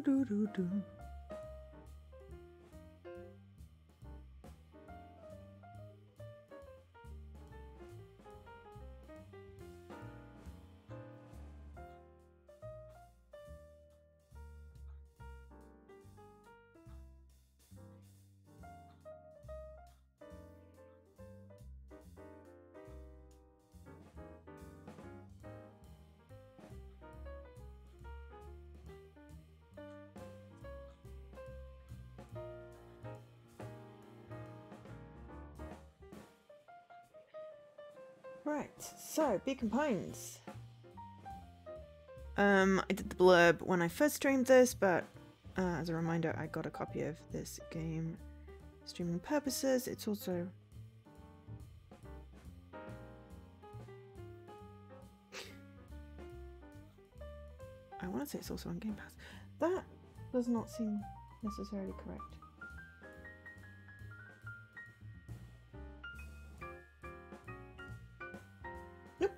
Do-do-do-do. Right, so Beacon Pines. I did the blurb when I first streamed this, but as a reminder, I got a copy of this game for streaming purposes. It's also I want to say it's also on Game Pass. That does not seem necessarily correct.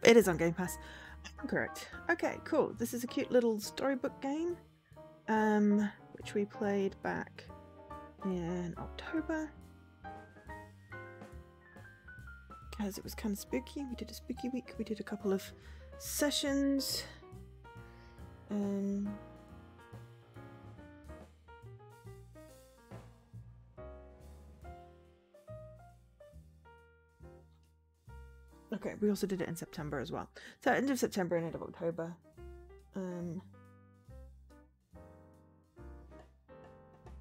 It is on Game Pass. I'm correct. Okay, cool. This is a cute little storybook game, which we played back in October. As it was kind of spooky, we did a spooky week. We did a couple of sessions. Okay, we also did it in September as well. So end of September and end of October.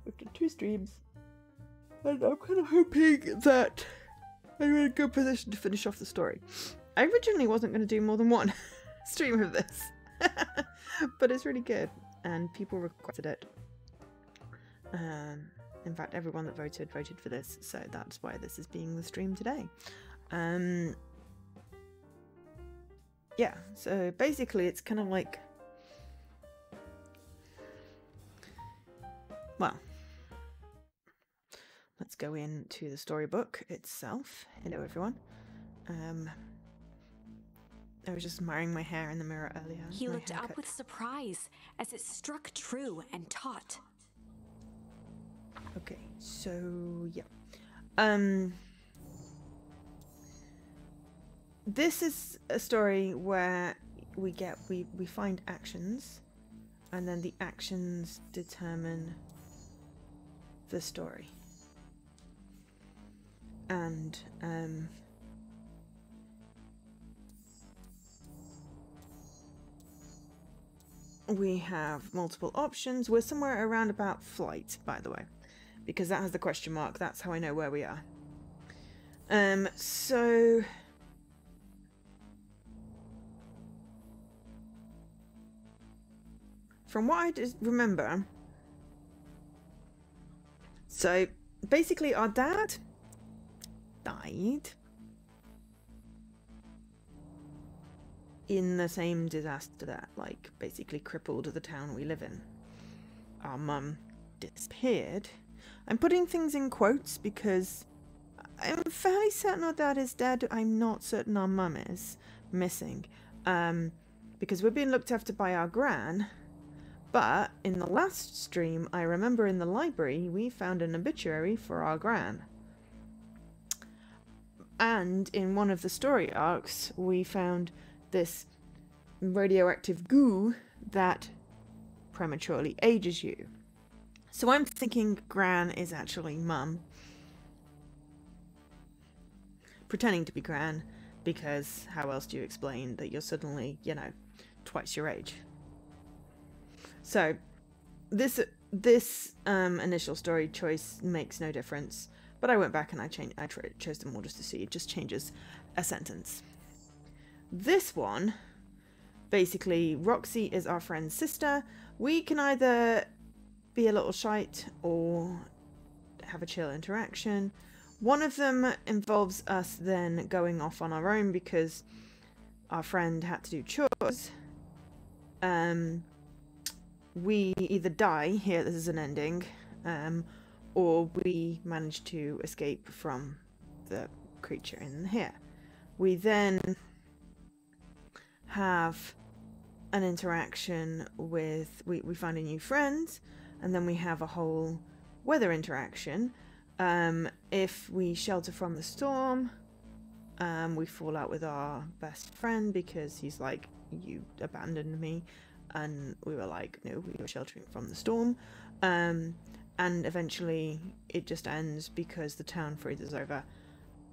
We've done 2 streams. And I'm kind of hoping that I'm in a good position to finish off the story. I originally wasn't going to do more than 1 stream of this. But it's really good. And people requested it. In fact, everyone that voted for this. So that's why this is being the stream today. Yeah, so basically it's kind of like, well, let's go into the storybook itself. Hello everyone. I was just admiring my hair in the mirror earlier. He looked up with surprise as it struck true and taut. Okay, so yeah. This is a story where we find actions, and then the actions determine the story. And we have multiple options. We're somewhere around about flight, by the way, because that has the question mark. That's how I know where we are. So from what I just remember, so basically our dad died in the same disaster that like basically crippled the town we live in. Our mum disappeared. I'm putting things in quotes because I'm fairly certain our dad is dead. I'm not certain our mum is missing, because we're being looked after by our gran. But in the last stream, I remember in the library, we found an obituary for our gran. And in one of the story arcs, we found this radioactive goo that prematurely ages you. So I'm thinking gran is actually mum. Pretending to be gran, because how else do you explain that you're suddenly, you know, twice your age? So this initial story choice makes no difference, but I went back and I chose them all just to see. It just changes a sentence. This one, basically, Roxy is our friend's sister. We can either be a little shite or have a chill interaction. One of them involves us then going off on our own because our friend had to do chores. We either die, here this is an ending, or we manage to escape from the creature in here. We then have an interaction with... We find a new friend, and then we have a whole weather interaction. If we shelter from the storm, we fall out with our best friend because he's like, you abandoned me. And we were like, no, we were sheltering from the storm. And eventually it just ends because the town freezes over,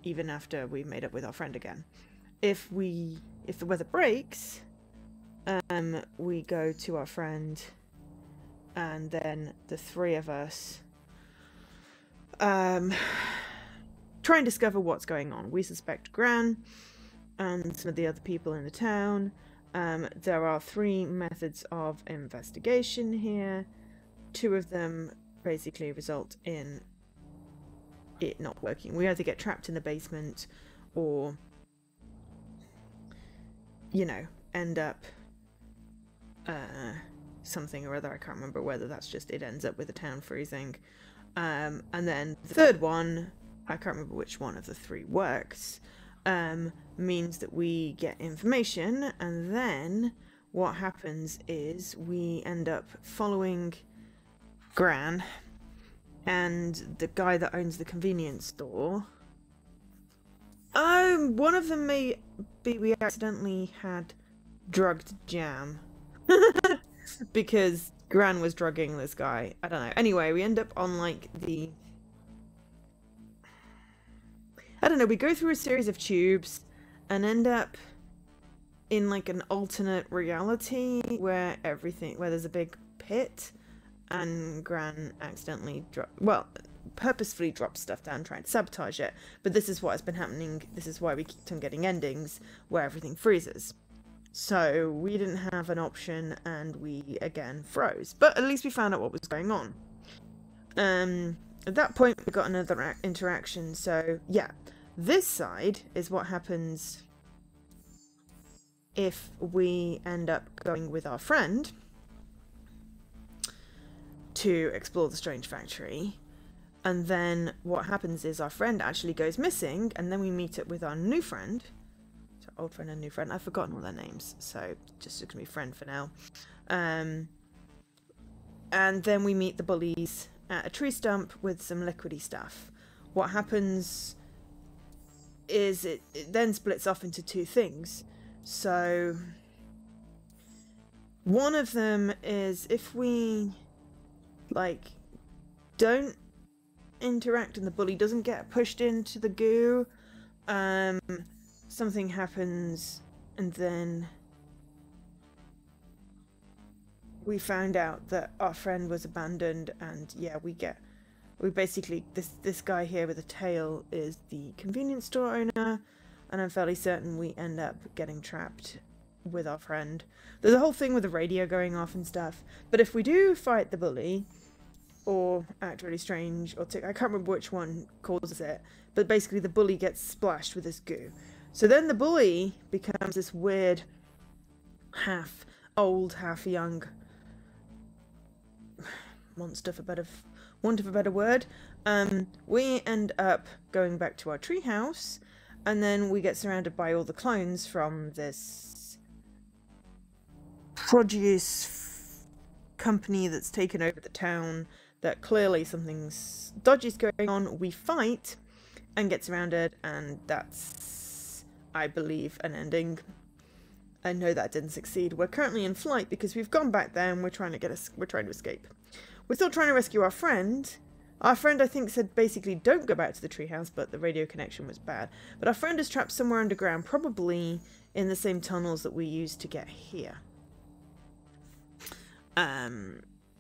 even after we made up with our friend again. If the weather breaks, we go to our friend, and then the three of us try and discover what's going on. We suspect Gran and some of the other people in the town. There are three methods of investigation here. Two of them basically result in it not working. We either get trapped in the basement or, you know, end up something or other. I can't remember whether that's just it ends up with the town freezing. And then the third one, I can't remember which one of the three works, means that we get information, and then what happens is we end up following Gran and the guy that owns the convenience store. One of them may be we accidentally had drugged Jam because Gran was drugging this guy. I don't know. Anyway, we end up on like the... I don't know, we go through a series of tubes and end up in like an alternate reality where where there's a big pit and Gran accidentally purposefully drops stuff down trying to sabotage it. But this is what has been happening. This is why we keep on getting endings where everything freezes. So we didn't have an option and we again froze, but at least we found out what was going on. At that point we got another interaction. So yeah, this side is what happens if we end up going with our friend to explore the strange factory. And then what happens is our friend actually goes missing, and then we meet up with our new friend. So old friend and new friend. I've forgotten all their names, so just gonna be friend for now. And then we meet the bullies at a tree stump with some liquidy stuff. What happens is it then splits off into two things. So one of them is if we like don't interact and the bully doesn't get pushed into the goo, something happens, and then we found out that our friend was abandoned, and yeah, we basically, this guy here with a tail is the convenience store owner, and I'm fairly certain we end up getting trapped with our friend. There's a whole thing with the radio going off and stuff, but if we do fight the bully or act really strange or tick, I can't remember which one causes it, but basically the bully gets splashed with this goo. So then the bully becomes this weird half old, half young monster, for want of a better word. We end up going back to our treehouse, and then we get surrounded by all the clones from this produce company that's taken over the town, that clearly something's dodgy's going on. We fight and get surrounded, and that's, I believe, an ending. I know that didn't succeed. We're currently in flight because we've gone back there and we're trying to escape. We're still trying to rescue our friend. Our friend, I think, said basically don't go back to the treehouse, but the radio connection was bad. But our friend is trapped somewhere underground, probably in the same tunnels that we used to get here.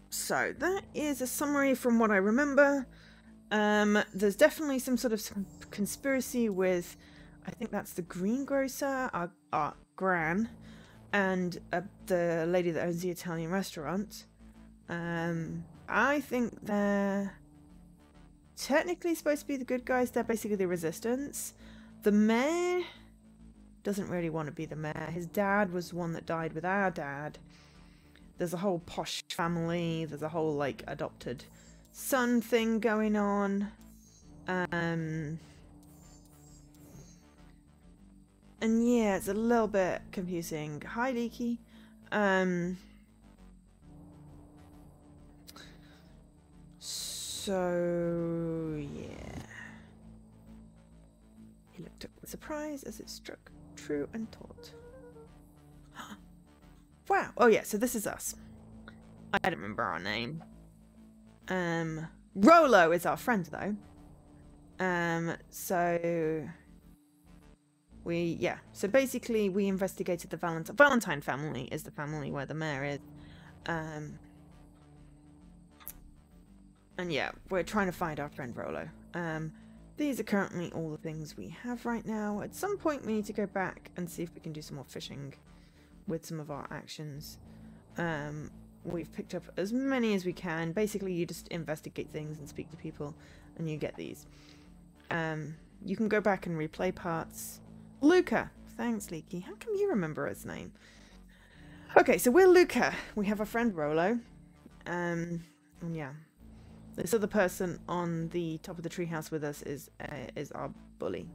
So that is a summary from what I remember. There's definitely some sort of conspiracy with, I think that's the greengrocer, our Gran, and the lady that owns the Italian restaurant. I think they're technically supposed to be the good guys. They're basically the resistance. The mayor doesn't really want to be the mayor. His dad was one that died with our dad. There's a whole posh family. There's a whole like adopted son thing going on. And yeah, it's a little bit confusing. Hi, Leaky. So yeah. He looked up with surprise as it struck true and taut. Wow. Oh yeah, so this is us. I don't remember our name. Rolo is our friend though. So we, yeah. So basically we investigated the Valentine family is the family where the mayor is. And yeah, we're trying to find our friend Rolo. These are currently all the things we have right now. At some point we need to go back and see if we can do some more fishing with some of our actions. We've picked up as many as we can. Basically you just investigate things and speak to people and you get these. You can go back and replay parts. Luca! Thanks, Leaky. How come you remember his name? Okay, so we're Luca. We have our friend Rolo. And yeah. This other person on the top of the treehouse with us is our bully,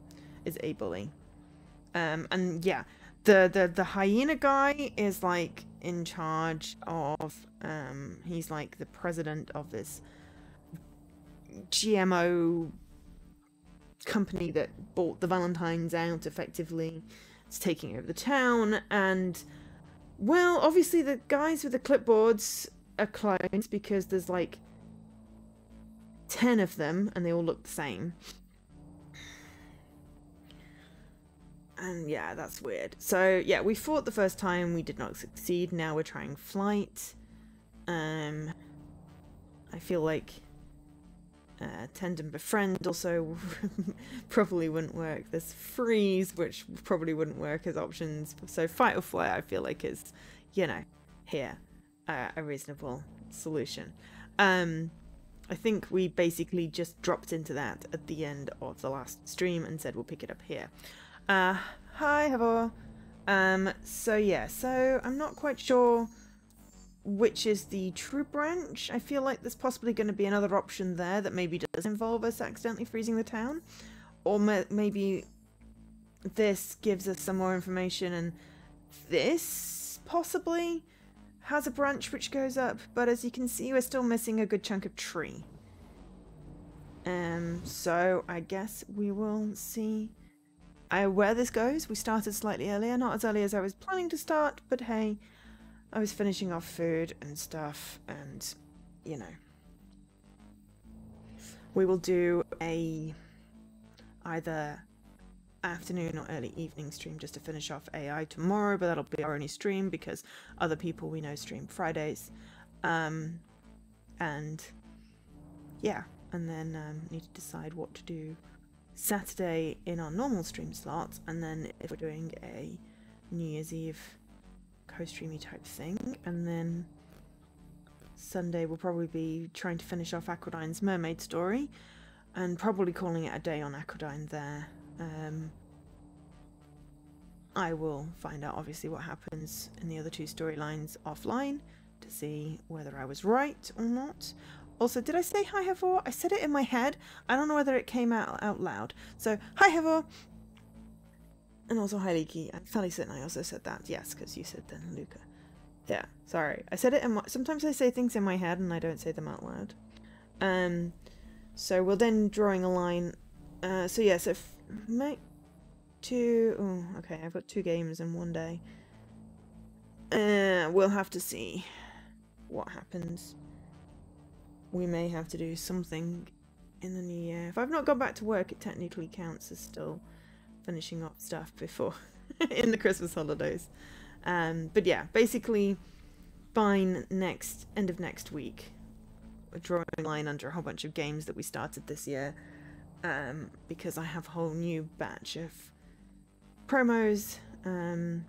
is a bully, and yeah, the hyena guy is like in charge of, he's like the president of this GMO company that bought the Valentines out. Effectively, it's taking over the town, and well, obviously the guys with the clipboards are clones because there's like 10 of them and they all look the same, and yeah, that's weird. So yeah, we fought the first time, we did not succeed. Now we're trying flight. I feel like tend and befriend also probably wouldn't work. There's freeze, which probably wouldn't work as options, so fight or flight I feel like is, you know, here a reasonable solution. I think we basically just dropped into that at the end of the last stream and said we'll pick it up here. Hi, Havor. So yeah, so I'm not quite sure which is the true branch. I feel like there's possibly going to be another option there that maybe does involve us accidentally freezing the town. Or maybe this gives us some more information and this possibly has a branch which goes up, but as you can see, we're still missing a good chunk of tree. So I guess we will see where this goes. We started slightly earlier, not as early as I was planning to start, but hey, I was finishing off food and stuff, and you know, we will do a either afternoon or early evening stream just to finish off AI tomorrow, but that'll be our only stream because other people we know stream Fridays. And yeah, and then need to decide what to do Saturday in our normal stream slots, and then if we're doing a New Year's Eve co-streamy type thing, and then Sunday we'll probably be trying to finish off Aquadine's mermaid story and probably calling it a day on Aquadine there. I will find out obviously what happens in the other two storylines offline to see whether I was right or not. Also, did I say hi Havor? I said it in my head. I don't know whether it came out loud. So hi Havor, and also hi Leaky. I'm fairly certain I also said that. Yes, because you said then Luca. Yeah, sorry. I said it in my, sometimes I say things in my head and I don't say them out loud. So we're then drawing a line. So yeah, so if make two, oh, okay, I've got two games in one day. We'll have to see what happens. We may have to do something in the new year. If I've not gone back to work, it technically counts as still finishing up stuff before in the Christmas holidays. But yeah, basically by end of next week, we're drawing a line under a whole bunch of games that we started this year. Because I have a whole new batch of promos and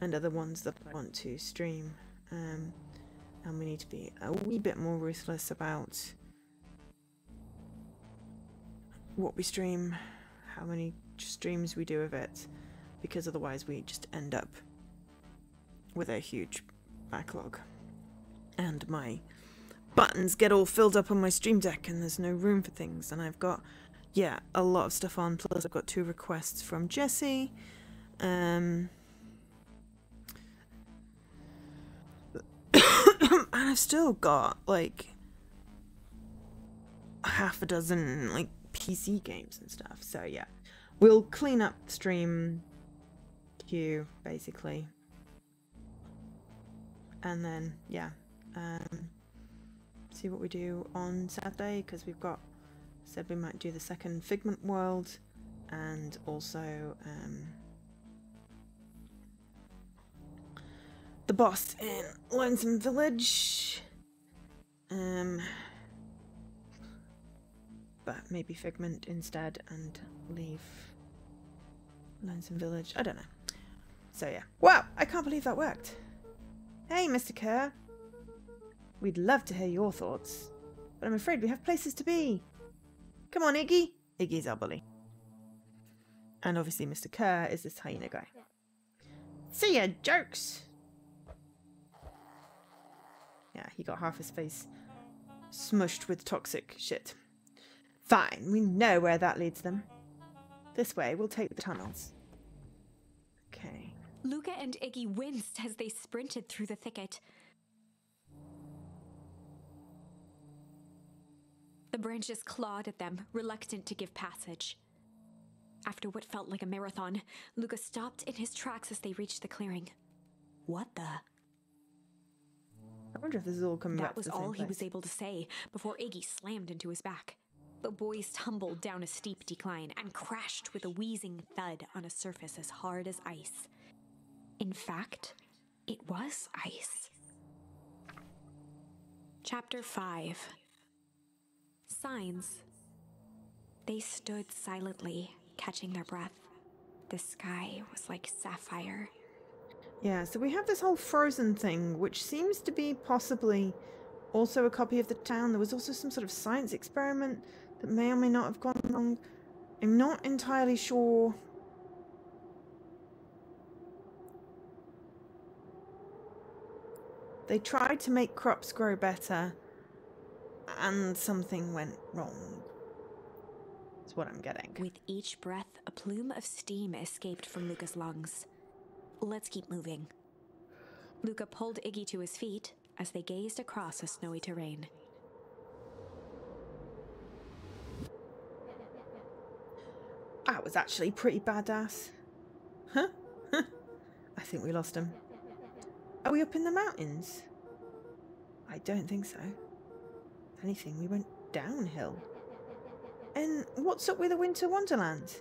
other ones that I want to stream, and we need to be a wee bit more ruthless about what we stream, how many streams we do of it, because otherwise we just end up with a huge backlog and my buttons get all filled up on my stream deck and there's no room for things, and I've got, yeah, a lot of stuff on, plus I've got two requests from Jesse, And I've still got, like, half a dozen, like, PC games and stuff. So, yeah. We'll clean up the stream queue, basically. And then, yeah. See what we do on Saturday, because we've got... said we might do the second Figment World, and also, the boss in Lonesome Village, but maybe Figment instead and leave Lonesome Village. I don't know. So yeah. Wow! I can't believe that worked. Hey, Mr. Kerr. We'd love to hear your thoughts, but I'm afraid we have places to be. Come on, Iggy. Iggy's our bully. And obviously Mr. Kerr is this hyena guy. See ya, jerks! Yeah, he got half his face smushed with toxic shit. Fine, we know where that leads them. This way, we'll take the tunnels. Okay. Luca and Iggy winced as they sprinted through the thicket. The branches clawed at them, reluctant to give passage. After what felt like a marathon, Luca stopped in his tracks as they reached the clearing. What the? I wonder if this is all coming back to the same place. That was all he was able to say before Iggy slammed into his back. The boys tumbled down a steep decline and crashed with a wheezing thud on a surface as hard as ice. In fact, it was ice. Chapter 5. Signs. They stood silently, catching their breath. The sky was like sapphire. Yeah, so we have this whole frozen thing, which seems to be possibly also a copy of the town. There was also some sort of science experiment that may or may not have gone wrong. I'm not entirely sure. They tried to make crops grow better, and something went wrong. That's what I'm getting. With each breath, a plume of steam escaped from Luca's lungs. Let's keep moving. Luca pulled Iggy to his feet as they gazed across a snowy terrain. That was actually pretty badass. Huh? I think we lost him. Are we up in the mountains? I don't think so. Anything, we went downhill. And what's up with the Winter Wonderland?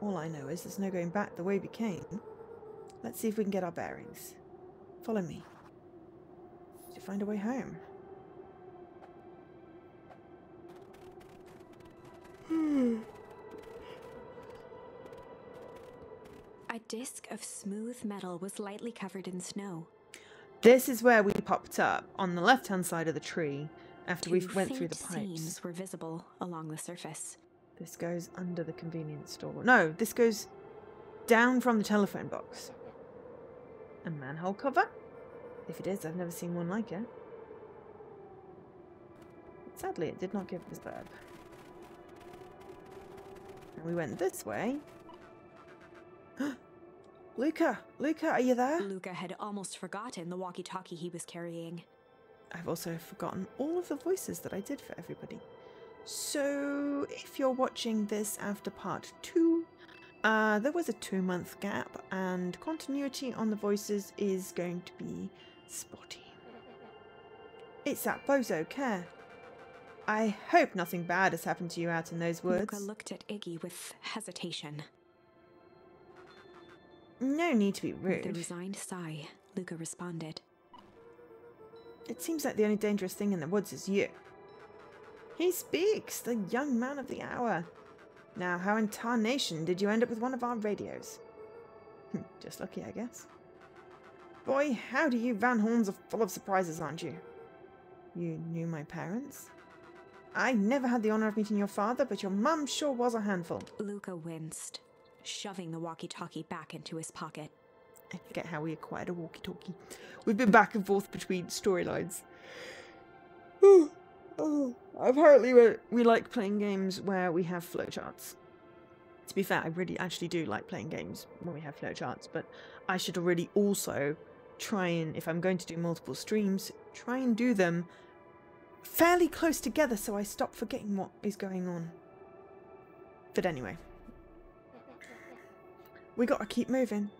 All I know is there's no going back the way we came. Let's see if we can get our bearings. Follow me. To find a way home. A disc of smooth metal was lightly covered in snow. This is where we popped up, on the left-hand side of the tree. After we went through the pipes, seams were visible along the surface. This goes under the convenience store. No, this goes down from the telephone box. A manhole cover? If it is, I've never seen one like it. Sadly, it did not give this verb. And we went this way. Luca! Luca, are you there? Luca had almost forgotten the walkie-talkie he was carrying. I've also forgotten all of the voices that I did for everybody. So, if you're watching this after part 2, there was a 2-month gap, and continuity on the voices is going to be spotty. It's that bozo Kerr. I hope nothing bad has happened to you out in those woods. Luca looked at Iggy with hesitation. No need to be rude. With a resigned sigh, Luca responded. It seems like the only dangerous thing in the woods is you. He speaks, the young man of the hour. Now, how in tarnation did you end up with one of our radios? Just lucky, I guess. Boy, how do you Van Horns are full of surprises, aren't you? You knew my parents? I never had the honor of meeting your father, but your mum sure was a handful. Luca winced, shoving the walkie-talkie back into his pocket. I forget how we acquired a walkie-talkie. We've been back and forth between storylines. Apparently we like playing games where we have flowcharts. To be fair, I really actually do like playing games when we have flowcharts, but I should really also try and, if I'm going to do multiple streams, try and do them fairly close together so I stop forgetting what is going on. But anyway, we gotta keep moving.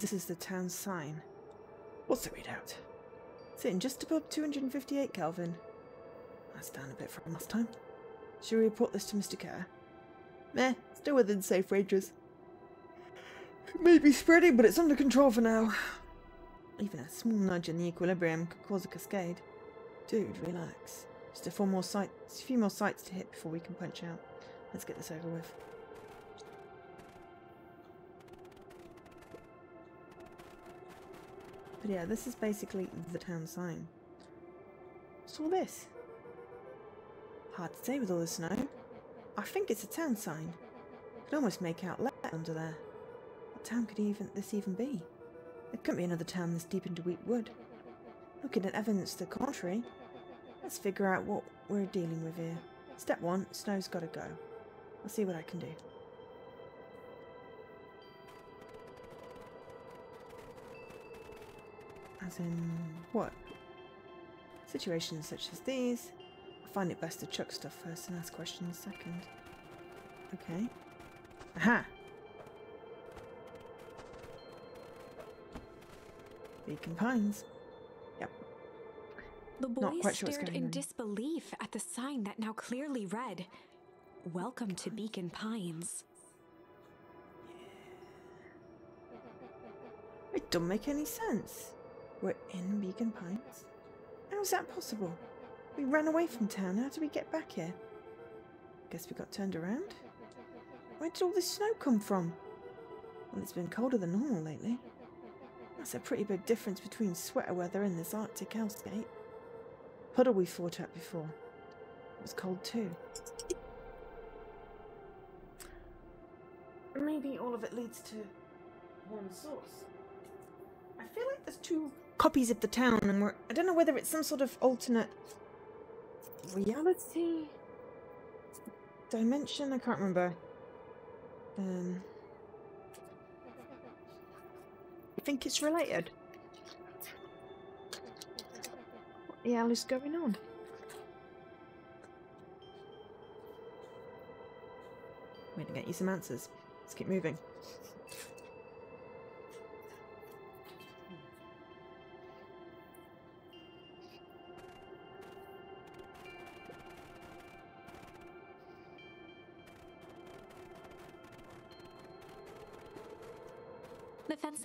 This is the town sign. What's the readout? Sitting just above 258 Kelvin. That's down a bit from last time. Should we report this to Mr. Kerr? Meh, still within safe ranges. It may be spreading, but it's under control for now. Even a small nudge in the equilibrium could cause a cascade. Dude, relax. Just a few more sites to hit before we can punch out. Let's get this over with. But yeah, this is basically the town sign. What's all this? Hard to say with all the snow. I think it's a town sign. I can almost make out letters under there. What town could this even be? There couldn't be another town this deep into Wheat Wood. Looking at evidence to the contrary, let's figure out what we're dealing with here. Step one, snow's gotta go. I'll see what I can do. As in what? Situations such as these, I find it best to chuck stuff first and ask questions second. Okay. Aha! Beacon Pines. Yep. The boys stared in disbelief at the sign that now clearly read, "Welcome to Beacon Pines." Yeah. It don't make any sense. We're in Beacon Pines? How's that possible? We ran away from town. How did we get back here? Guess we got turned around? Where did all this snow come from? Well, it's been colder than normal lately. That's a pretty big difference between sweater weather and this Arctic hellscape. Puddle we fought at before. It was cold too. Maybe all of it leads to one source. I feel like there's two copies of the town, and I don't know whether it's some sort of alternate reality dimension. I can't remember. I think it's related. What the hell is going on? Way to get you some answers. Let's keep moving.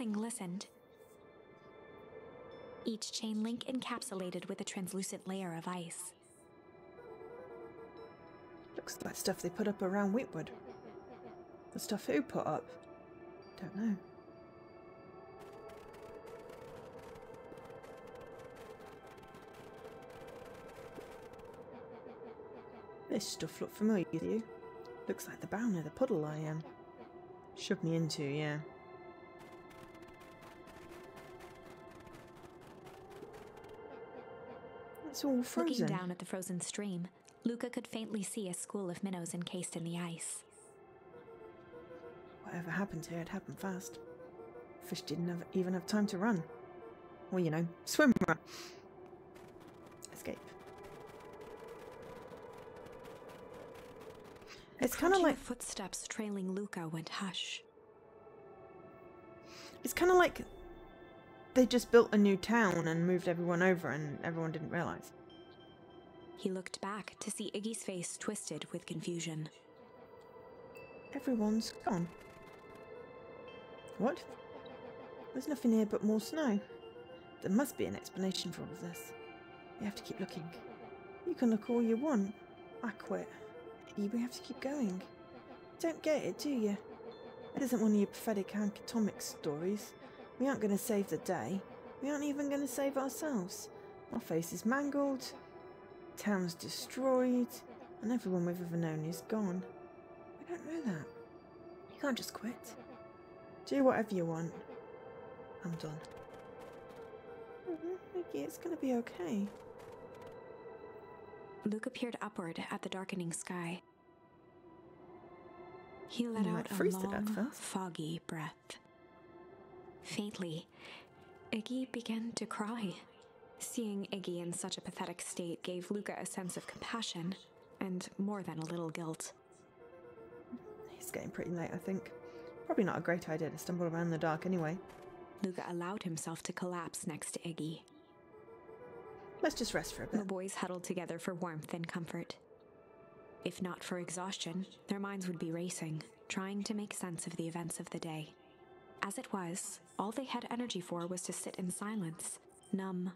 Listened. Each chain link encapsulated with a translucent layer of ice. Looks like stuff they put up around Wheatwood. The stuff who put up? Don't know. This stuff looked familiar to you. Looks like the bow near the puddle I am. Shoved me into, yeah. Looking down at the frozen stream, Luca could faintly see a school of minnows encased in the ice. Whatever happened here, it happened fast. Fish didn't even have time to run. Well, you know, swim run. Escape. It's kind of like footsteps trailing Luca went hush. It's kind of like they just built a new town and moved everyone over and everyone didn't realize. He looked back to see Iggy's face twisted with confusion. Everyone's gone. What? There's nothing here but more snow. There must be an explanation for all of this. We have to keep looking. You can look all you want. I quit. We have to keep going. Don't get it, do you? It isn't one of your pathetic Hank Atomic stories. We aren't going to save the day. We aren't even going to save ourselves. Our face is mangled, town's destroyed, and everyone we've ever known is gone. We don't know that. You can't just quit. Do whatever you want. I'm done. Mickey, it's going to be okay. Luke appeared upward at the darkening sky. He let out a long, foggy breath. Faintly, Iggy began to cry. Seeing Iggy in such a pathetic state gave Luca a sense of compassion and more than a little guilt. It's getting pretty late, I think. Probably not a great idea to stumble around in the dark anyway. Luca allowed himself to collapse next to Iggy. Let's just rest for a bit. The boys huddled together for warmth and comfort. If not for exhaustion, their minds would be racing, trying to make sense of the events of the day. As it was, all they had energy for was to sit in silence, numb.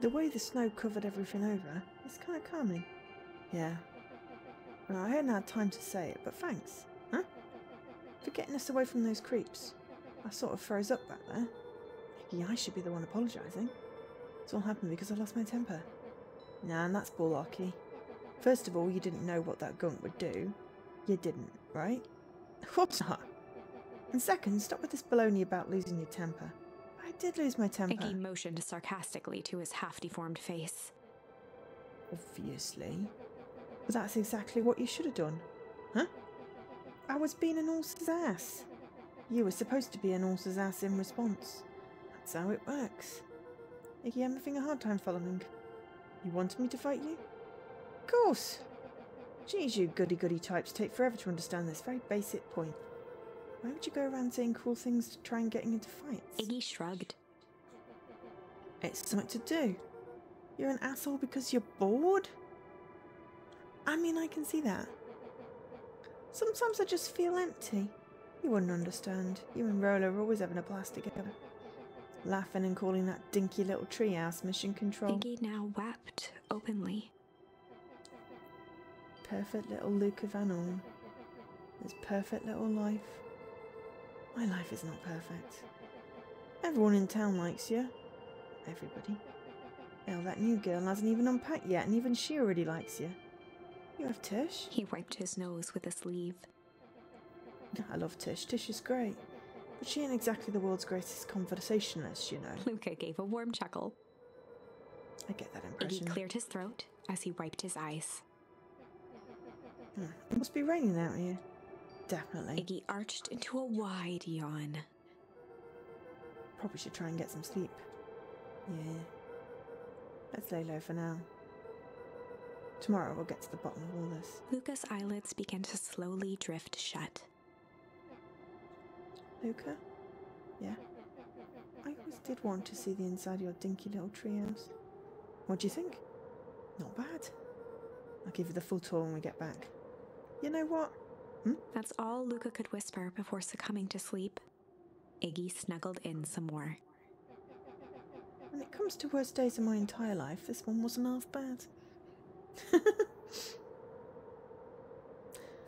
The way the snow covered everything over, it's kind of calming. Yeah. Well, I hadn't had time to say it, but thanks. Huh? For getting us away from those creeps. I sort of froze up back there. Yeah, I should be the one apologising. It's all happened because I lost my temper. Nah, and that's ballarky. First of all, you didn't know what that gunk would do. You didn't, right? Of course not. And second, stop with this baloney about losing your temper. I did lose my temper. Iggy motioned sarcastically to his half-deformed face. Obviously. But that's exactly what you should have done. Huh? I was being an horse's ass. You were supposed to be an horse's ass in response. That's how it works. Iggy, I'm having a hard time following. You wanted me to fight you? Of course. Geez, you goody-goody types take forever to understand this very basic point. Why would you go around saying cool things to try and getting into fights? Iggy shrugged. It's something to do. You're an asshole because you're bored? I mean, I can see that. Sometimes I just feel empty. You wouldn't understand. You and Roller are always having a blast together. Laughing and calling that dinky little treehouse mission control. Iggy now wept openly. Perfect little Luca Van Horn. His perfect little life. My life is not perfect. Everyone in town likes you. Everybody. Hell, that new girl hasn't even unpacked yet, and even she already likes you. You have Tish? He wiped his nose with a sleeve. I love Tish. Tish is great. But she ain't exactly the world's greatest conversationalist, you know. Luca gave a warm chuckle. I get that impression. Iggy cleared his throat as he wiped his eyes. It must be raining out here. Definitely. Iggy arched into a wide yawn. Probably should try and get some sleep. Yeah. Let's lay low for now. Tomorrow we'll get to the bottom of all this. Luca's eyelids began to slowly drift shut. Luca? Yeah? I always did want to see the inside of your dinky little treehouse. What do you think? Not bad. I'll give you the full tour when we get back. You know what? Hmm? That's all Luca could whisper before succumbing to sleep. Iggy snuggled in some more. When it comes to worst days of my entire life, this one wasn't half bad.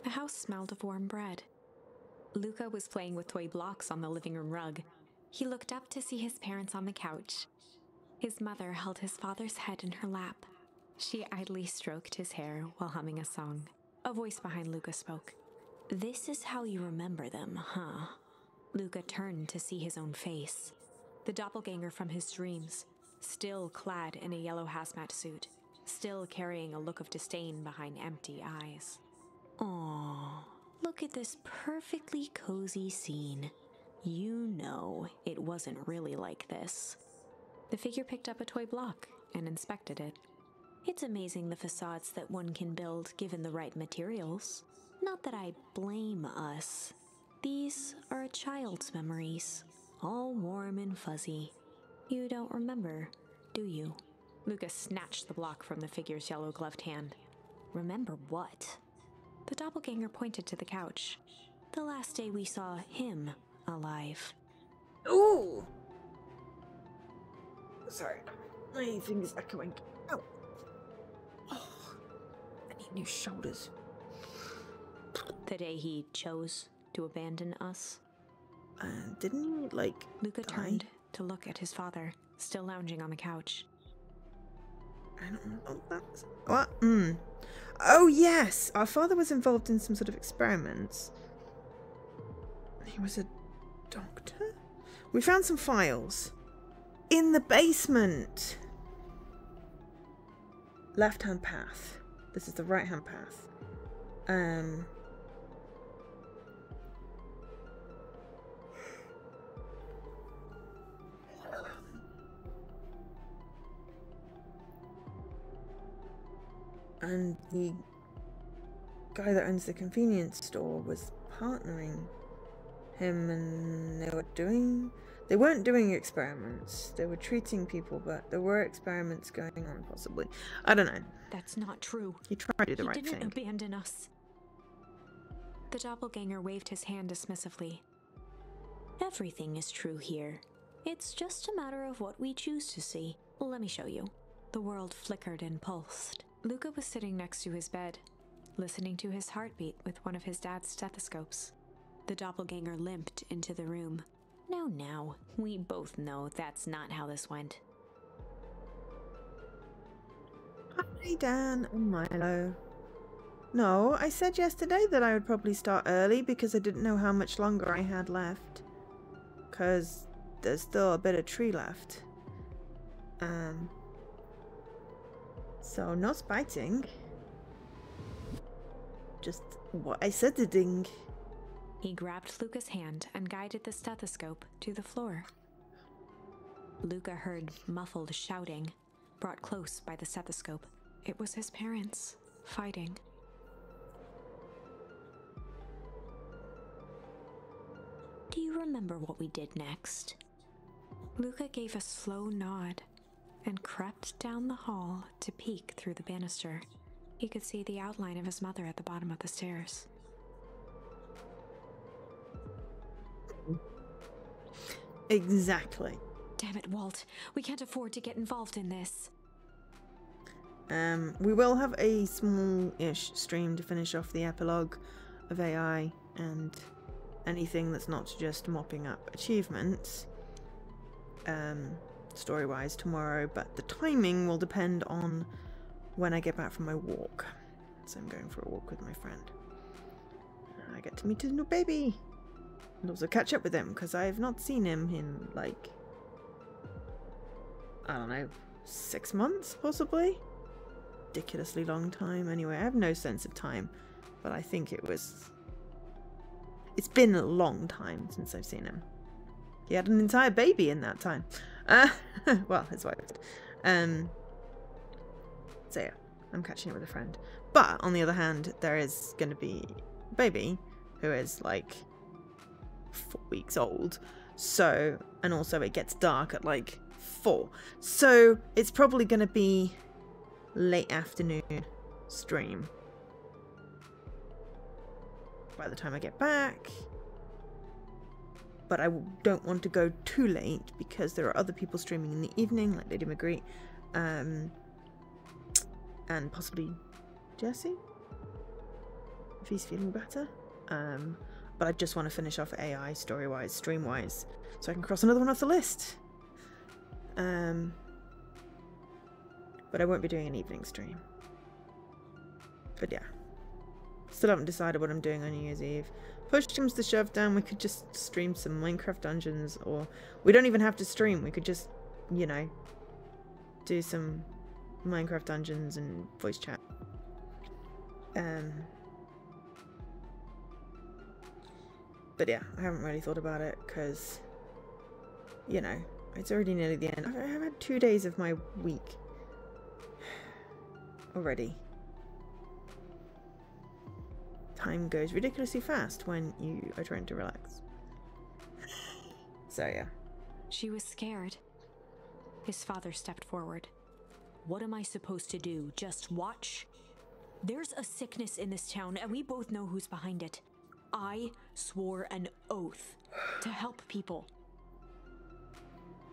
The house smelled of warm bread. Luca was playing with toy blocks on the living room rug. He looked up to see his parents on the couch. His mother held his father's head in her lap. She idly stroked his hair while humming a song. A voice behind Luca spoke. This is how you remember them, huh? Luca turned to see his own face. The doppelganger from his dreams, still clad in a yellow hazmat suit. Still carrying a look of disdain behind empty eyes. Aww, look at this perfectly cozy scene. You know it wasn't really like this. The figure picked up a toy block and inspected it. It's amazing the facades that one can build given the right materials. Not that I blame us. These are a child's memories, all warm and fuzzy. You don't remember, do you? Luca snatched the block from the figure's yellow gloved hand. Remember what? The doppelganger pointed to the couch. The last day we saw him alive. Ooh! Sorry. My finger's echoing. Ow. Oh. I need new shoulders. The day he chose to abandon us. Didn't he, like, Luca die? Turned to look at his father, still lounging on the couch. I don't know that's... What? Mm. Oh, yes! Our father was involved in some sort of experiments. He was a doctor? We found some files. In the basement! Left-hand path. This is the right-hand path. And the guy that owns the convenience store was partnering him, and they weren't doing experiments. They were treating people, but there were experiments going on, possibly. I don't know. That's not true. He tried to do the right thing. He didn't abandon us. The doppelganger waved his hand dismissively. Everything is true here. It's just a matter of what we choose to see. Let me show you. The world flickered and pulsed. Luca was sitting next to his bed, listening to his heartbeat with one of his dad's stethoscopes. The doppelganger limped into the room. Now, now, we both know that's not how this went. Hi, Dan and Milo. No, I said yesterday that I would probably start early because I didn't know how much longer I had left. 'Cause there's still a bit of tree left. So, not spiting. Just what I said to ding. He grabbed Luca's hand and guided the stethoscope to the floor. Luca heard muffled shouting, brought close by the stethoscope. It was his parents, fighting. Do you remember what we did next? Luca gave a slow nod and crept down the hall to peek through the banister. He could see the outline of his mother at the bottom of the stairs. Exactly. Damn it, Walt. We can't afford to get involved in this. We will have a small-ish stream to finish off the epilogue of AI and anything that's not just mopping up achievements. Story-wise tomorrow, but the timing will depend on when I get back from my walk. So I'm going for a walk with my friend. I get to meet his new baby and also catch up with him because I've not seen him in, like, I don't know, 6 months possibly? Ridiculously long time. Anyway, I have no sense of time, but I think it was... It's been a long time since I've seen him. He had an entire baby in that time. Well, his wife did. So yeah, I'm catching up with a friend. But on the other hand, there is going to be a baby who is like 4 weeks old. So, and also it gets dark at like 4. So it's probably going to be late afternoon stream by the time I get back. But I don't want to go too late because there are other people streaming in the evening, like Lady Magritte, and possibly Jesse, if he's feeling better. But I just want to finish off AI story-wise, stream-wise, so I can cross another one off the list. But I won't be doing an evening stream. But yeah. Still haven't decided what I'm doing on New Year's Eve. Push comes to shove down, we could just stream some Minecraft Dungeons, or we don't even have to stream, we could just, you know, do some Minecraft Dungeons and voice chat. But yeah, I haven't really thought about it because, you know, it's already nearly the end. I've had 2 days of my week already. Time goes ridiculously fast when you are trying to relax. So yeah. She was scared. His father stepped forward. What am I supposed to do? Just watch? There's a sickness in this town and we both know who's behind it. I swore an oath to help people.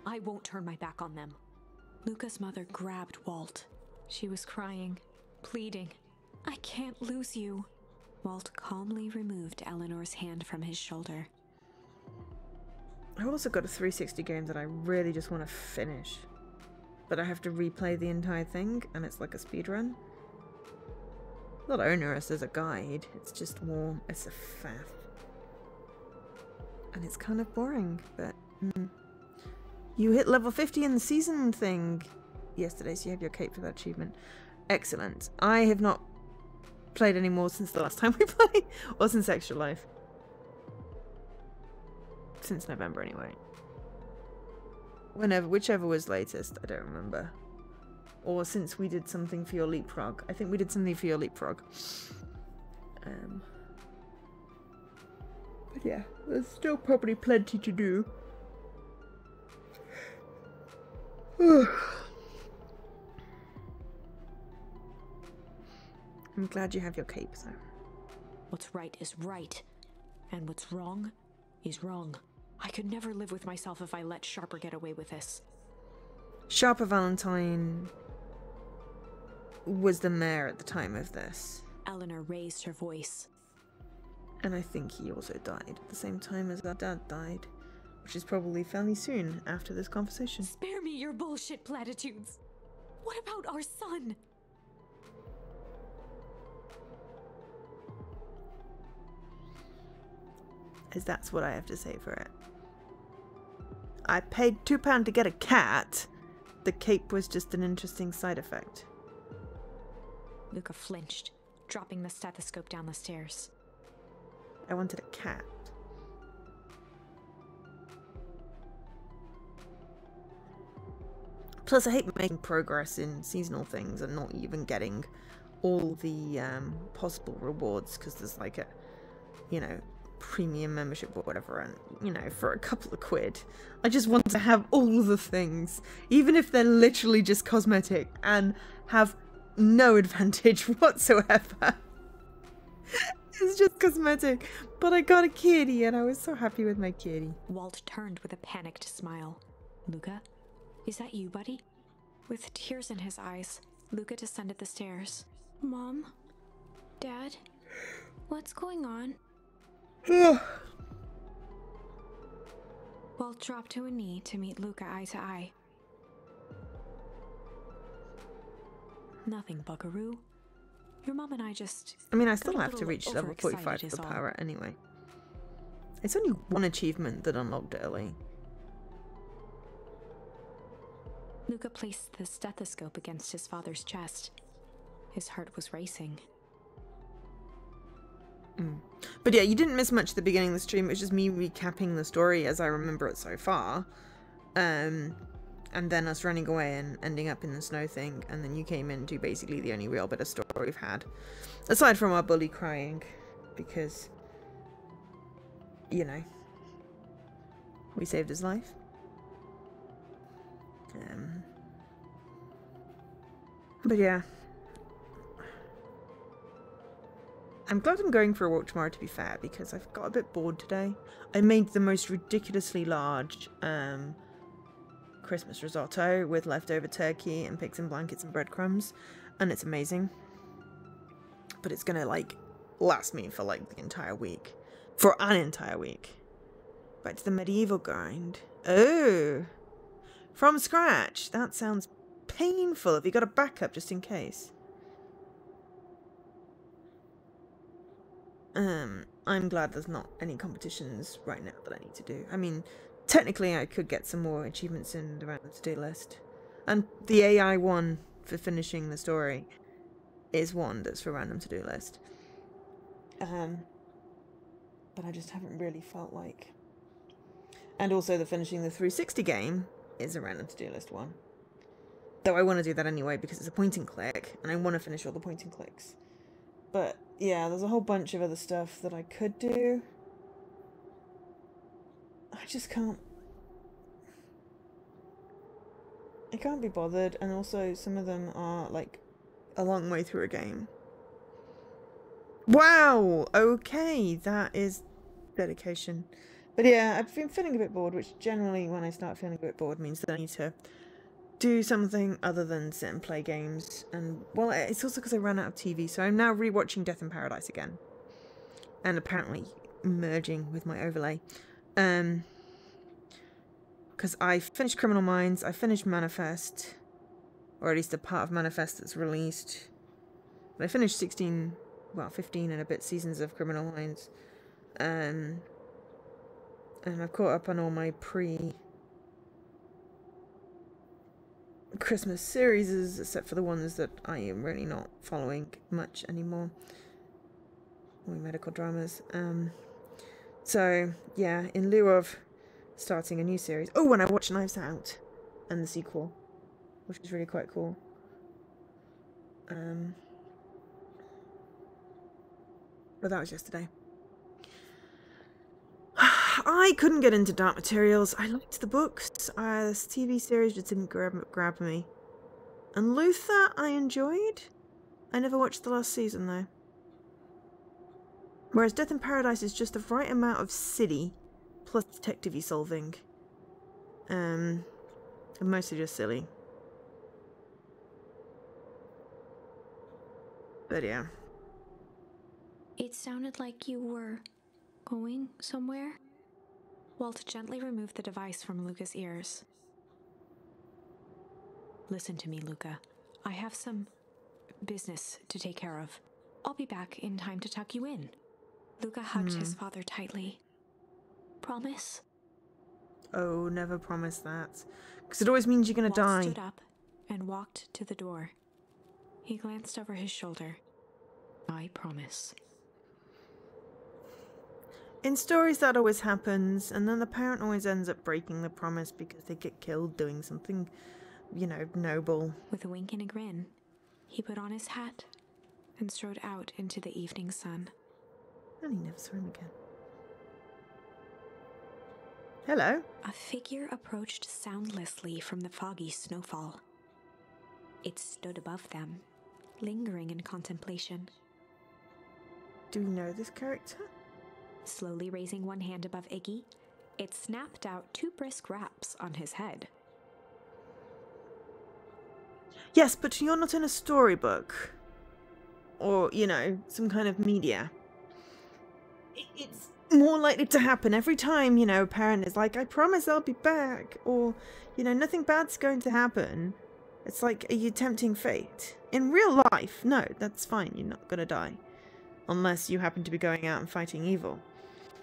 I won't turn my back on them. Luca's mother grabbed Walt. She was crying, pleading, "I can't lose you." Walt calmly removed Eleanor's hand from his shoulder. I've also got a 360 game that I really just want to finish, but I have to replay the entire thing, and it's like a speedrun. Not onerous as a guide, it's just warm, it's a faff. And it's kind of boring, but... You hit level 50 in the season thing yesterday, so you have your cape for that achievement. Excellent. I have not played any more since the last time we played, or since Extra Life. Since November, anyway. Whenever, whichever was latest, I don't remember. Or since we did something for your leapfrog. I think we did something for your leapfrog. But yeah, there's still probably plenty to do. I'm glad you have your cape, though. What's right is right, and what's wrong is wrong. I could never live with myself if I let Sharper get away with this. Sharper Valentine was the mayor at the time of this. Eleanor raised her voice. And I think he also died at the same time as our dad died, which is probably fairly soon after this conversation. Spare me your bullshit platitudes. What about our son? As that's what I have to say for it. I paid £2 to get a cat. The cape was just an interesting side effect. Luca flinched, dropping the stethoscope down the stairs. I wanted a cat. Plus, I hate making progress in seasonal things and not even getting all the possible rewards, because there's like a, you know, premium membership or whatever, and you know, for a couple of quid I just want to have all the things, even if they're literally just cosmetic and have no advantage whatsoever. It's just cosmetic, but I got a kitty and I was so happy with my kitty. Walt turned with a panicked smile. Luca, is that you, buddy? With tears in his eyes, Luca descended the stairs. Mom, Dad, what's going on? Walt dropped to a knee to meet Luca eye to eye. Nothing, buckaroo. Your mom and I just... I mean, I still have to reach level 45 for the power anyway. It's only one achievement that unlocked early. Luca placed the stethoscope against his father's chest. His heart was racing. But yeah, you didn't miss much at the beginning of the stream. It was just me recapping the story as I remember it so far, and then us running away and ending up in the snow thing, and then you came into basically the only real bit of story we've had, aside from our bully crying, because, you know, we saved his life. But yeah. I'm glad I'm going for a walk tomorrow, to be fair, because I've got a bit bored today. I made the most ridiculously large Christmas risotto with leftover turkey and pigs in blankets and breadcrumbs, and it's amazing. But it's gonna like last me for like the entire week. For an entire week. Back to the medieval grind. Oh, from scratch. That sounds painful. Have you got a backup just in case? I'm glad there's not any competitions right now that I need to do. I mean, technically I could get some more achievements in the random to-do list. And the AI one for finishing the story is one that's for random to-do list. But I just haven't really felt like... And also the finishing the 360 game is a random to-do list one. Though I want to do that anyway because it's a point and click and I want to finish all the point and clicks. But yeah, there's a whole bunch of other stuff that I could do. I just can't. I can't be bothered, and also some of them are like a long way through a game. Wow! Okay, that is dedication. But yeah, I've been feeling a bit bored, which generally when I start feeling a bit bored means that I need to do something other than sit and play games. And, well, it's also because I ran out of TV, so I'm now rewatching Death in Paradise again. And apparently merging with my overlay. Because I finished Criminal Minds, I finished Manifest, or at least a part of Manifest that's released. And I finished 16, well, 15 and a bit seasons of Criminal Minds. And I've caught up on all my pre-Christmas series, except for the ones that I am really not following much anymore. All my medical dramas. So, yeah, in lieu of starting a new series. Oh, and I watched Knives Out and the sequel, which is really quite cool. But that was yesterday. I couldn't get into Dark Materials. I liked the books. This TV series just didn't grab me. And Luther, I enjoyed. I never watched the last season, though. Whereas Death in Paradise is just the right amount of silly, plus detective-y solving. And mostly just silly. But yeah. It sounded like you were going somewhere. Walt gently removed the device from Luca's ears. Listen to me, Luca. I have some business to take care of. I'll be back in time to tuck you in. Luca hugged his father tightly. Promise? Oh, never promise that. Because it always means you're gonna die. Walt stood up and walked to the door. He glanced over his shoulder. I promise. In stories, that always happens, and then the parent always ends up breaking the promise because they get killed doing something, you know, noble. With a wink and a grin, he put on his hat and strode out into the evening sun. And he never saw him again. Hello. A figure approached soundlessly from the foggy snowfall. It stood above them, lingering in contemplation. Do we know this character? Slowly raising one hand above Iggy, it snapped out two brisk raps on his head. Yes, but you're not in a storybook. Or, you know, some kind of media. It's more likely to happen every time, you know, a parent is like, I promise I'll be back. Or, you know, nothing bad's going to happen. It's like, are you tempting fate? In real life, no, that's fine. You're not going to die. Unless you happen to be going out and fighting evil.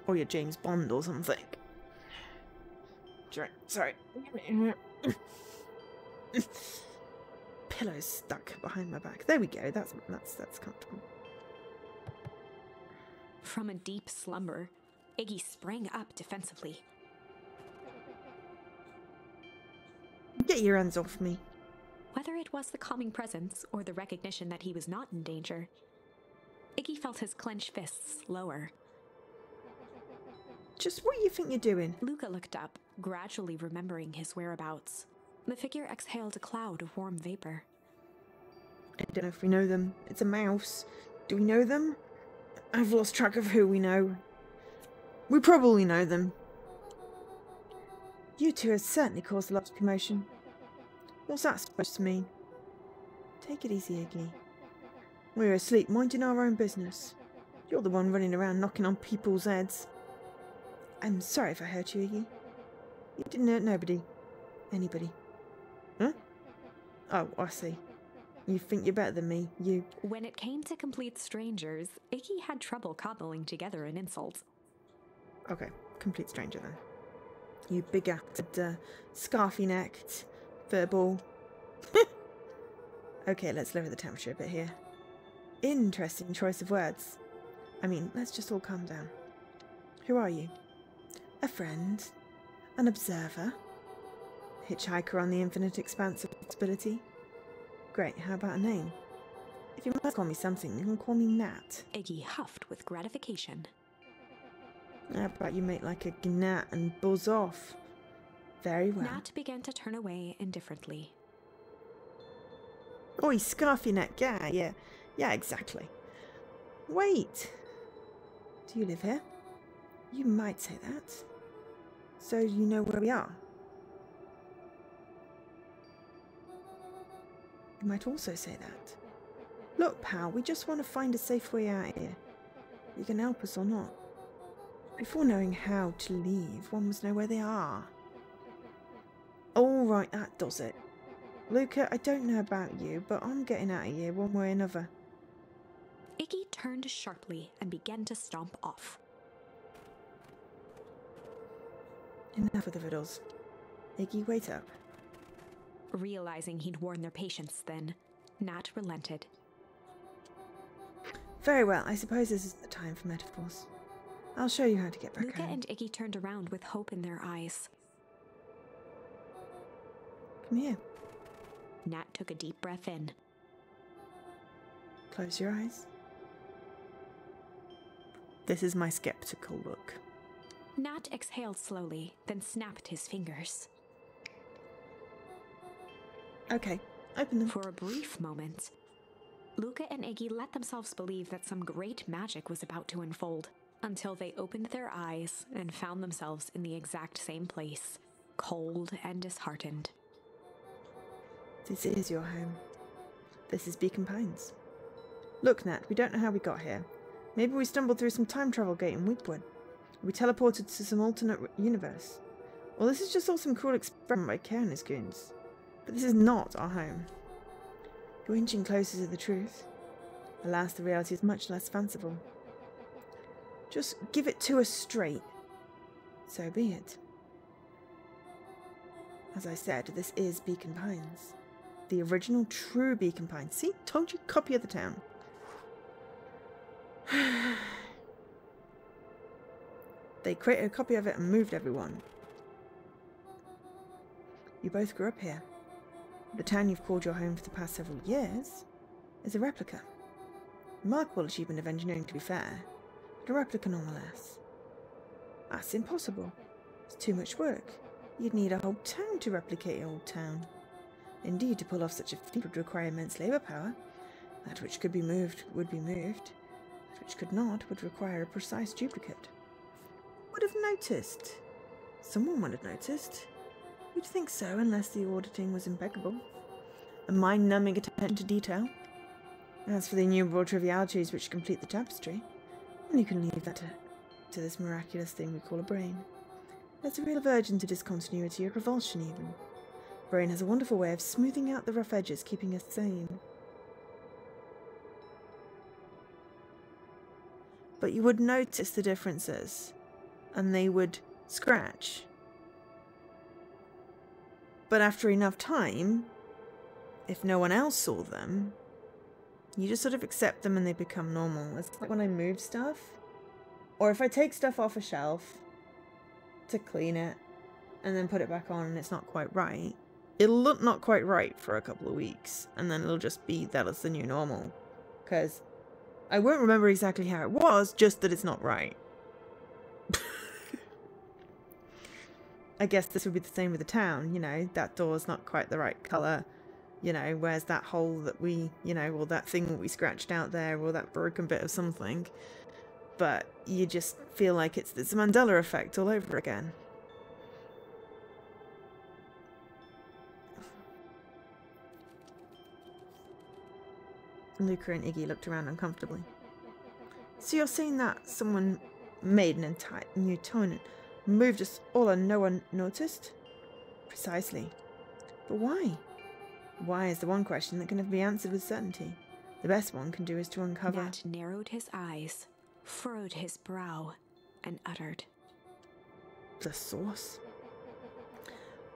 Or you're James Bond or something. Sorry. Pillow's stuck behind my back. There we go. That's comfortable. From a deep slumber, Iggy sprang up defensively. Get your hands off me. Whether it was the calming presence or the recognition that he was not in danger, Iggy felt his clenched fists lower. Just what do you think you're doing? Luca looked up, gradually remembering his whereabouts. The figure exhaled a cloud of warm vapor. I don't know if we know them. It's a mouse. Do we know them? I've lost track of who we know. We probably know them. You two have certainly caused a lot of commotion. What's that supposed to mean? Take it easy, Iggy. We're asleep, minding our own business. You're the one running around knocking on people's heads. I'm sorry if I hurt you, Iggy. You didn't hurt nobody. Anybody. Huh? Oh, I see. You think you're better than me, you. When it came to complete strangers, Iggy had trouble cobbling together an insult. Okay, complete stranger then. You big-acted, scarfy-necked, furball. Okay, let's lower the temperature a bit here. Interesting choice of words. I mean, let's just all calm down. Who are you? A friend? An observer? Hitchhiker on the infinite expanse of possibility? Great, how about a name? If you must call me something, you can call me Nat. Iggy huffed with gratification. How about you make like a gnat and buzz off? Very well. Nat began to turn away indifferently. Oi, scarfy neck, yeah. Yeah, exactly. Wait. Do you live here? You might say that. So you know where we are. You might also say that. Look, pal, we just want to find a safe way out here. You can help us or not. Before knowing how to leave, one must know where they are. Alright, that does it. Luca, I don't know about you, but I'm getting out of here one way or another. Iggy turned sharply and began to stomp off. Enough of the riddles. Iggy, wait up. Realizing he'd worn their patience then, Nat relented. Very well, I suppose this is the time for metaphors. I'll show you how to get back Luca home. And Iggy turned around with hope in their eyes. Come here. Nat took a deep breath in. Close your eyes. This is my skeptical look. Nat exhaled slowly, then snapped his fingers. Okay, open them. For a brief moment, Luca and Iggy let themselves believe that some great magic was about to unfold, until they opened their eyes and found themselves in the exact same place, cold and disheartened. This is your home. This is Beacon Pines. Look, Nat, we don't know how we got here. Maybe we stumbled through some time travel gate in Weepwood. We teleported to some alternate universe. Well, this is just all some cool experiment by Kerr and his goons. But this is not our home. You're inching closer to the truth. Alas, the reality is much less fanciful. Just give it to us straight. So be it. As I said, this is Beacon Pines. The original true Beacon Pines. See? Told you, copy of the town. They created a copy of it and moved everyone. You both grew up here. The town you've called your home for the past several years is a replica. Remarkable achievement of engineering, to be fair, but a replica nonetheless. That's impossible. It's too much work. You'd need a whole town to replicate your old town. Indeed, to pull off such a feat would require immense labour power. That which could be moved would be moved. That which could not would require a precise duplicate. Would have noticed. Someone would have noticed. You'd think so, unless the auditing was impeccable. A mind-numbing attention to detail. As for the innumerable trivialities which complete the tapestry, then you can leave that to this miraculous thing we call a brain. There's a real aversion to discontinuity or revulsion, even. Brain has a wonderful way of smoothing out the rough edges, keeping us sane. But you would notice the differences, and they would scratch. But after enough time, if no one else saw them, you just sort of accept them and they become normal. It's like when I move stuff, or if I take stuff off a shelf to clean it and then put it back on and it's not quite right, it'll look not quite right for a couple of weeks, and then it'll just be that it's the new normal, because I won't remember exactly how it was, just that it's not right. I guess this would be the same with the town. You know, that door's not quite the right colour, you know, where's that hole that we, you know, or that thing that we scratched out there, or that broken bit of something. But you just feel like it's a Mandela effect all over again. Luca and Iggy looked around uncomfortably. So you're saying that someone made an entire new tone and moved us all and no one noticed? Precisely. But why? Why is the one question that can be answered with certainty. The best one can do is to uncover... Nat narrowed his eyes, furrowed his brow, and uttered. The source?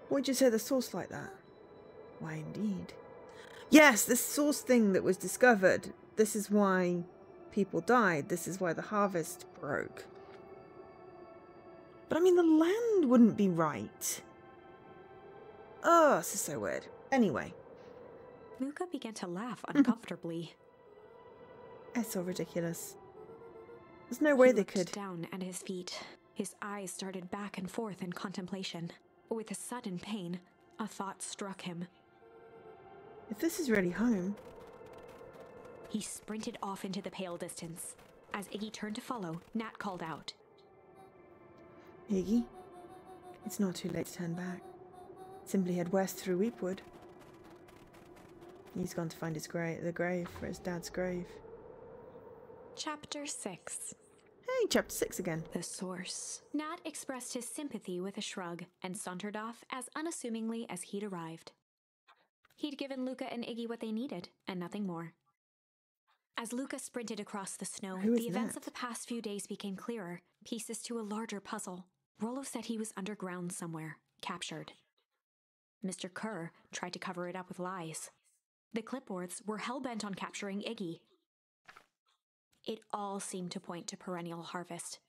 Why'd you say the source like that? Why, indeed. Yes, this source thing that was discovered. This is why people died. This is why the harvest broke. But I mean, the land wouldn't be right. Oh, this is so weird. Anyway. Luca began to laugh uncomfortably. It's so ridiculous. There's no way they could. He looked down at his feet. His eyes darted back and forth in contemplation. With a sudden pain, a thought struck him. If this is really home... He sprinted off into the pale distance. As Iggy turned to follow, Nat called out. Iggy, it's not too late to turn back. Simply head west through Weepwood. He's gone to find his grave for his dad's grave. Chapter 6. Hey, Chapter 6 again. The Source. Nat expressed his sympathy with a shrug and sauntered off as unassumingly as he'd arrived. He'd given Luca and Iggy what they needed, and nothing more. As Luca sprinted across the snow, the events of the past few days became clearer, pieces to a larger puzzle. Rollo said he was underground somewhere, captured. Mr. Kerr tried to cover it up with lies. The Clipworths were hell-bent on capturing Iggy. It all seemed to point to Perennial Harvest.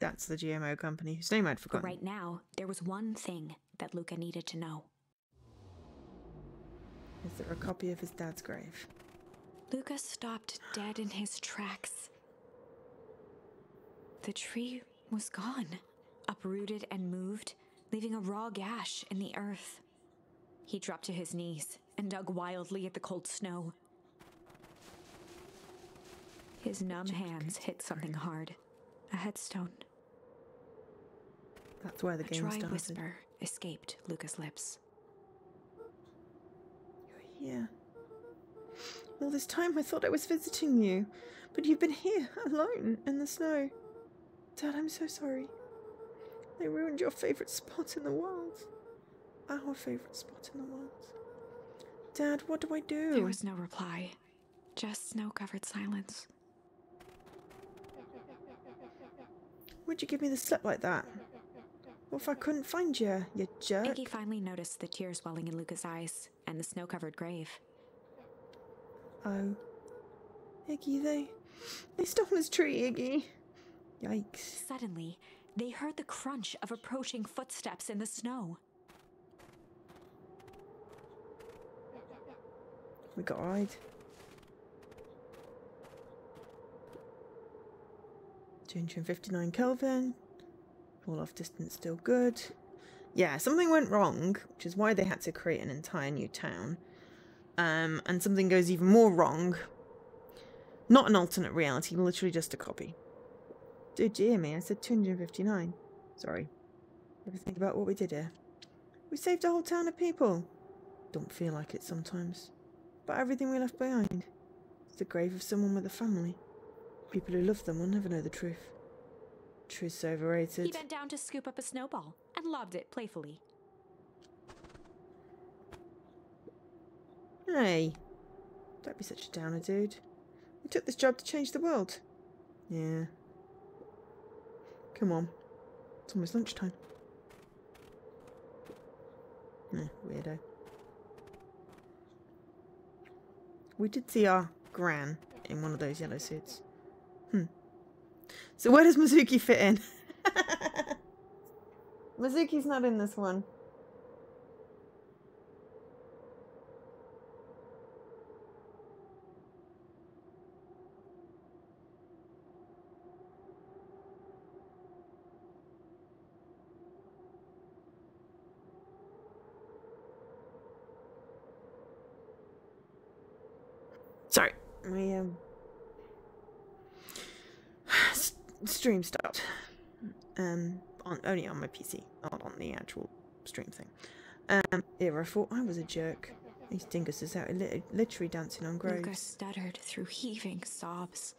That's the GMO company, whose name I'd forgotten. But right now, there was one thing that Luca needed to know. Is there a copy of his dad's grave? Luca stopped dead in his tracks. The tree was gone, uprooted and moved, leaving a raw gash in the earth. He dropped to his knees and dug wildly at the cold snow. His numb hands hit something hard. A headstone. That's where the game started. A dry whisper escaped Luca's lips. You're here. All this time I thought I was visiting you, but you've been here, alone, in the snow. Dad, I'm so sorry. They ruined your favourite spot in the world. Our favourite spot in the world. Dad, what do I do? There was no reply. Just snow-covered silence. Would you give me the slip like that? What if I couldn't find you, you jerk? Iggy finally noticed the tears welling in Luca's eyes and the snow-covered grave. Oh. Iggy, they stole his tree, Iggy. Yikes. Suddenly, they heard the crunch of approaching footsteps in the snow. We got eyed. (259 Kelvin). Fall off distance still good. Yeah, something went wrong, which is why they had to create an entire new town. And something goes even more wrong. Not an alternate reality, literally just a copy. Did you hear me? I said 259. Sorry. Never think about what we did here. We saved a whole town of people. Don't feel like it sometimes. But everything we left behind. It's the grave of someone with a family. People who love them will never know the truth. Truth's overrated. He bent down to scoop up a snowball and lobbed it playfully. Hey, don't be such a downer, dude. We took this job to change the world. Yeah. Come on. It's almost lunchtime. Eh, weirdo. We did see our gran in one of those yellow suits. So where does Mizuki fit in? Mizuki's not in this one. Sorry, my stream stopped. Only on my PC, not on the actual stream thing. Here I thought I was a jerk. These dinguses out literally dancing on graves. Luca stuttered through heaving sobs.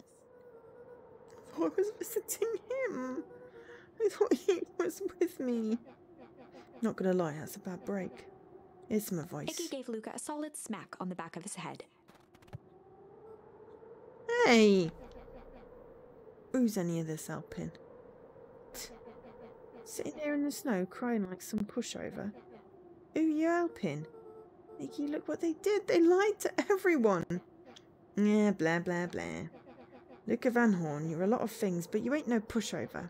I thought I was visiting him. I thought he was with me. Not gonna lie, that's a bad break. Here's some advice. Iggy gave Luca a solid smack on the back of his head. Hey! Who's any of this helping? Sitting here in the snow crying like some pushover. Who you helping? Iggy, look what they did. They lied to everyone. Yeah, blah, blah, blah. Luca Van Horn, you're a lot of things, but you ain't no pushover.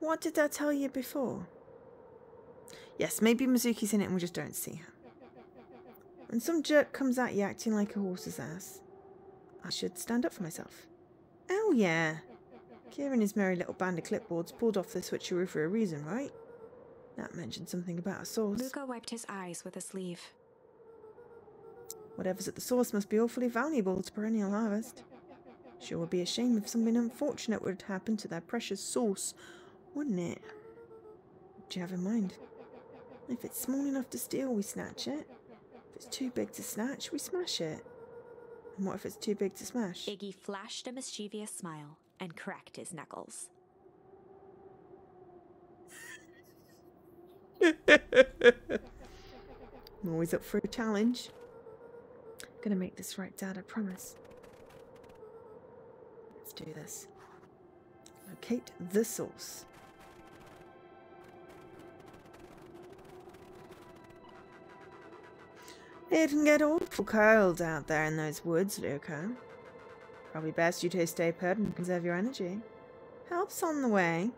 What did I tell you before? Yes, maybe Mizuki's in it and we just don't see her. And some jerk comes at you acting like a horse's ass. I should stand up for myself. Oh yeah. Kieran and his merry little band of clipboards pulled off the switcheroo for a reason, right? That mentioned something about a source. Luca wiped his eyes with a sleeve. Whatever's at the source must be awfully valuable to Perennial Harvest. Sure would be a shame if something unfortunate would happen to their precious source, wouldn't it? What do you have in mind? If it's small enough to steal, we snatch it. If it's too big to snatch, we smash it. And what if it's too big to smash? Iggy flashed a mischievous smile and cracked his knuckles. I'm always up for a challenge. I'm gonna make this right, Dad, I promise. Let's do this. Locate the source. It can get awful cold out there in those woods, Luca. Probably best you two stay put and conserve your energy. Help's on the way.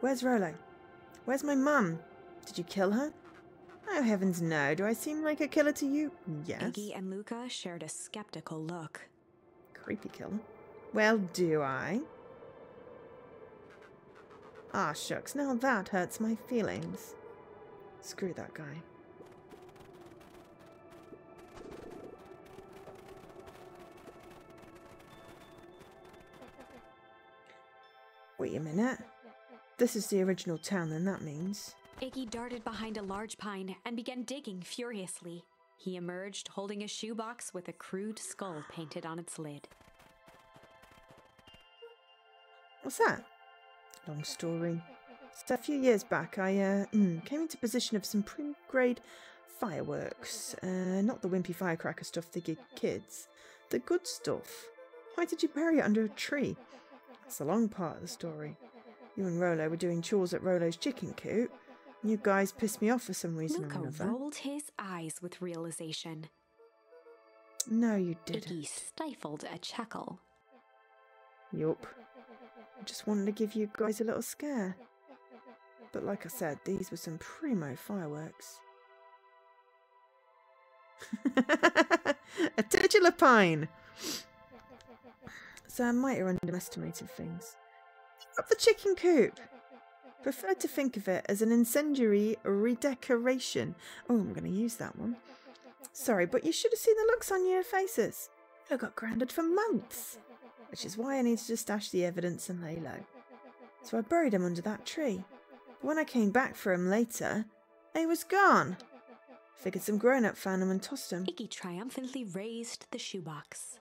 Where's Rolo? Where's my mum? Did you kill her? Oh heavens no, do I seem like a killer to you? Yes. Iggy and Luca shared a skeptical look. Creepy killer. Well, do I? Ah, shucks, now that hurts my feelings. Screw that guy. Wait a minute. This is the original town, then that means... Iggy darted behind a large pine and began digging furiously. He emerged holding a shoebox with a crude skull painted on its lid. What's that? Long story. So a few years back, I came into possession of some pre-grade fireworks. Not the wimpy firecracker stuff they give kids. The good stuff. Why did you bury it under a tree? That's the long part of the story. You and Rolo were doing chores at Rolo's chicken coop. You guys pissed me off for some reason or another. Luca rolled his eyes with realization. No, you didn't. Iggy stifled a chuckle. Yup. I just wanted to give you guys a little scare. But like I said, these were some primo fireworks. A tubular pine! So I might have underestimated things. Up the chicken coop! Prefer to think of it as an incendiary redecoration. Oh, I'm going to use that one. Sorry, but you should have seen the looks on your faces. I got grounded for months, which is why I needed to stash the evidence and lay low. So I buried him under that tree. But when I came back for him later, he was gone. Figured some grown-up found him and tossed him. Iggy triumphantly raised the shoebox.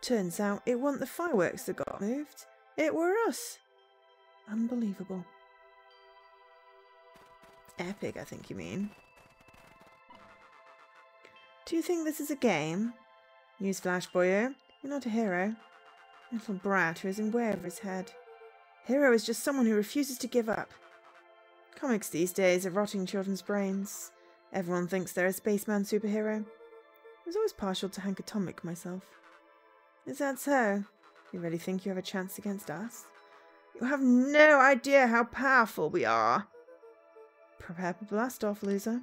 Turns out it wasn't the fireworks that got moved. It were us. Unbelievable. Epic, I think you mean. Do you think this is a game? Newsflash, boyo. You're not a hero. Little brat who isn't aware of his head. Hero is just someone who refuses to give up. Comics these days are rotting children's brains. Everyone thinks they're a spaceman superhero. I was always partial to Hank Atomic myself. Is that so? You really think you have a chance against us? You have no idea how powerful we are. Prepare for blast off, loser.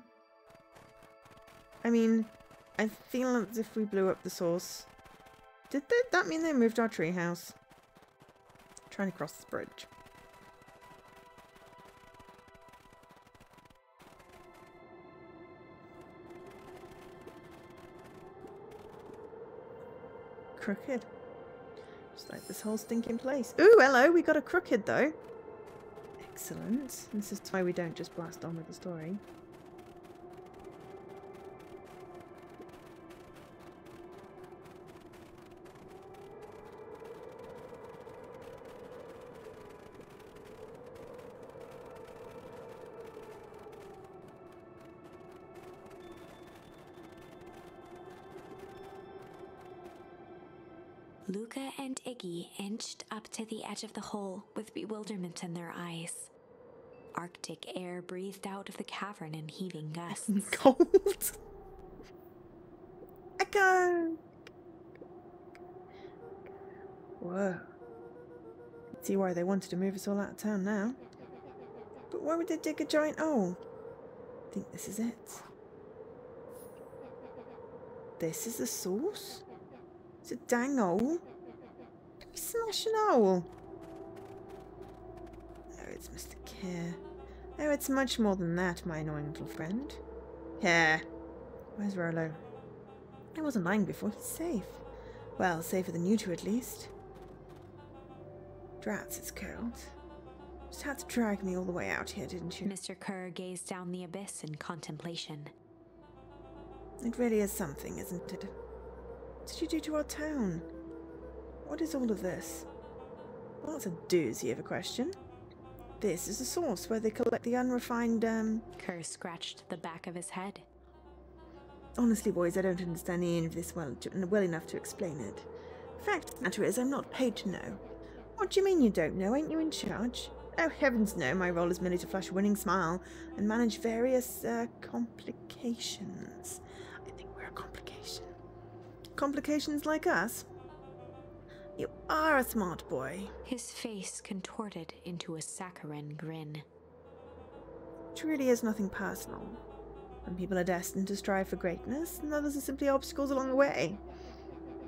I mean, I feel as if we blew up the source. Did that mean they moved our treehouse? Trying to cross this bridge. Crooked. Just like this whole stinking place. Ooh, hello, we got a crooked though. Excellent. This is why we don't just blast on with the story. Luca and Iggy inched up to the edge of the hole with bewilderment in their eyes. Arctic air breathed out of the cavern in heaving gusts. It's cold. Echo! Whoa. See why they wanted to move us all out of town now. But why would they dig a giant hole? I think this is it. This is the source? It's a dang hole. Did we smash an hole? Oh, it's Mr. Kerr. Oh, it's much more than that, my annoying little friend. Kerr. Where's Rolo? I wasn't lying before. He's safe. Well, safer than you two, at least. Drats, it's cold. Just had to drag me all the way out here, didn't you? Mr. Kerr gazed down the abyss in contemplation. It really is something, isn't it? What did you do to our town? What is all of this? Well, that's a doozy of a question. This is the source where they collect the unrefined, Kerr scratched the back of his head. Honestly, boys, I don't understand any of this well enough to explain it. The fact of the matter is, I'm not paid to know. What do you mean you don't know? Ain't you in charge? Oh, heavens no, my role is merely to flash a winning smile and manage various, complications. I think we're a complication. Complications like us? You are a smart boy. His face contorted into a saccharine grin. It really is nothing personal. Some people are destined to strive for greatness, and others are simply obstacles along the way.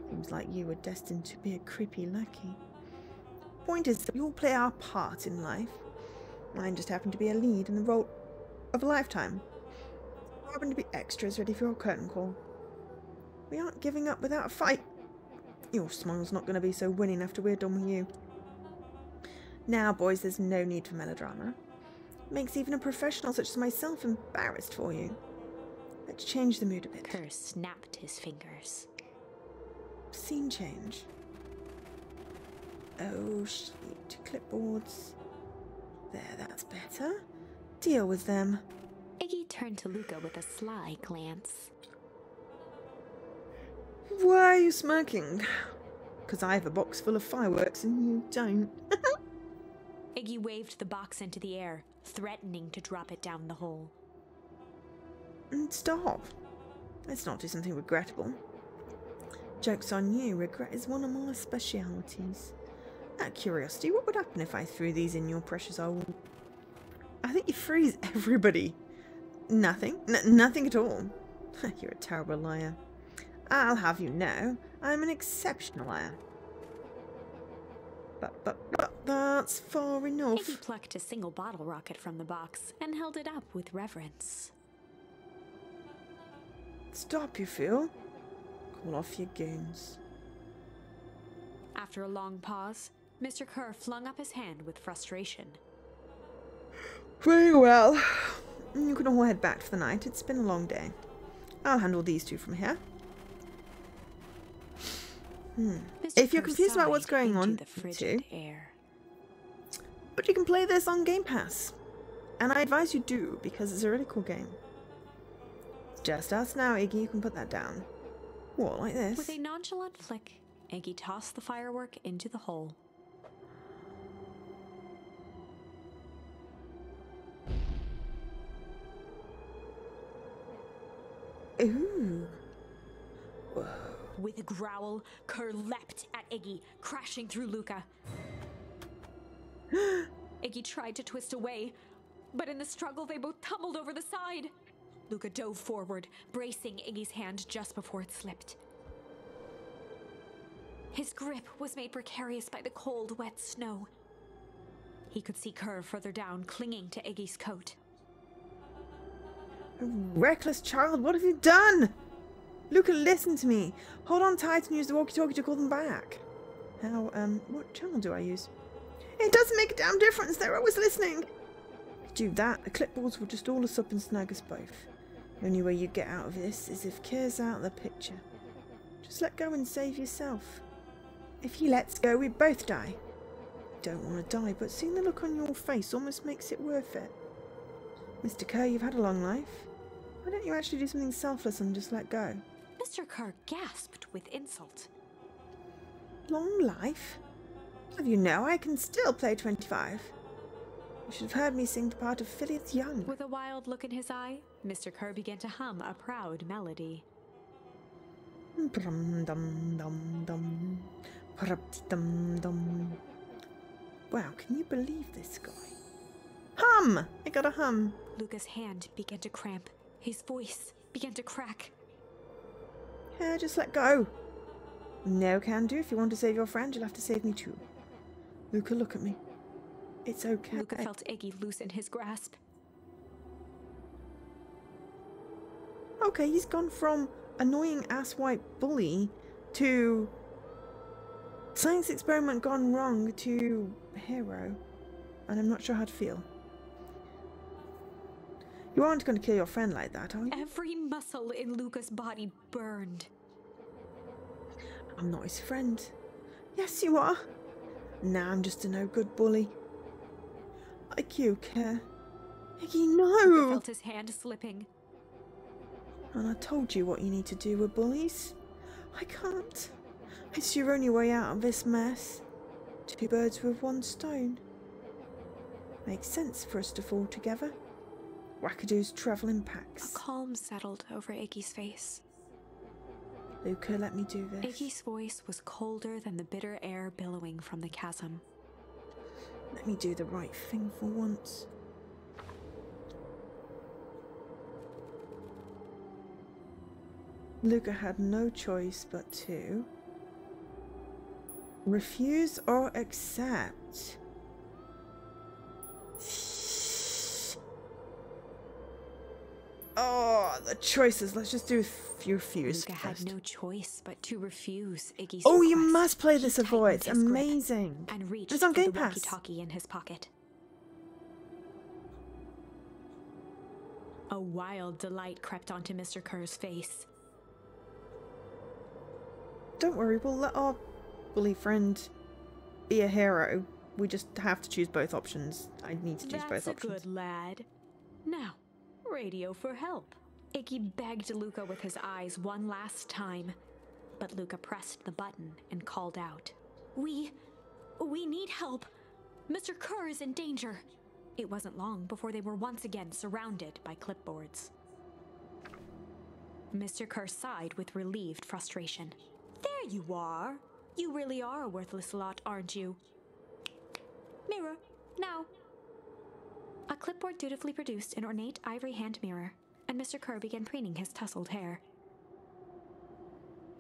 Seems like you were destined to be a creepy lackey. Point is that we all play our part in life. Mine just happened to be a lead in the role of a lifetime. I happen to be extras ready for your curtain call. We aren't giving up without a fight. Your smile's not going to be so winning after we're done with you. Now, boys, there's no need for melodrama. It makes even a professional such as myself embarrassed for you. Let's change the mood a bit. Kerr snapped his fingers. Scene change. Oh, shit. Clipboards. There, that's better. Deal with them. Iggy turned to Luca with a sly glance. Why are you smirking? Because I have a box full of fireworks and you don't. Iggy waved the box into the air, threatening to drop it down the hole. Stop. Let's not do something regrettable. Joke's on you, regret is one of my specialities. Out of curiosity, what would happen if I threw these in your precious old... I think you freeze everybody. Nothing. Nothing at all. You're a terrible liar. I'll have you know, I'm an exceptional liar. But, that's far enough. He plucked a single bottle rocket from the box and held it up with reverence. Stop, you fool. Call off your goons. After a long pause, Mr. Kerr flung up his hand with frustration. Very well. You can all head back for the night. It's been a long day. I'll handle these two from here. If you're confused about what's going on, but you can play this on Game Pass. And I advise you do, because it's a really cool game. It's just us now, Iggy. You can put that down. What, like this? With a nonchalant flick, Iggy tossed the firework into the hole. Ooh. Whoa. With a growl, Kerr leapt at Iggy, crashing through Luca. Iggy tried to twist away, but in the struggle they both tumbled over the side. Luca dove forward, bracing Iggy's hand just before it slipped. His grip was made precarious by the cold, wet snow. He could see Kerr further down, clinging to Iggy's coat. Reckless child, what have you done? Luca, listen to me. Hold on tight and use the walkie-talkie to call them back. How, what channel do I use? It doesn't make a damn difference. They're always listening. Do that. The clipboards will just all us up and snag us both. The only way you get out of this is if Kerr's out of the picture. Just let go and save yourself. If he lets go, we both die. Don't want to die, but seeing the look on your face almost makes it worth it. Mr. Kerr, you've had a long life. Why don't you actually do something selfless and just let go? Mr. Kerr gasped with insult. Long life? Have you know I can still play 25. You should have heard me sing the part of Phillies Young. With a wild look in his eye, Mr. Kerr began to hum a proud melody. Wow, can you believe this guy? Hum! I got a hum. Luca's hand began to cramp. His voice began to crack. Yeah, just let go. No can do. If you want to save your friend, you'll have to save me too. Luca, look at me. It's okay. Luca felt Iggy loosen his grasp. Okay, he's gone from annoying asswipe bully to science experiment gone wrong to hero. And I'm not sure how to feel. You aren't going to kill your friend like that, are you? Every muscle in Luca's body burned. I'm not his friend. Yes, you are. Nah, I'm just a no-good bully. Like you, Kerr. Iggy, no! I felt his hand slipping. And I told you what you need to do with bullies. I can't. It's your only way out of this mess. Two birds with one stone. Makes sense for us to fall together. Wackadoo's travel in packs. A calm settled over Iggy's face. Luca, let me do this. Iggy's voice was colder than the bitter air billowing from the chasm. Let me do the right thing for once. Luca had no choice but to refuse or accept. Oh, the choices. Let's just do refuse. Luca first. Had no choice but to refuse Iggy's request. You must play this avoid. It's amazing. And reached it's on Game Pass. Walkie-talkie in his pocket. A wild delight crept onto Mr. Kerr's face. Don't worry, we'll let our bully friend be a hero. We just have to choose both options. I need to choose both options. That's a good lad. Now, radio for help. Iggy begged Luca with his eyes one last time, but Luca pressed the button and called out. We need help. Mr. Kerr is in danger. It wasn't long before they were once again surrounded by clipboards. Mr. Kerr sighed with relieved frustration. There you are. You really are a worthless lot, aren't you? Mirror, now. A clipboard dutifully produced an ornate ivory hand mirror, and Mr. Kerr began preening his tousled hair.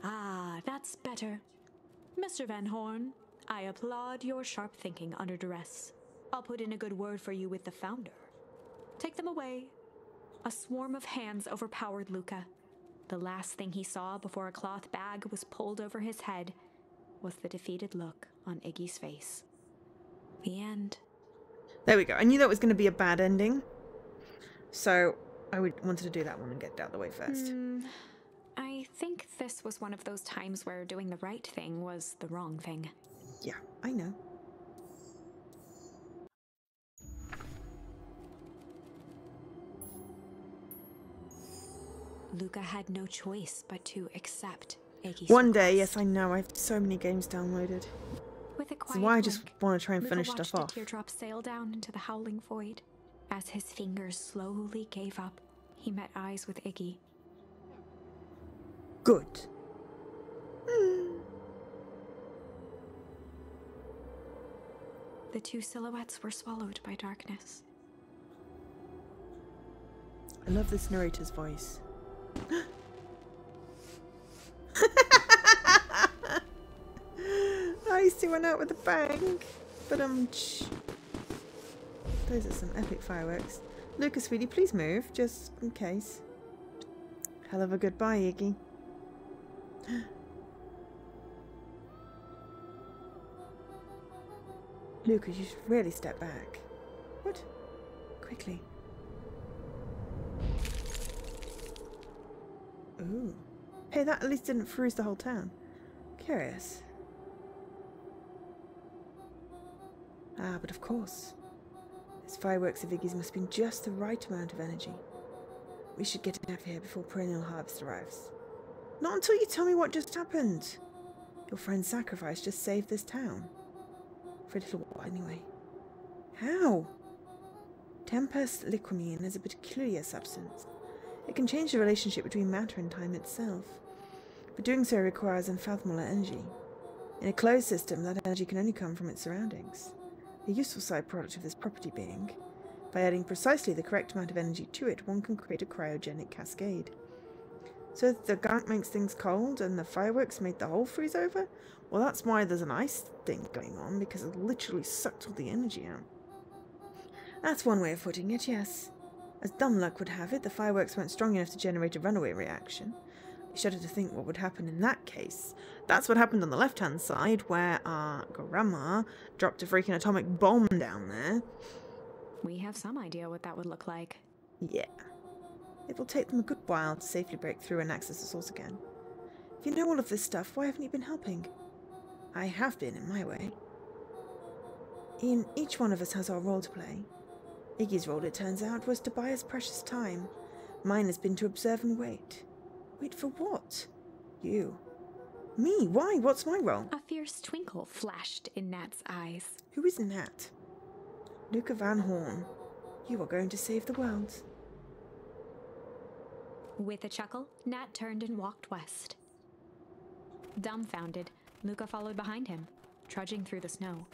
Ah, that's better. Mr. Van Horn, I applaud your sharp thinking under duress. I'll put in a good word for you with the founder. Take them away. A swarm of hands overpowered Luca. The last thing he saw before a cloth bag was pulled over his head was the defeated look on Iggy's face. The end. There we go. I knew that was going to be a bad ending, so I wanted to do that one and get it out of the way first. I think this was one of those times where doing the right thing was the wrong thing. Yeah, I know. Luca had no choice but to accept Iggy's one day, yes, I know. I have so many games downloaded. That's why I just want to try and finish stuff off. Teardrops sailed down into the howling void. As his fingers slowly gave up, he met eyes with Iggy. Good. The two silhouettes were swallowed by darkness. I love this narrator's voice. He went out with a bang, but those are some epic fireworks. Luca, sweetie, please move, just in case. Hell of a goodbye, Iggy. Luca, you should really step back. What? Quickly. Ooh. Hey, that at least didn't freeze the whole town. Curious. Ah, but of course. Those fireworks of Iggy's must be just the right amount of energy. We should get out of here before Perennial Harvest arrives. Not until you tell me what just happened. Your friend's sacrifice just saved this town. For a little while, anyway. How? Tempus Liquamine is a peculiar substance. It can change the relationship between matter and time itself. But doing so requires unfathomable energy. In a closed system, that energy can only come from its surroundings. A useful side product of this property being, by adding precisely the correct amount of energy to it, one can create a cryogenic cascade. So the gunk makes things cold and the fireworks made the whole freeze over? Well, that's why there's an ice thing going on, because it literally sucked all the energy out. That's one way of putting it, yes. As dumb luck would have it, the fireworks weren't strong enough to generate a runaway reaction. I shudder to think what would happen in that case. That's what happened on the left-hand side, where our grandma dropped a freaking atomic bomb down there. We have some idea what that would look like. Yeah. It will take them a good while to safely break through and access the source again. If you know all of this stuff, why haven't you been helping? I have been, in my way. In each one of us has our role to play. Iggy's role, it turns out, was to buy us precious time. Mine has been to observe and wait. Wait for what? You. Me? Why? What's my role? A fierce twinkle flashed in Nat's eyes. Who is Nat? Luca Van Horn. You are going to save the world. With a chuckle, Nat turned and walked west. Dumbfounded, Luca followed behind him, trudging through the snow.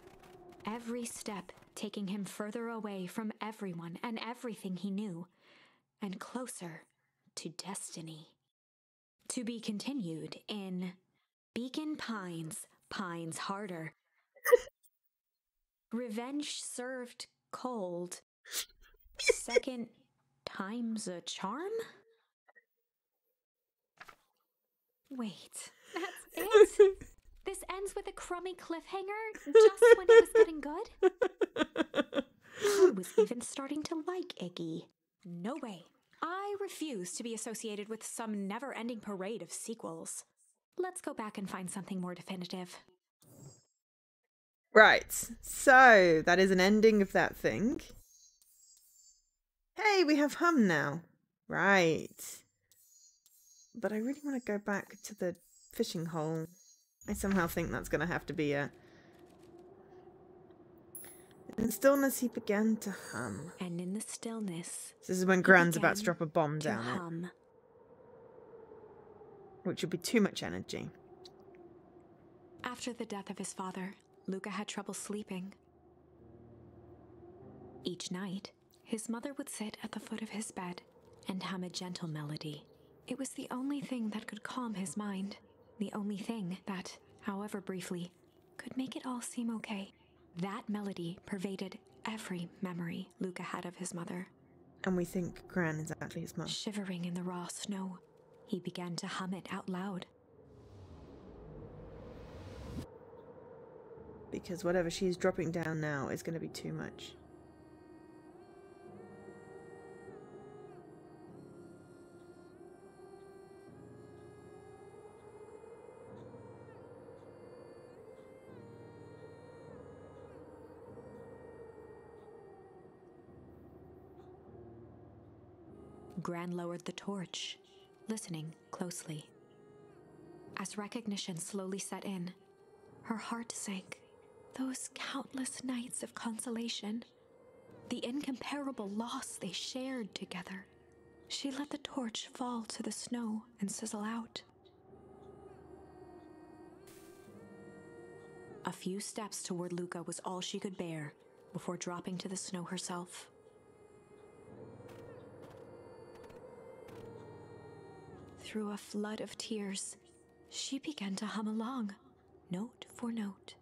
Every step taking him further away from everyone and everything he knew, and closer to destiny. To be continued in Beacon Pines, Pines Harder. Revenge served cold. Second time's a charm? Wait, that's it? This ends with a crummy cliffhanger just when it was getting good? I was even starting to like Iggy. No way. I refuse to be associated with some never-ending parade of sequels. Let's go back and find something more definitive. Right, so that is an ending of that thing. Hey, we have Hum now. Right. But I really want to go back to the fishing hole. I somehow think that's going to have to be a... In stillness he began to hum. And in the stillness... This is when Gran's about to drop a bomb down it. Which would be too much energy. After the death of his father, Luca had trouble sleeping. Each night, his mother would sit at the foot of his bed and hum a gentle melody. It was the only thing that could calm his mind. The only thing that, however briefly, could make it all seem okay. That melody pervaded every memory Luca had of his mother. And we think Gran is actually his mother. Shivering in the raw snow, he began to hum it out loud. Because whatever she's dropping down now is going to be too much. Gran lowered the torch, listening closely. As recognition slowly set in, her heart sank. Those countless nights of consolation, the incomparable loss they shared together. She let the torch fall to the snow and sizzle out. A few steps toward Luca was all she could bear before dropping to the snow herself. Through a flood of tears, she began to hum along, note for note.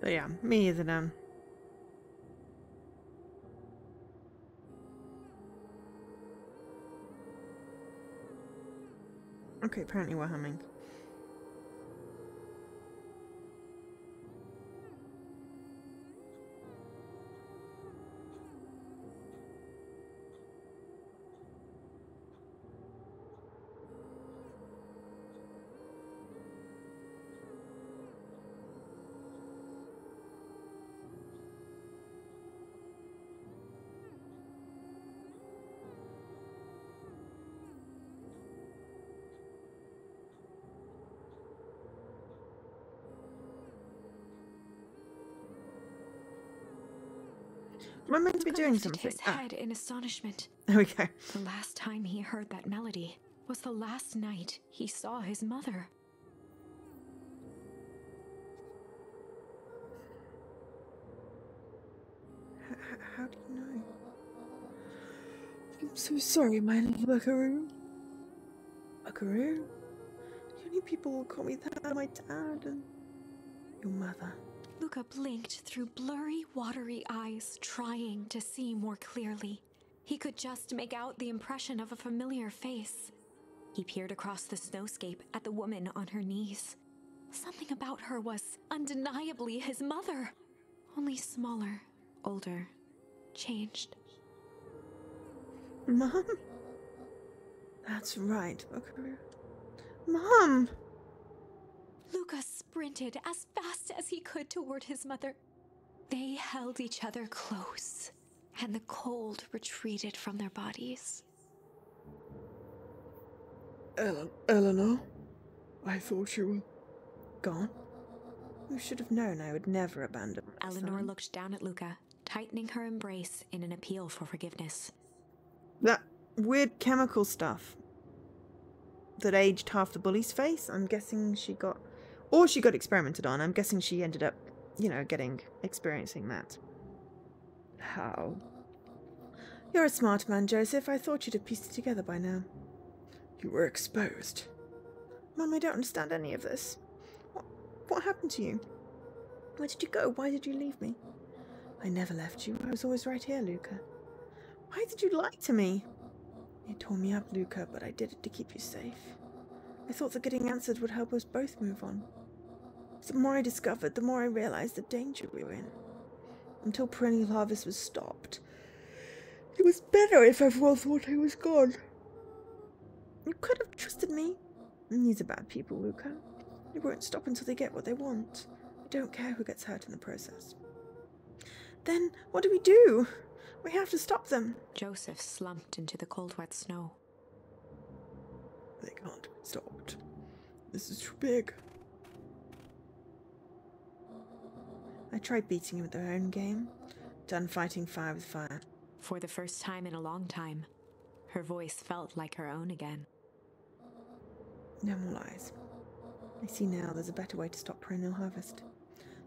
But yeah, me either then. Okay, apparently we're humming. Am I meant to be doing something? His head in astonishment. There we go. The last time he heard that melody was the last night he saw his mother. How do you know? I'm so sorry, my Buckaroo. Buckaroo? The only people who call me that are my dad and your mother. Luca blinked through blurry, watery eyes, trying to see more clearly. He could just make out the impression of a familiar face. He peered across the snowscape at the woman on her knees. Something about her was undeniably his mother, only smaller, older, changed. Mom? That's right, Buckaroo. Mom! Luca sprinted as fast as he could toward his mother. They held each other close, and the cold retreated from their bodies. Eleanor? I thought you were... gone? You should have known I would never abandon my son. Eleanor looked down at Luca, tightening her embrace in an appeal for forgiveness. That weird chemical stuff that aged half the bully's face, I'm guessing she got... Or she got experimented on. I'm guessing she ended up, you know, experiencing that. How? You're a smart man, Joseph. I thought you'd have pieced it together by now. You were exposed. Mum, I don't understand any of this. What happened to you? Where did you go? Why did you leave me? I never left you. I was always right here, Luca. Why did you lie to me? You tore me up, Luca, but I did it to keep you safe. I thought that getting answered would help us both move on. So the more I discovered, the more I realized the danger we were in. Until Perennial Harvest was stopped, it was better if everyone thought I was gone. You could have trusted me. And these are bad people, Luca. They won't stop until they get what they want. I don't care who gets hurt in the process. Then what do? We have to stop them. Joseph slumped into the cold, wet snow. They can't be stopped. This is too big. I tried beating him at their own game. Done fighting fire with fire. For the first time in a long time, her voice felt like her own again. No more lies. I see now there's a better way to stop Perennial Harvest.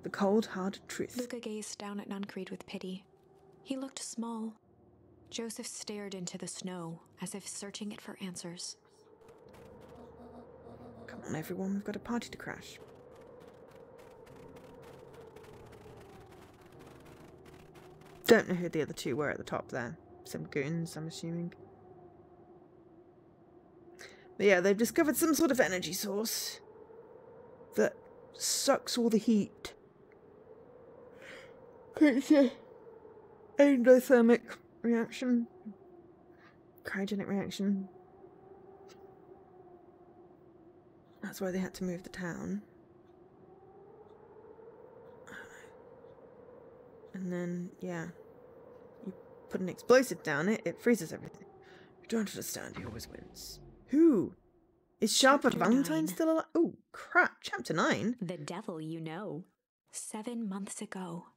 The cold, hard truth. Luca gazed down at Nuncreed with pity. He looked small. Joseph stared into the snow, as if searching it for answers. Come on, everyone, we've got a party to crash. Don't know who the other two were at the top there. Some goons, I'm assuming. But yeah, they've discovered some sort of energy source that sucks all the heat. It's an endothermic reaction. Cryogenic reaction. That's why they had to move the town. And then, yeah. You put an explosive down it, it freezes everything. You don't understand, he always wins. Who? Is Sharper Valentine still alive? Oh, crap. Chapter 9? The devil you know. 7 months ago.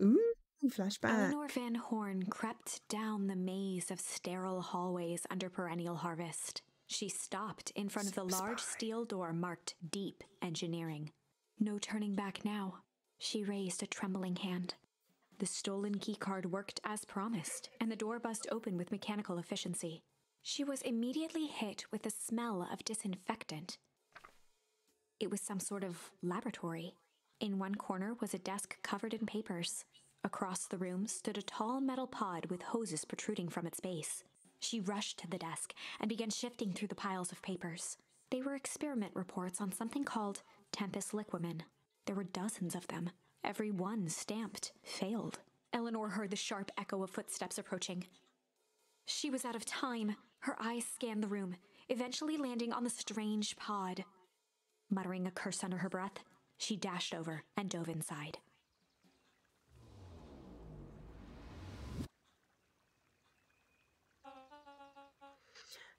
Ooh, flashback. Eleanor Van Horn crept down the maze of sterile hallways under Perennial Harvest. She stopped in front of the large steel door marked Deep Engineering. No turning back now. She raised a trembling hand. The stolen keycard worked as promised, and the door buzzed open with mechanical efficiency. She was immediately hit with the smell of disinfectant. It was some sort of laboratory. In one corner was a desk covered in papers. Across the room stood a tall metal pod with hoses protruding from its base. She rushed to the desk and began shifting through the piles of papers. They were experiment reports on something called Tempus Liquamine. There were dozens of them. Every one stamped, failed. Eleanor heard the sharp echo of footsteps approaching. She was out of time. Her eyes scanned the room, eventually landing on the strange pod. Muttering a curse under her breath, she dashed over and dove inside.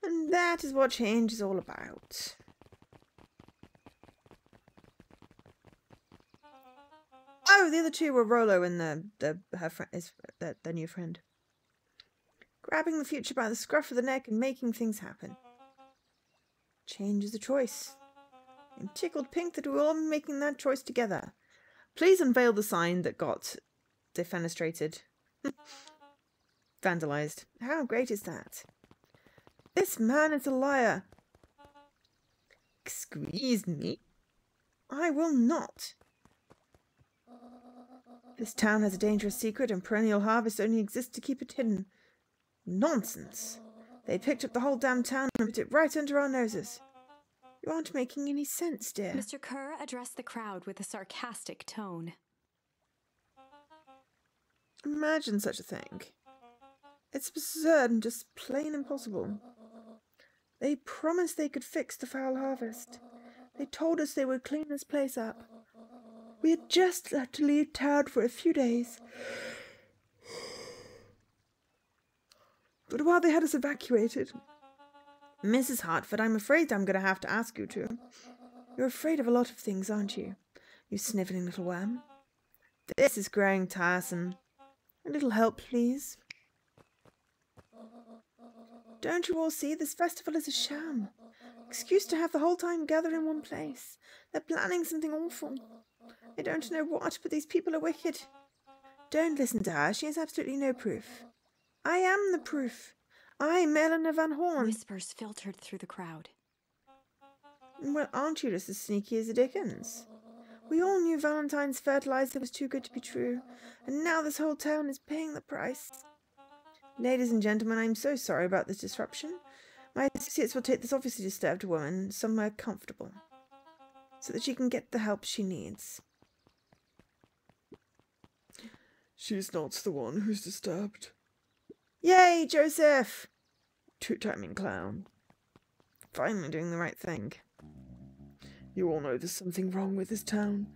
And that is what change is all about. Oh, the other two were Rollo and her new friend. Grabbing the future by the scruff of the neck and making things happen. Change is a choice. I'm tickled pink that we're all making that choice together. Please unveil the sign that got defenestrated. Vandalized. How great is that? This man is a liar. Excuse me? I will not. This town has a dangerous secret, and Perennial Harvest only exists to keep it hidden. Nonsense. They picked up the whole damn town and put it right under our noses. You aren't making any sense, dear. Mr. Kerr addressed the crowd with a sarcastic tone. Imagine such a thing. It's absurd and just plain impossible. They promised they could fix the foul harvest. They told us they would clean this place up. We had just had to leave town for a few days. But while they had us evacuated... Mrs. Hartford, I'm afraid I'm going to have to ask you to. You're afraid of a lot of things, aren't you? You snivelling little worm. This is growing tiresome. A little help, please. Don't you all see? This festival is a sham. Excuse to have the whole time gathered in one place. They're planning something awful. I don't know what, but these people are wicked. Don't listen to her. She has absolutely no proof. I am the proof. I'm Eleanor Van Horn. Whispers filtered through the crowd. Well, aren't you just as sneaky as the Dickens? We all knew Valentine's fertilizer was too good to be true, and now this whole town is paying the price. Ladies and gentlemen, I'm so sorry about this disruption. My associates will take this obviously disturbed woman somewhere comfortable, so that she can get the help she needs. She's not the one who's disturbed. Yay, Joseph! Two-timing clown. Finally doing the right thing. You all know there's something wrong with this town.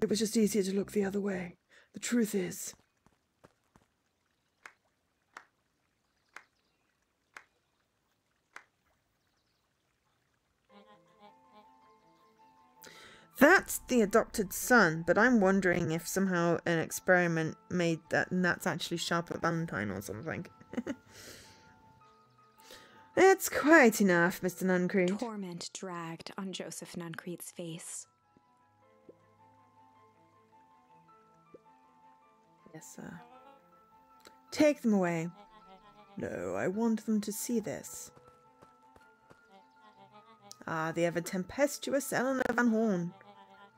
It was just easier to look the other way. The truth is... That's the adopted son, but I'm wondering if somehow an experiment made that, and that's actually Sharper Valentine or something. It's quite enough, Mr. Nuncrete. Torment dragged on Joseph Nuncrete's face. Yes, sir. Take them away. No, I want them to see this. Ah, the ever tempestuous Eleanor Van Horn.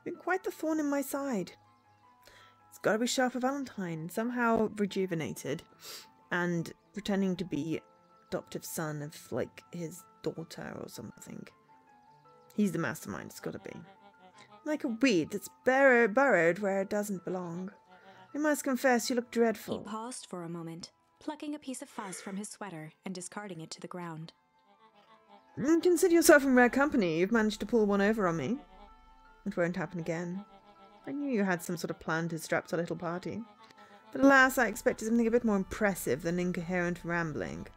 Been quite the thorn in my side. It's gotta be Sharper Valentine, somehow rejuvenated and pretending to be adoptive son of, like, his daughter or something. He's the mastermind, it's gotta be. Like a weed that's burrowed where it doesn't belong. I must confess, you look dreadful. He paused for a moment, plucking a piece of fuzz from his sweater and discarding it to the ground. Consider yourself in rare company. You've managed to pull one over on me. It won't happen again. I knew you had some sort of plan to strap to a little party. But alas, I expected something a bit more impressive than incoherent rambling.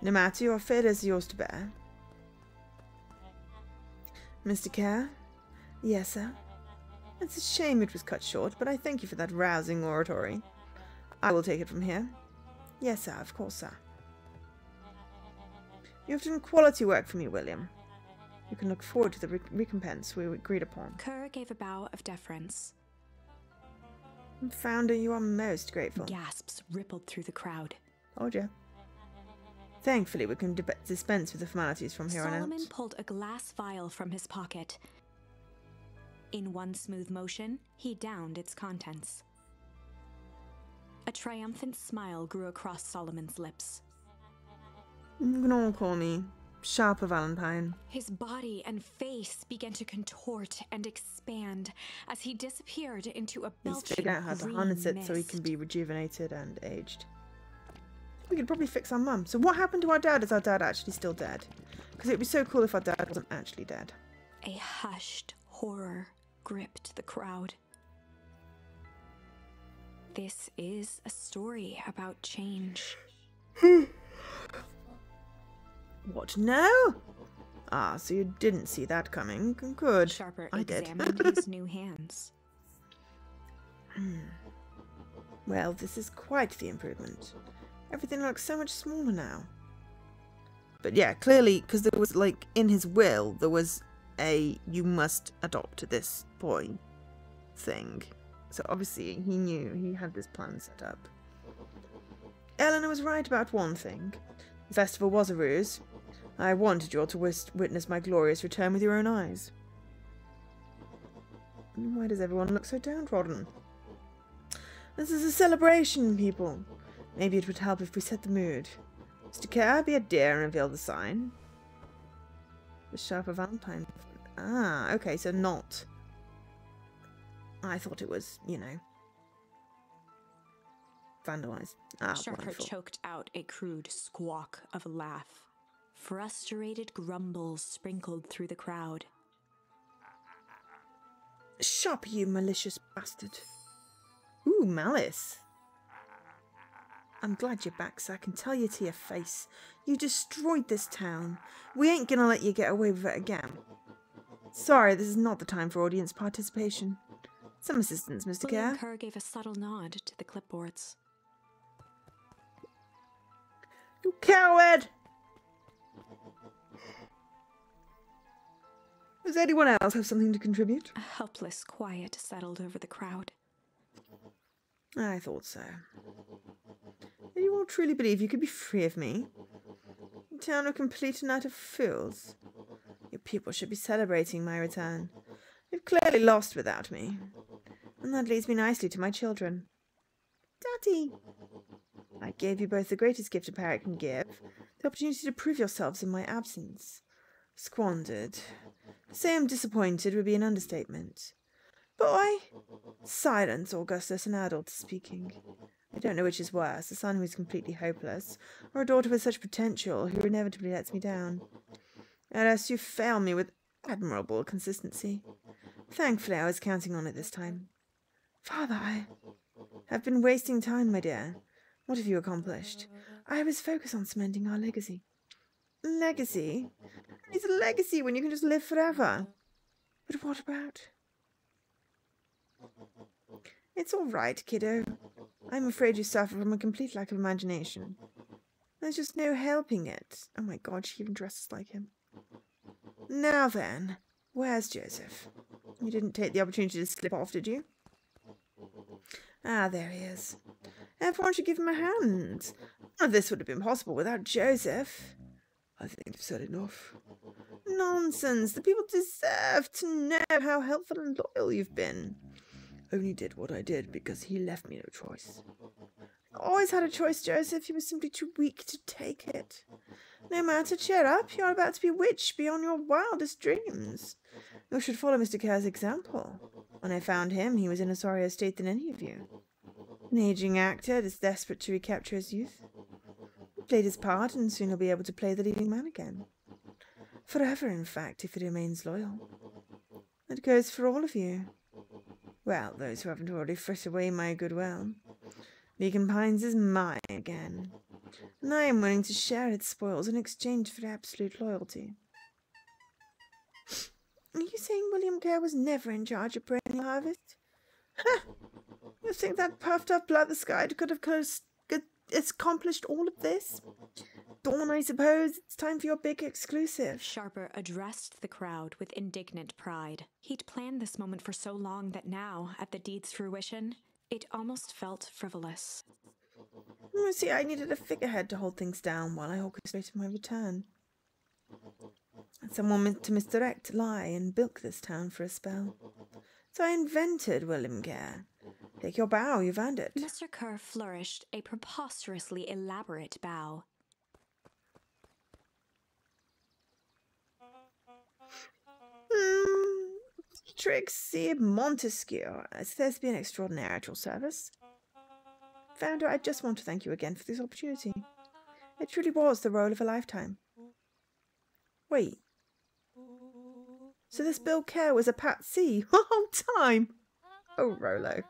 No matter, your fate is yours to bear. Mr. Kerr? Yes, sir? It's a shame it was cut short, but I thank you for that rousing oratory. I will take it from here. Yes, sir, of course, sir. You have done quality work for me, William. You can look forward to the recompense we agreed upon. Kerr gave a bow of deference. Founder, you are most grateful. Gasps rippled through the crowd. Told ya. Thankfully, we can dispense with the formalities from here on out. Solomon pulled a glass vial from his pocket. In one smooth motion, he downed its contents. A triumphant smile grew across Solomon's lips. You can all call me Sharper Valentine. His body and face began to contort and expand as he disappeared into a belching green mist. He's figured out how to harness it so he can be rejuvenated and aged. We could probably fix our mum. So what happened to our dad? Is our dad actually still dead? Because it would be so cool if our dad wasn't actually dead. A hushed horror gripped the crowd. This is a story about change. What? No? Ah, so you didn't see that coming. Good. Sharper examined his new hands. Well, this is quite the improvement. Everything looks so much smaller now. But yeah, clearly, because there was, like, in his will, there was a you must adopt this boy thing. So obviously he knew he had this plan set up. Eleanor was right about one thing. The festival was a ruse. I wanted you all to witness my glorious return with your own eyes. Why does everyone look so downtrodden? This is a celebration, people. Maybe it would help if we set the mood. Mr. Kerr, be a dear and reveal the sign. The Sharper Valentine. Ah, okay, so not. I thought it was, you know, vandalized. Ah, Sharper wonderful. Choked out a crude squawk of a laugh. Frustrated grumbles sprinkled through the crowd. Sharper, you malicious bastard. Ooh, malice. I'm glad you're back, so I can tell you to your face. You destroyed this town. We ain't gonna let you get away with it again. Sorry, this is not the time for audience participation. Some assistance, Mr. Kerr. Kerr gave a subtle nod to the clipboards. You coward! Does anyone else have something to contribute? A helpless quiet settled over the crowd. I thought so. Do you all truly believe you could be free of me? The town will complete a night of fools. Your people should be celebrating my return. They've clearly lost without me. And that leads me nicely to my children. Daddy! I gave you both the greatest gift a parent can give, the opportunity to prove yourselves in my absence. Squandered. To say I'm disappointed would be an understatement. Boy! Silence, Augustus, an adult speaking. I don't know which is worse, a son who is completely hopeless, or a daughter with such potential who inevitably lets me down. Alas, you fail me with admirable consistency. Thankfully, I was counting on it this time. Father, I have been wasting time, my dear. What have you accomplished? I was focused on cementing our legacy. Legacy? It's a legacy when you can just live forever. But what about... It's all right, kiddo. I'm afraid you suffer from a complete lack of imagination. There's just no helping it. Oh my God, she even dresses like him. Now then, where's Joseph? You didn't take the opportunity to slip off, did you? Ah, there he is. Everyone should give him a hand. None of this would have been possible without Joseph. I think you've said enough. Nonsense! The people deserve to know how helpful and loyal you've been. Only did what I did because he left me no choice. I always had a choice, Joseph. You were simply too weak to take it. No matter, cheer up. You're about to be witched beyond your wildest dreams. You should follow Mr. Kerr's example. When I found him, he was in a sorrier state than any of you. An aging actor is desperate to recapture his youth. He played his part, and soon he'll be able to play the leading man again. Forever, in fact, if he remains loyal. That goes for all of you. Well, those who haven't already frittered away my goodwill. Beacon Pines is mine again, and I am willing to share its spoils in exchange for absolute loyalty. Are you saying William Kerr was never in charge of Perennial Harvest? Ha! You think that puffed-up blatherskite could have accomplished all of this? Dawn, I suppose. It's time for your big exclusive. Sharper addressed the crowd with indignant pride. He'd planned this moment for so long that now, at the deed's fruition, it almost felt frivolous. You see, I needed a figurehead to hold things down while I orchestrated my return. Someone meant to misdirect, lie, and bilk this town for a spell. So I invented William Kerr. Take your bow, you've earned it. Mr. Kerr flourished a preposterously elaborate bow. Trixie Montesquieu, as there's been extraordinary at your service. Founder, I just want to thank you again for this opportunity. It truly was the role of a lifetime. Wait. So this Bill Kerr was a patsy the whole time? Oh, Rolo.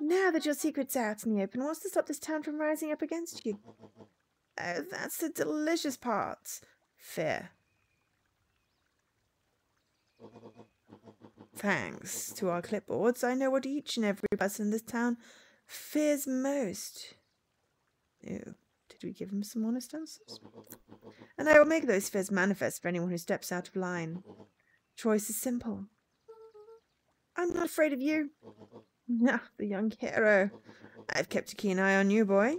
Now that your secret's out in the open, what's to stop this town from rising up against you? Oh, that's the delicious part. Fear. Thanks to our clipboards, I know what each and every person in this town fears most. Ew, did we give him some honest answers? And I will make those fears manifest for anyone who steps out of line. Choice is simple. I'm not afraid of you. Nah, the young hero. I've kept a keen eye on you, boy.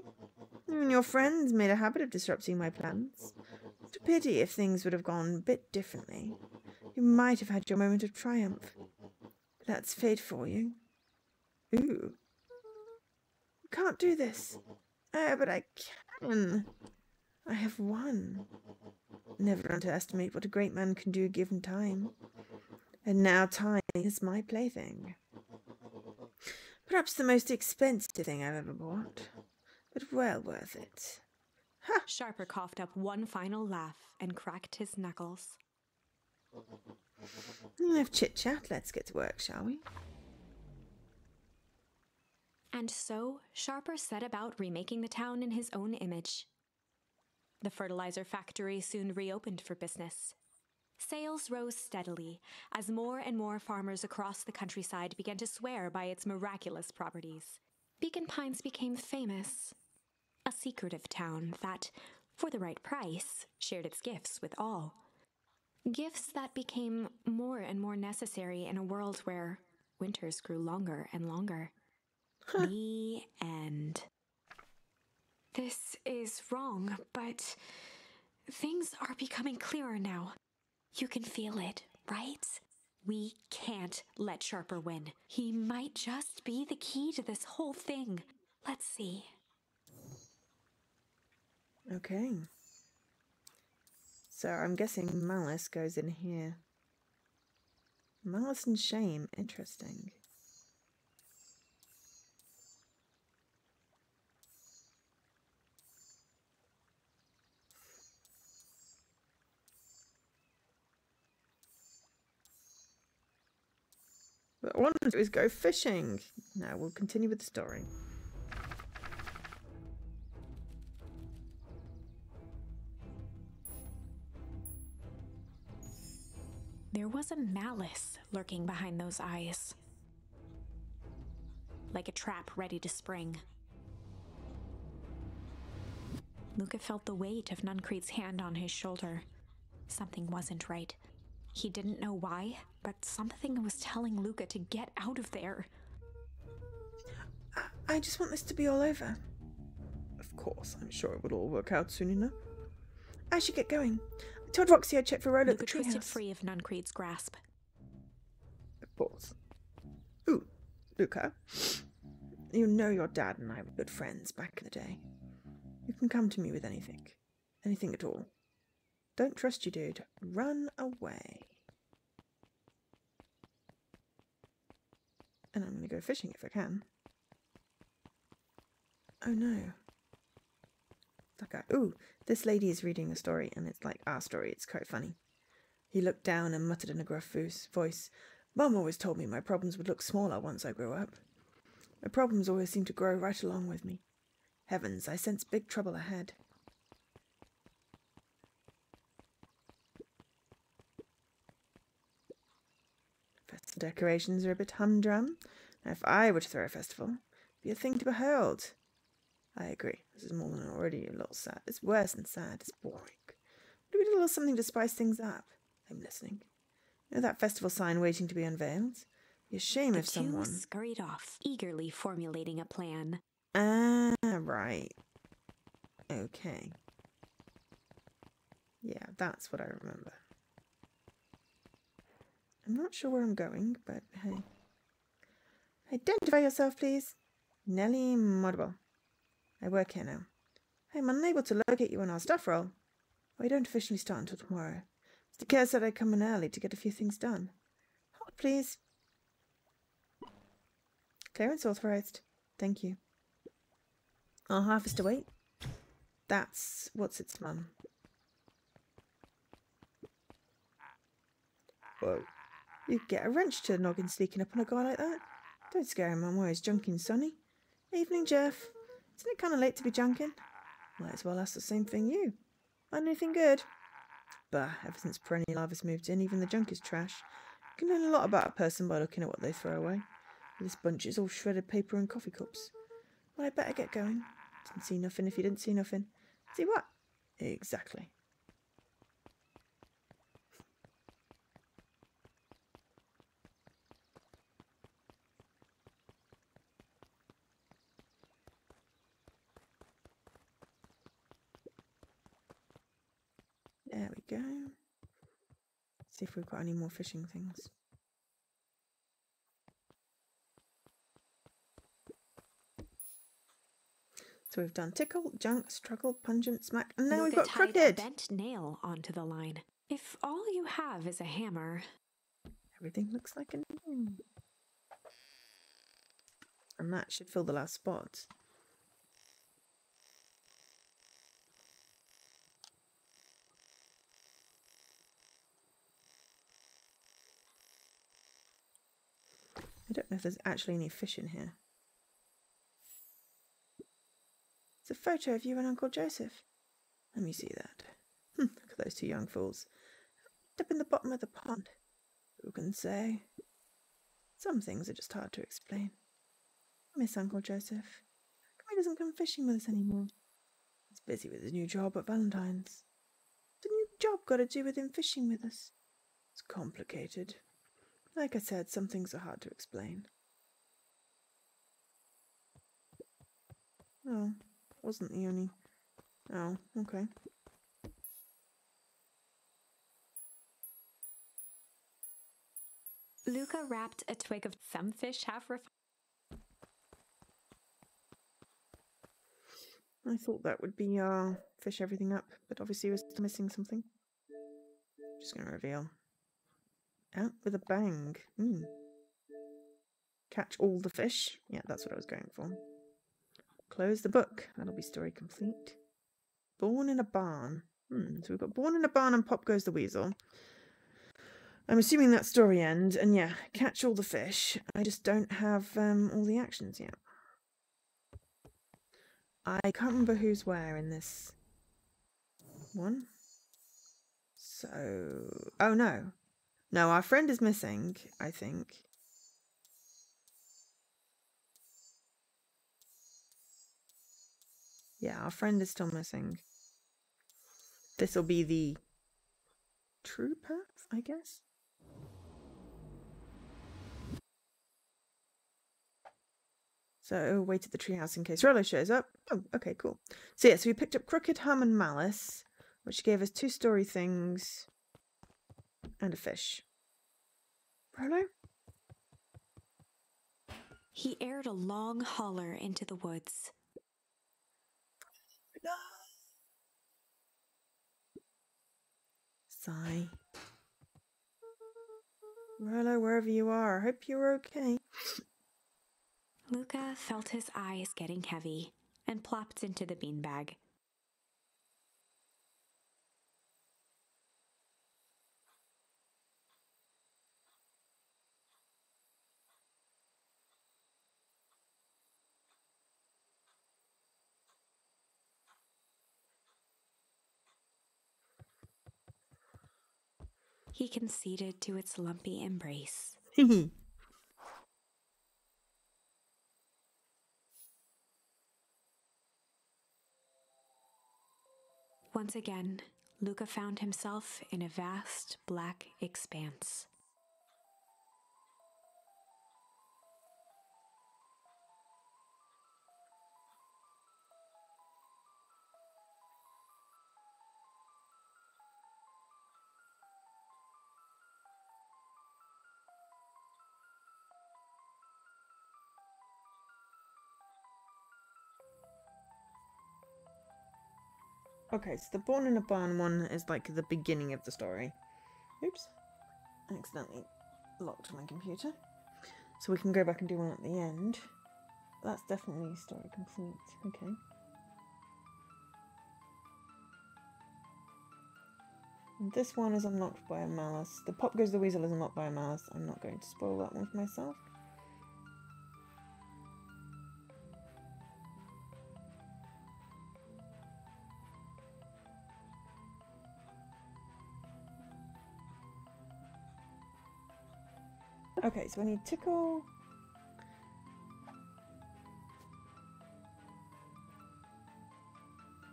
You and your friends made a habit of disrupting my plans. It's a pity if things would have gone a bit differently. You might have had your moment of triumph. But that's fate for you. Ooh. You can't do this. Oh, but I can. I have won. Never underestimate what a great man can do given time. And now time is my plaything. Perhaps the most expensive thing I've ever bought, but well worth it. Ha! Sharper coughed up one final laugh and cracked his knuckles. Enough chit-chat, let's get to work, shall we? And so, Sharper set about remaking the town in his own image. The fertilizer factory soon reopened for business. Sales rose steadily as more and more farmers across the countryside began to swear by its miraculous properties. Beacon Pines became famous, a secretive town that, for the right price, shared its gifts with all. Gifts that became more and more necessary in a world where winters grew longer and longer. The end. This is wrong, but things are becoming clearer now. You can feel it, right? We can't let Sharper win. He might just be the key to this whole thing. Let's see. Okay. So I'm guessing malice goes in here. Malice and shame, interesting. What I want to do is go fishing. Now we'll continue with the story. There was a malice lurking behind those eyes, like a trap ready to spring. Luca felt the weight of Nuncrete's hand on his shoulder. Something wasn't right. He didn't know why, but something was telling Luca to get out of there. I just want this to be all over. Of course, I'm sure it would all work out soon enough. I should get going. I told Roxy I'd check for Rolo at the treehouse. Luca twisted free of Nuncrete's grasp. Pause. Ooh, Luca. You know your dad and I were good friends back in the day. You can come to me with anything. Anything at all. Don't trust you, dude. Run away. And I'm going to go fishing if I can. Oh no. Okay. Ooh, this lady is reading a story and it's like our story. It's quite funny. He looked down and muttered in a gruff voice, Mum always told me my problems would look smaller once I grew up. My problems always seemed to grow right along with me. Heavens, I sense big trouble ahead. Decorations are a bit humdrum. Now, if I were to throw a festival, it'd be a thing to behold. I agree. This is more than already a little sad. It's worse than sad. It's boring. Do we do a little something to spice things up? I'm listening. You know that festival sign waiting to be unveiled? Be a shame if someone... The two scurried off, eagerly formulating a plan. Ah, right. Okay. Yeah, that's what I remember. I'm not sure where I'm going, but hey. Identify yourself, please. Nellie Modwell. I work here now. I'm unable to locate you on our stuff roll. We don't officially start until tomorrow. Mr. Kerr said I'd come in early to get a few things done. Hold, please. Clearance authorized. Thank you. Our harvest await. That's what's its mum. Whoa. You'd get a wrench to the noggin sneaking up on a guy like that. Don't scare him, I'm always junking, Sonny. Evening, Jeff. Isn't it kind of late to be junking? Might as well ask the same thing you. Find anything good? Bah, ever since Perennial Harvest moved in, even the junk is trash. You can learn a lot about a person by looking at what they throw away. This bunch is all shredded paper and coffee cups. Well, I'd better get going. Didn't see nothing if you didn't see nothing. See what? Exactly. There we go. Let's see if we've got any more fishing things. So we've done tickle, junk, struggle, pungent, smack, and now we've got crooked. Bent nail onto the line. If all you have is a hammer, everything looks like a nail. And that should fill the last spot. I don't know if there's actually any fish in here. It's a photo of you and Uncle Joseph. Let me see that. Look at those two young fools. Up in the bottom of the pond. Who can say? Some things are just hard to explain. I miss Uncle Joseph. How come he doesn't come fishing with us anymore? He's busy with his new job at Valentine's. What's the new job got to do with him fishing with us? It's complicated. Like I said, some things are hard to explain. Oh, wasn't the only... Oh, okay. Luca wrapped a twig of some fish half refined. I thought that would be, fish everything up, but obviously we're still missing something. Just gonna reveal. Out with a bang. Catch all the fish. Yeah, that's what I was going for. Close the book. That'll be story complete. Born in a barn. So we've got Born in a Barn and Pop Goes the Weasel. I'm assuming that story end. And yeah, catch all the fish. I just don't have all the actions yet. I can't remember who's where in this one. So... Oh, no. No, our friend is missing, I think. Yeah, our friend is still missing. This will be the true path, I guess? So, wait at the treehouse in case Rollo shows up. Oh, okay, cool. So, yeah, so we picked up Crooked, Harm, and Malice, which gave us two story things... and a fish. Rollo? He aired a long holler into the woods. No! Sigh. Rollo, wherever you are, I hope you're okay. Luca felt his eyes getting heavy and plopped into the beanbag. He conceded to its lumpy embrace. Once again, Luca found himself in a vast black expanse. Okay, so the Born in a Barn one is like the beginning of the story. Oops. I accidentally locked my computer. So we can go back and do one at the end. That's definitely story complete. Okay. And this one is unlocked by a Malice. The Pop Goes the Weasel is unlocked by a Malice. I'm not going to spoil that one for myself. Okay, so I need tickle.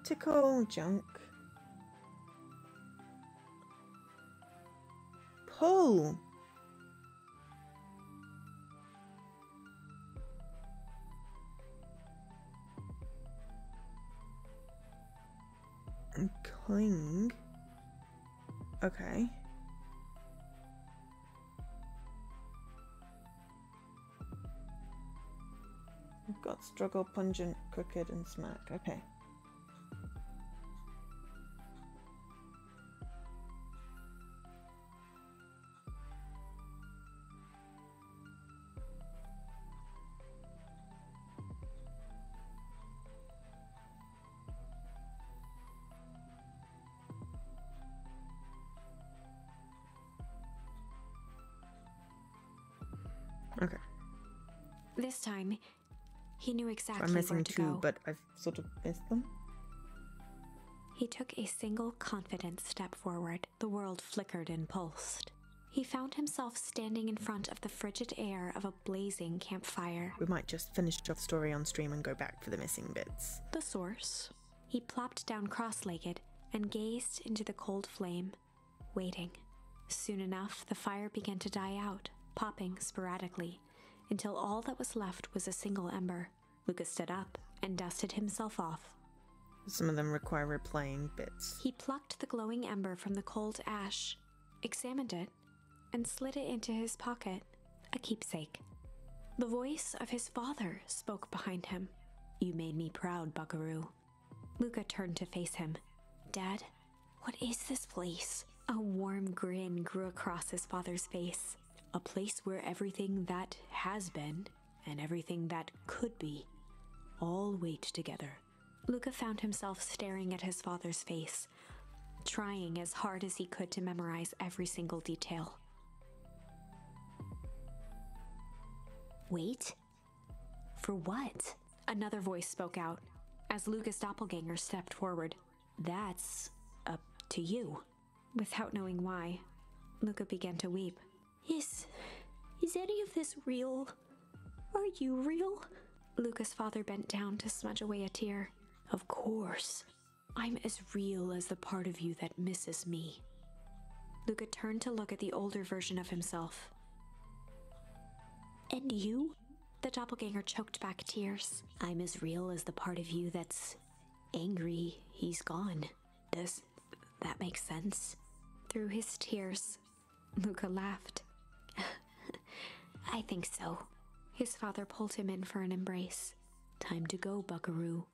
Tickle, junk. Pull. And cling. Okay. We've got struggle, pungent, crooked, and smack. Okay. Okay. This time, he knew exactly where to go. I'm missing two, but I've sort of missed them. He took a single confident step forward. The world flickered and pulsed. He found himself standing in front of the frigid air of a blazing campfire. We might just finish off story on stream and go back for the missing bits. The source. He plopped down cross-legged and gazed into the cold flame, waiting. Soon enough, the fire began to die out, popping sporadically, until all that was left was a single ember. Luca stood up and dusted himself off. Some of them require replaying bits. He plucked the glowing ember from the cold ash, examined it, and slid it into his pocket, a keepsake. The voice of his father spoke behind him. "You made me proud, Buckaroo." Luca turned to face him. "Dad, what is this place?" A warm grin grew across his father's face. "A place where everything that has been, and everything that could be, all wait together." Luca found himself staring at his father's face, trying as hard as he could to memorize every single detail. "Wait? For what?" Another voice spoke out, as Luca's doppelganger stepped forward. "That's up to you." Without knowing why, Luca began to weep. Is any of this real? Are you real?" Luca's father bent down to smudge away a tear. "Of course. I'm as real as the part of you that misses me." Luca turned to look at the older version of himself. "And you?" The doppelganger choked back tears. "I'm as real as the part of you that's angry he's gone. Does that make sense?" Through his tears, Luca laughed. "I think so." His father pulled him in for an embrace. "Time to go, Buckaroo."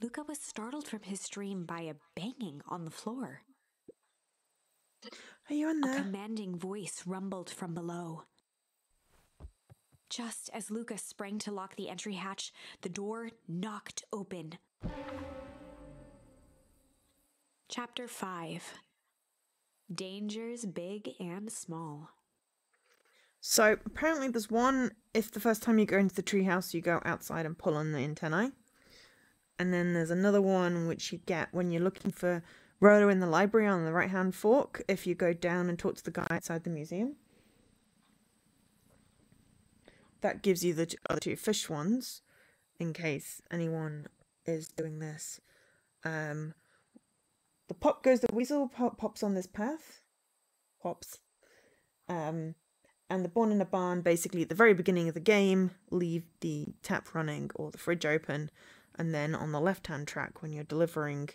Luca was startled from his dream by a banging on the floor. "Are you in there?" A commanding voice rumbled from below. Just as Luca sprang to lock the entry hatch, the door knocked open. Chapter 5. Dangers Big and Small. So apparently there's one, if the first time you go into the treehouse you go outside and pull on the antennae, and then there's another one which you get when you're looking for Rhoda in the library on the right hand fork if you go down and talk to the guy outside the museum. That gives you the other two fish ones in case anyone is doing this. The pop goes the weasel, pops on this path, pops. And the born in a barn, basically at the very beginning of the game, leave the tap running or the fridge open, and then on the left-hand track when you're delivering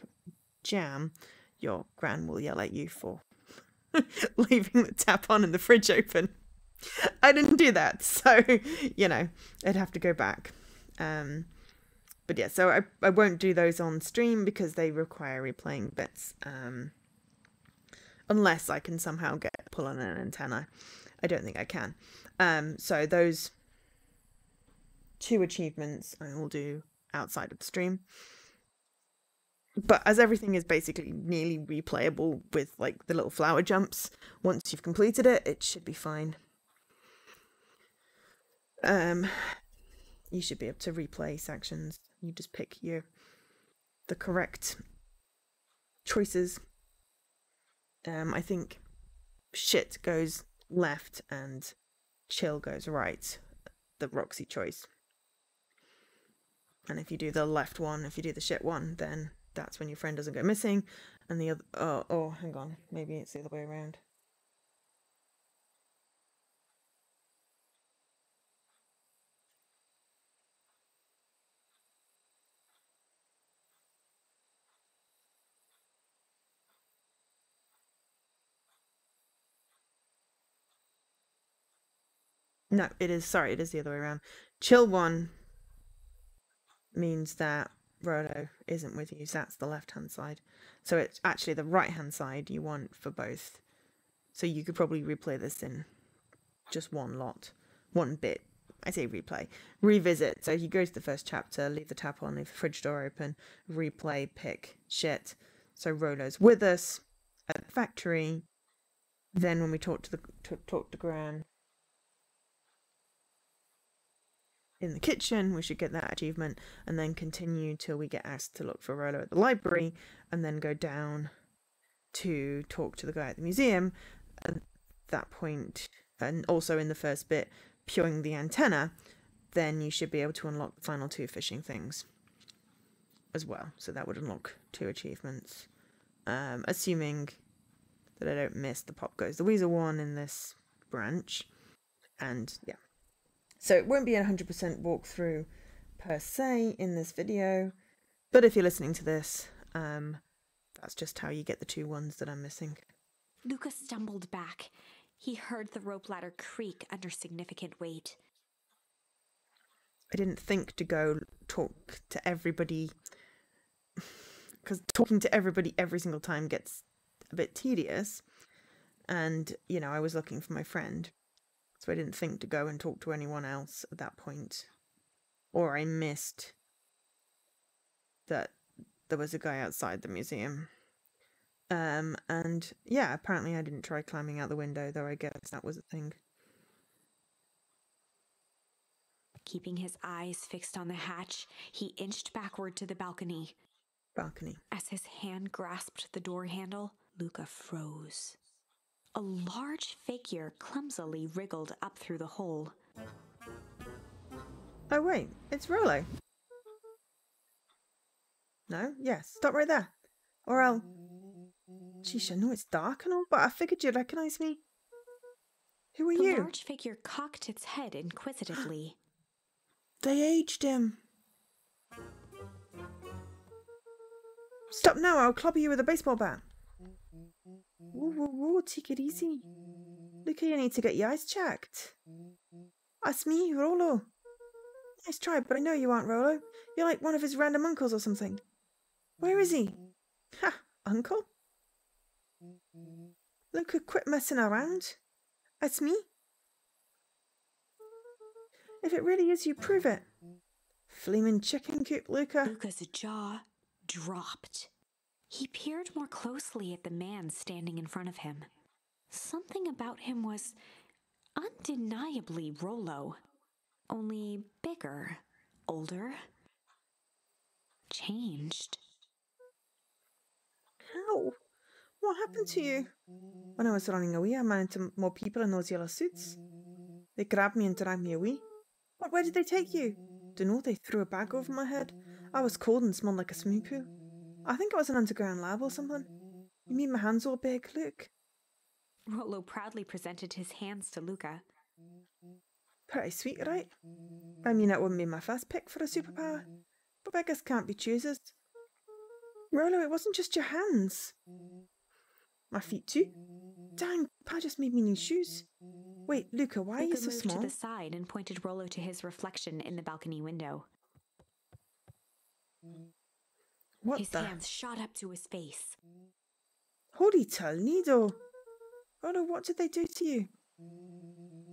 jam, your gran will yell at you for leaving the tap on and the fridge open. I didn't do that, so, you know, I'd have to go back. But yeah, so I won't do those on stream because they require replaying bits. Unless I can somehow get a pull on an antenna. I don't think I can. So those two achievements I will do outside of the stream. But as everything is basically nearly replayable with like the little flower jumps, once you've completed it, it should be fine. You should be able to replay sections. You just pick the correct choices. I think shit goes left and chill goes right, the Roxy choice. And if you do the left one, if you do the shit one, then that's when your friend doesn't go missing. And the other, oh, hang on, maybe it's the other way around. No, it is. Sorry, it is the other way around. Chill one means that Rodo isn't with you. So that's the left-hand side. So it's actually the right-hand side you want for both. So you could probably replay this in just one lot, one bit. I say replay. Revisit. So you go to the first chapter, leave the tap on, leave the fridge door open, replay, pick, shit. So Rolo's with us at the factory. Then when we talk to Gran in the kitchen, we should get that achievement, and then continue till we get asked to look for Rolo at the library, and then go down to talk to the guy at the museum at that point. And also in the first bit, pewing the antenna, then you should be able to unlock the final two fishing things as well. So that would unlock two achievements, assuming that I don't miss the Pop Goes the Weasel one in this branch. And yeah, so it won't be a 100% walkthrough per se in this video, but if you're listening to this, that's just how you get the two ones that I'm missing. Luca stumbled back. He heard the rope ladder creak under significant weight. I didn't think to go talk to everybody, because talking to everybody every single time gets a bit tedious. And, you know, I was looking for my friend, so I didn't think to go and talk to anyone else at that point. Or I missed that there was a guy outside the museum. And yeah, apparently I didn't try climbing out the window, though I guess that was a thing. Keeping his eyes fixed on the hatch, he inched backward to the balcony. As his hand grasped the door handle, Luca froze. A large figure clumsily wriggled up through the hole. Oh wait, it's Rolo. No? Yeah, stop right there. Or I'll... Geesh, I know it's dark and all, but I figured you'd recognize me. Who are you? The large figure cocked its head inquisitively. They aged him. Stop now, I'll clobber you with a baseball bat. Whoa, whoa, whoa, take it easy. Look, you need to get your eyes checked. That's me, Rolo. Nice try, but I know you aren't Rolo. You're like one of his random uncles or something. Where is he? Ha, uncle? Luca, quit messing around. That's me. If it really is you, prove it. Fleemin' chicken coop, Luca. Luca's jaw dropped. He peered more closely at the man standing in front of him. Something about him was undeniably Rolo, only bigger, older, changed. How? What happened to you? When I was running away, I ran into more people in those yellow suits. They grabbed me and dragged me away. What? Where did they take you? Dunno, they threw a bag over my head. I was cold and smelled like a swimming pool. I think it was an underground lab or something. You mean my hands all big, look? Rolo proudly presented his hands to Luca. Pretty sweet, right? I mean, that wouldn't be my first pick for a superpower. But beggars can't be choosers. Rolo, it wasn't just your hands. My feet too. Dang, Pa just made me new shoes. Wait, Luca, why are you so small? Luca moved to the side and pointed Rolo to his reflection in the balcony window. What his hands shot up to his face. Holy Tornado! Rolo, what did they do to you?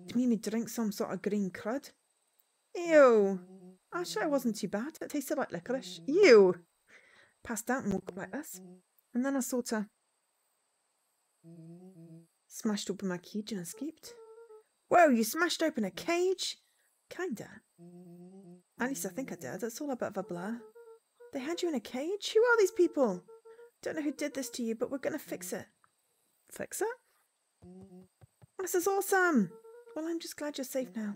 They made me drink some sort of green crud. Ew! Actually, it wasn't too bad. It tasted like licorice. Ew! Passed out and woke up like this. And then I sort of smashed open my cage and escaped. Whoa, you smashed open a cage? Kinda. At least I think I did. It's all a bit of a blur. They had you in a cage? Who are these people? Don't know who did this to you, but we're gonna fix it. Fix it? This is awesome! Well, I'm just glad you're safe now.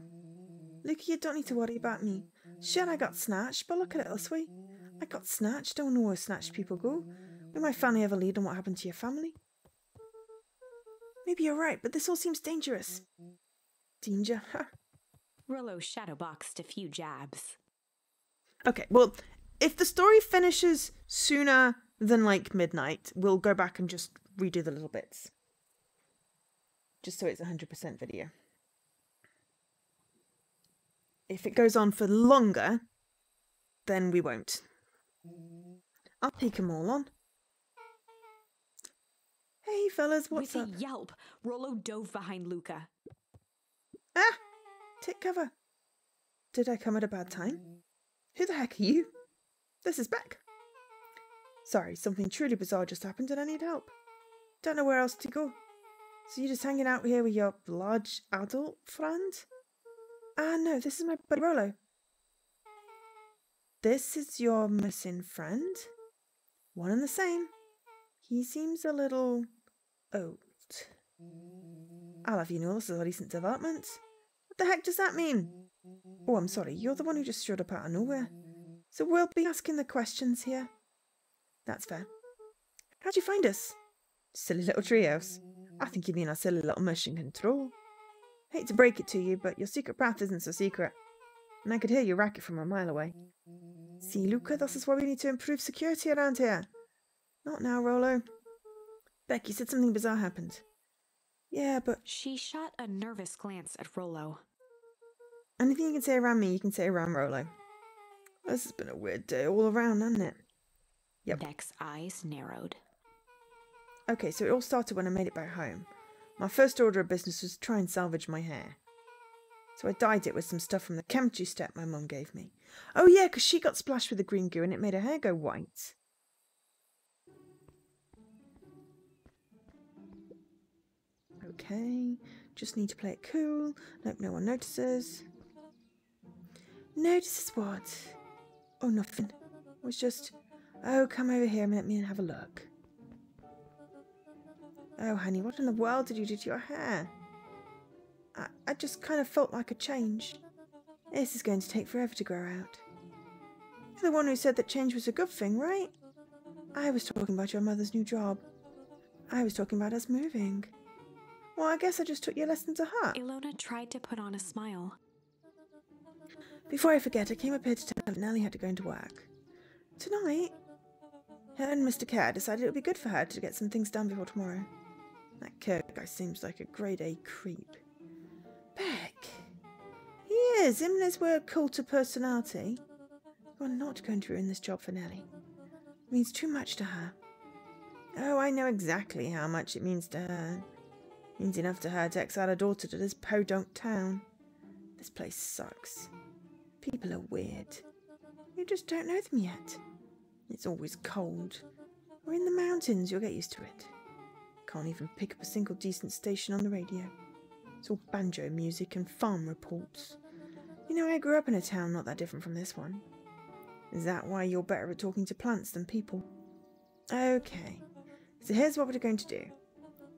Luca, you don't need to worry about me. Sure, I got snatched, but look at it this way. I got snatched. Don't know where snatched people go. Will my family ever lead on what happened to your family? Maybe you're right, but this all seems dangerous. Danger, huh? Rolo shadowboxed a few jabs. Okay, well, if the story finishes sooner than, like, midnight, we'll go back and just redo the little bits. Just so it's 100% video. If it goes on for longer, then we won't. I'll peek them all on. Hey, fellas, what's up? With a yelp, Rollo dove behind Luca. Ah! Take cover. Did I come at a bad time? Who the heck are you? This is Beck. Sorry, something truly bizarre just happened and I need help. Don't know where else to go. So you're just hanging out here with your large adult friend? Ah no, this is my buddy Rollo. This is your missing friend? One and the same. He seems a little old. I'll have you know this is a recent development. What the heck does that mean? Oh, I'm sorry, you're the one who just showed up out of nowhere. So we'll be asking the questions here. That's fair. How'd you find us? Silly little treehouse. I think you mean our silly little mission control. Hate to break it to you, but your secret path isn't so secret. And I could hear your racket from a mile away. See, Luca, this is why we need to improve security around here. Not now, Rollo. Beck, you said something bizarre happened. Yeah, but... She shot a nervous glance at Rollo. Anything you can say around me, you can say around Rollo. This has been a weird day all around, hasn't it? Yep. Beck's eyes narrowed. Okay, so it all started when I made it back home. My first order of business was to try and salvage my hair. So I dyed it with some stuff from the chemistry step my mum gave me. Oh yeah, because she got splashed with the green goo and it made her hair go white. Okay, just need to play it cool. Nope, no one notices. Notices what? Oh, nothing. It was just, oh, come over here and let me have a look. Oh, honey, what in the world did you do to your hair? I just kind of felt like a change. This is going to take forever to grow out. You're the one who said that change was a good thing, right? I was talking about your mother's new job. I was talking about us moving. Well, I guess I just took your lesson to heart. Ilona tried to put on a smile. Before I forget, I came up here to tell Nellie had to go into work. Tonight, her and Mr. Kerr decided it would be good for her to get some things done before tomorrow. That Kerr guy seems like a grade A creep. Beck. He is, him and his weird cult of personality. You are not going to ruin this job for Nellie. It means too much to her. Oh, I know exactly how much it means to her. Means enough to her to exile her daughter to this podunk town. This place sucks. People are weird. You just don't know them yet. It's always cold. We're in the mountains, you'll get used to it. Can't even pick up a single decent station on the radio. It's all banjo music and farm reports. You know, I grew up in a town not that different from this one. Is that why you're better at talking to plants than people? Okay, so here's what we're going to do.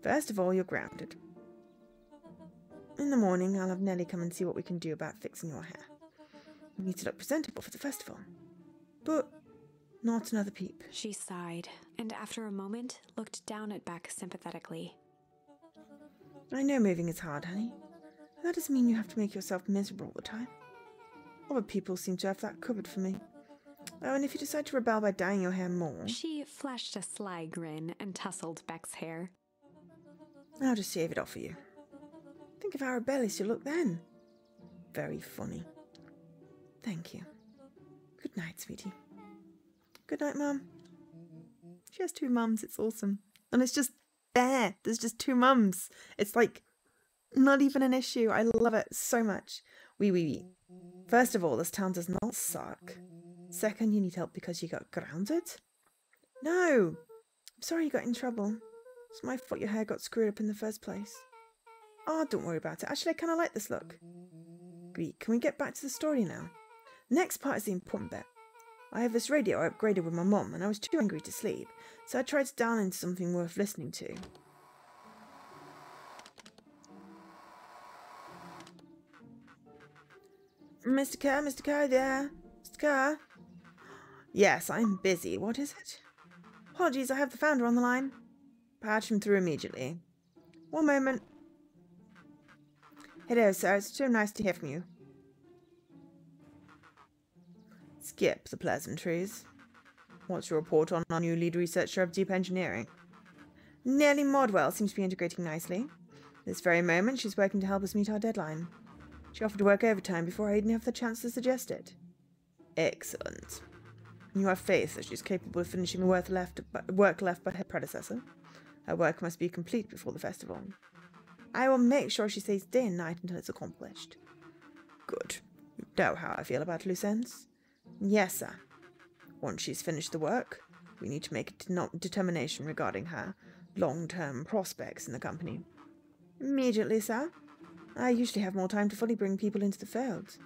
First of all, you're grounded. In the morning, I'll have Nellie come and see what we can do about fixing your hair. We need to look presentable for the festival. But not another peep. She sighed, and after a moment, looked down at Beck sympathetically. I know moving is hard, honey. That doesn't mean you have to make yourself miserable all the time. Other people seem to have that covered for me. Oh, and if you decide to rebel by dyeing your hair more... She flashed a sly grin and tousled Beck's hair. I'll just shave it off for you. Think of how rebellious you look then. Very funny. Thank you. Good night, sweetie. Good night, Mum. She has two mums, it's awesome. And it's just there. There's just two mums. It's like, not even an issue. I love it so much. Wee. First of all, this town does not suck. Second, you need help because you got grounded? No. I'm sorry you got in trouble. It's my fault your hair got screwed up in the first place. Ah, oh, don't worry about it. Actually, I kind of like this look. Great. Can we get back to the story now? The next part is the important bit. I have this radio I upgraded with my mum, and I was too angry to sleep, so I tried to down into something worth listening to. Mr. Kerr, there. Mr. Kerr. Yes, I'm busy. What is it? Apologies, I have the founder on the line. Patch him through immediately. One moment. Hello, sir. It's so nice to hear from you. Skip the pleasantries. What's your report on our new lead researcher of deep engineering? Nellie Modwell seems to be integrating nicely. This very moment, she's working to help us meet our deadline. She offered to work overtime before I even have the chance to suggest it. Excellent. You have faith that she's capable of finishing the work left by her predecessor. Her work must be complete before the festival. I will make sure she stays day and night until it's accomplished. Good. You know how I feel about loose ends. Yes, sir. Once she's finished the work, we need to make a determination regarding her long-term prospects in the company. Immediately, sir. I usually have more time to fully bring people into the field.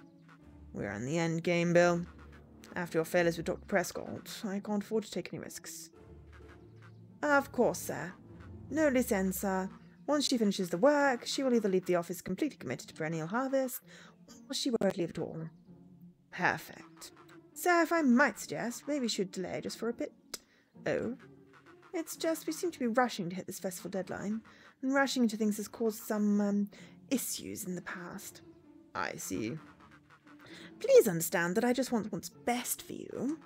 We're in the end game, Bill. After your failures with Dr. Prescott, I can't afford to take any risks. Of course, sir. No loose ends, sir. Once she finishes the work, she will either leave the office completely committed to Perennial Harvest, or she won't leave at all. Perfect. Sir, if I might suggest, maybe we should delay just for a bit. Oh? It's just we seem to be rushing to hit this festival deadline, and rushing into things has caused some, issues in the past. I see. Please understand that I just want what's best for you.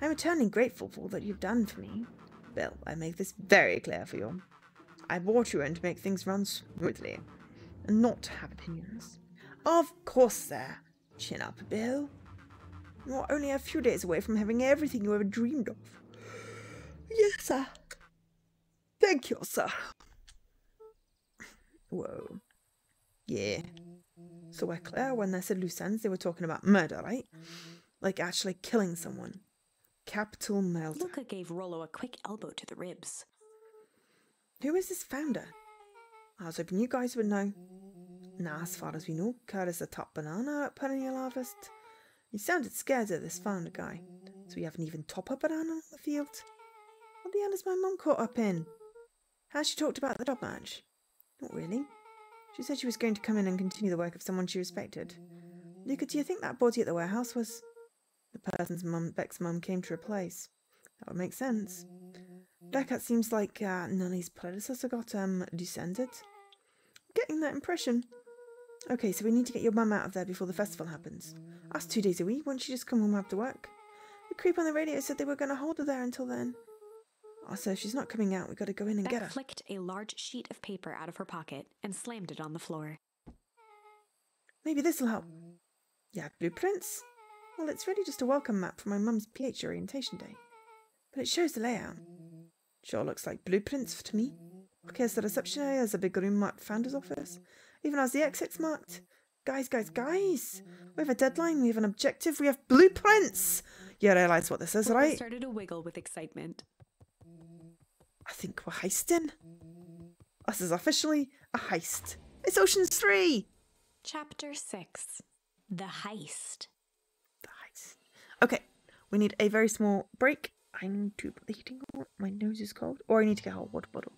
I'm eternally grateful for all that you've done for me. Bill, I make this very clear for you. I brought you in to make things run smoothly, and not have opinions. Of course, sir. Chin up, Bill. You're only a few days away from having everything you ever dreamed of. Yes, sir. Thank you, sir. Whoa. Yeah. So we're clear when they said loose ends, they were talking about murder, right? Like actually killing someone. Capital murder. Luca gave Rollo a quick elbow to the ribs. Who is this founder? I was hoping you guys would know. Nah, as far as we know, Kerr is the top banana at Perennial Harvest. He sounded scared of this founder guy. So we have an even topper banana on the field? What the hell is my mum caught up in? Has she talked about the job match? Not really. She said she was going to come in and continue the work of someone she respected. Luca, do you think that body at the warehouse was... The person's mum, Beck's mum, came to replace. That would make sense. That seems like Nellie's predecessor got descended. I'm getting that impression. Okay, so we need to get your mum out of there before the festival happens. That's 2 days a week. Won't she just come home after work? The creep on the radio said they were going to hold her there until then. Also, if she's not coming out, we got to go in and get her. Beck flicked a large sheet of paper out of her pocket and slammed it on the floor. Maybe this'll help. You have blueprints? Well, it's really just a welcome map for my mum's PH orientation day. But it shows the layout. Sure looks like blueprints to me. Here's the reception area, there's a big room marked Founder's Office. Even as the exit's marked. Guys! We have a deadline, we have an objective, we have blueprints! You realise what this is, right? I started to wiggle with excitement. I think we're heisting. This is officially a heist. It's Ocean's 3! Chapter 6. The Heist. The Heist. Okay, we need a very small break. I need to put the heating on. My nose is cold. Or I need to get a hot water bottle.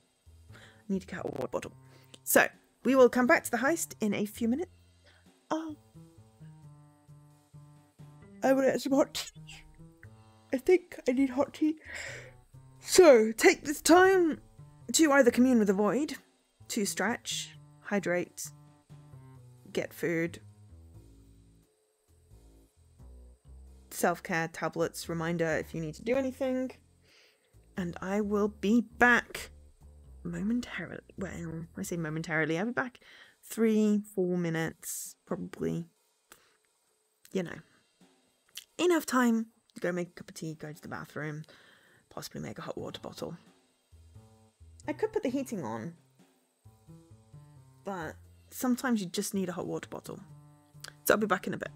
So, we will come back to the heist in a few minutes. Oh. I will get some hot tea. I think I need hot tea. So, take this time to either commune with the void, to stretch, hydrate, get food, self-care, tablets, reminder if you need to do anything, and I will be back momentarily. Well, I say momentarily, I'll be back 3-4 minutes, probably, you know, enough time to go make a cup of tea, go to the bathroom, possibly make a hot water bottle. I could put the heating on, but sometimes you just need a hot water bottle. So I'll be back in a bit.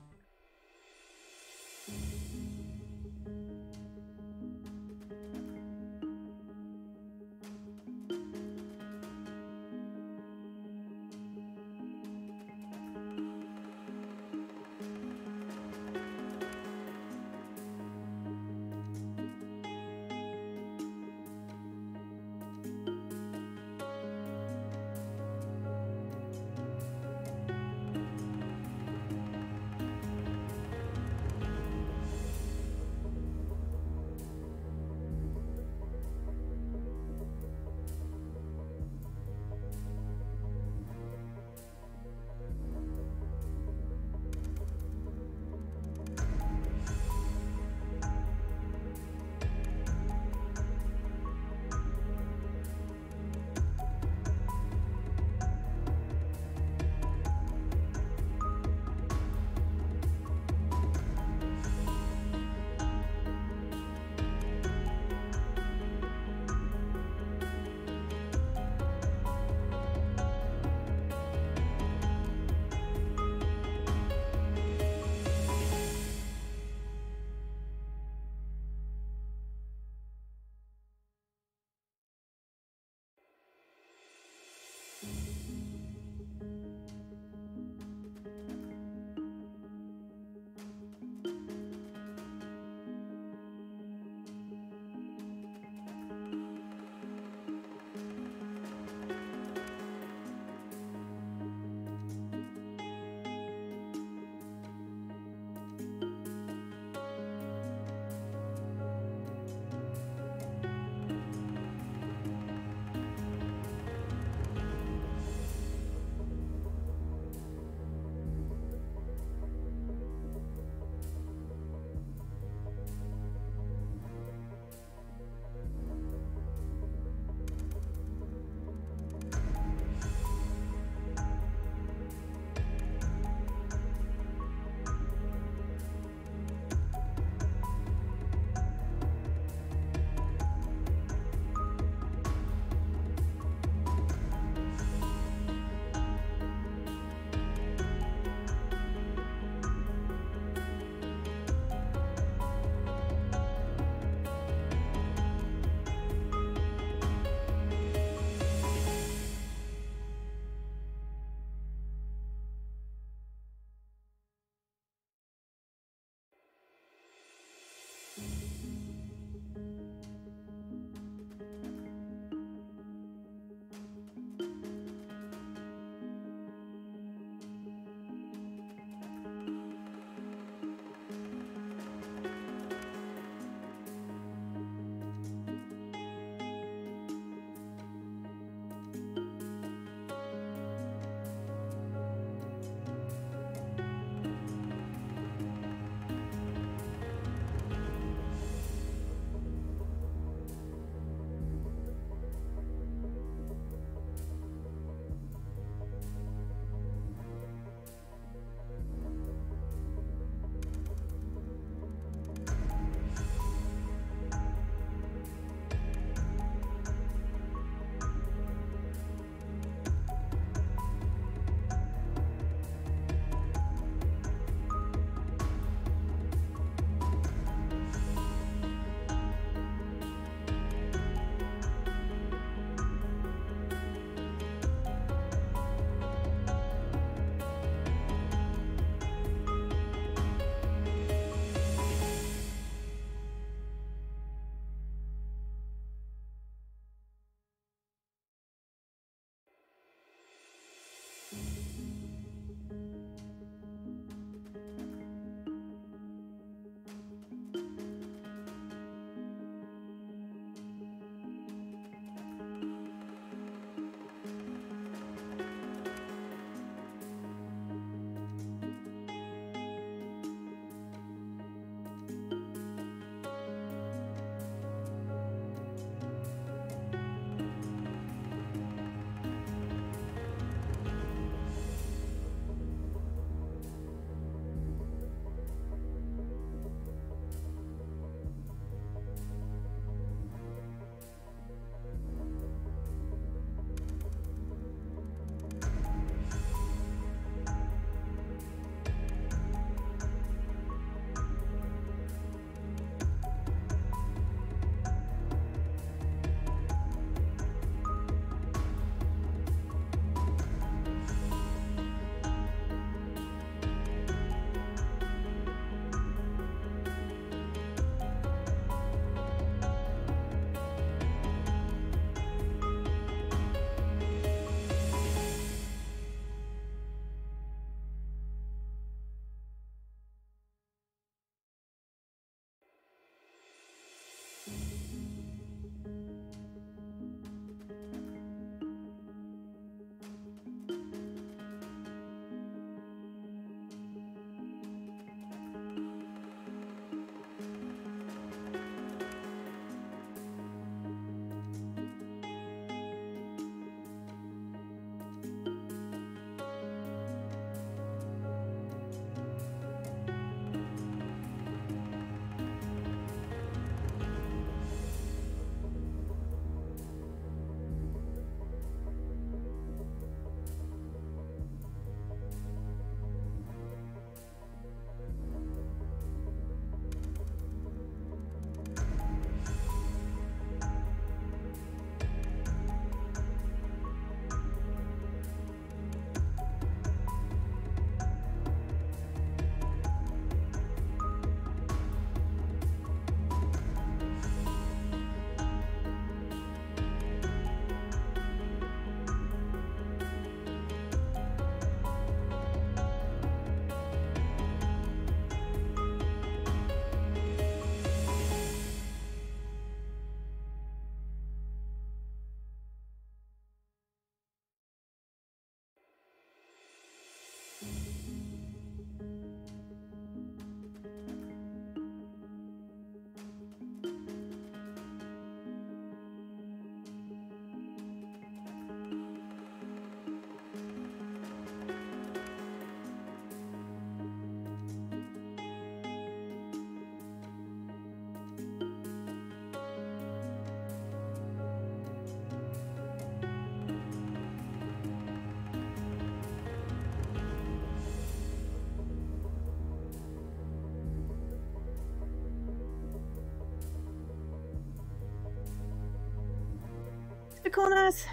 Iconas!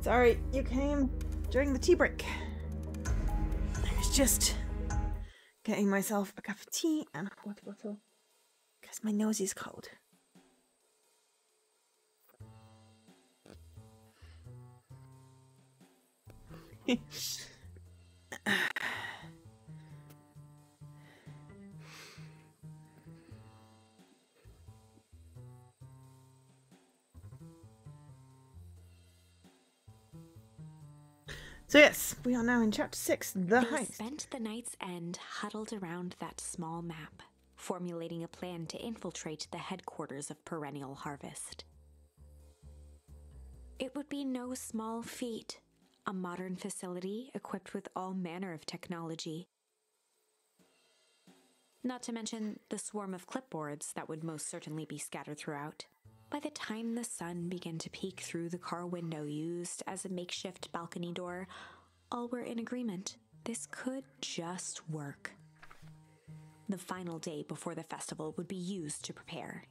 Sorry, you came during the tea break. I was just getting myself a cup of tea and a water bottle because my nose is cold. So yes, we are now in Chapter 6, The Heist. They spent the night's end huddled around that small map, formulating a plan to infiltrate the headquarters of Perennial Harvest. It would be no small feat, a modern facility equipped with all manner of technology. Not to mention the swarm of clipboards that would most certainly be scattered throughout. By the time the sun began to peek through the car window used as a makeshift balcony door, all were in agreement. This could just work. The final day before the festival would be used to prepare.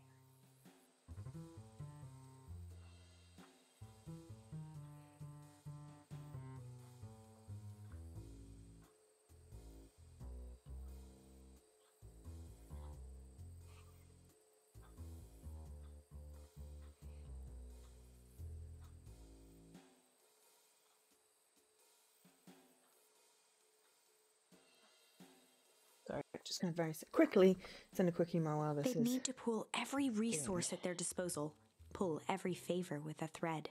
Just going to very quickly send a quick email while this is... They need to pull every resource at their disposal, pull every favor with a thread.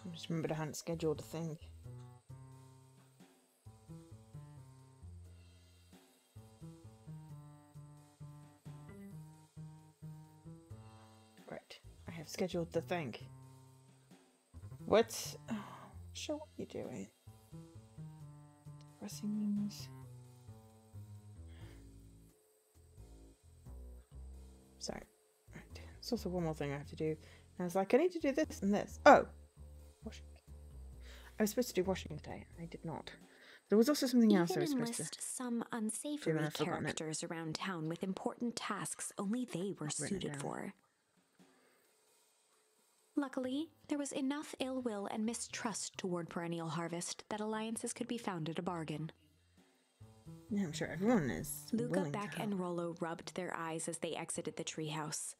I just remembered I hadn't scheduled a thing. Right, I have scheduled the thing. What? Oh, show what you're doing. Pressing means. Sorry. Right. There's also one more thing I have to do. And I was like, I need to do this and this. Oh! I was supposed to do washing today. I did not. There was also something else I was supposed to do. Some unsavory characters around town with important tasks only they were suited for. Luckily, there was enough ill will and mistrust toward Perennial Harvest that alliances could be found at a bargain. Yeah, I'm sure everyone is. Luca, Beck, and Rollo rubbed their eyes as they exited the treehouse.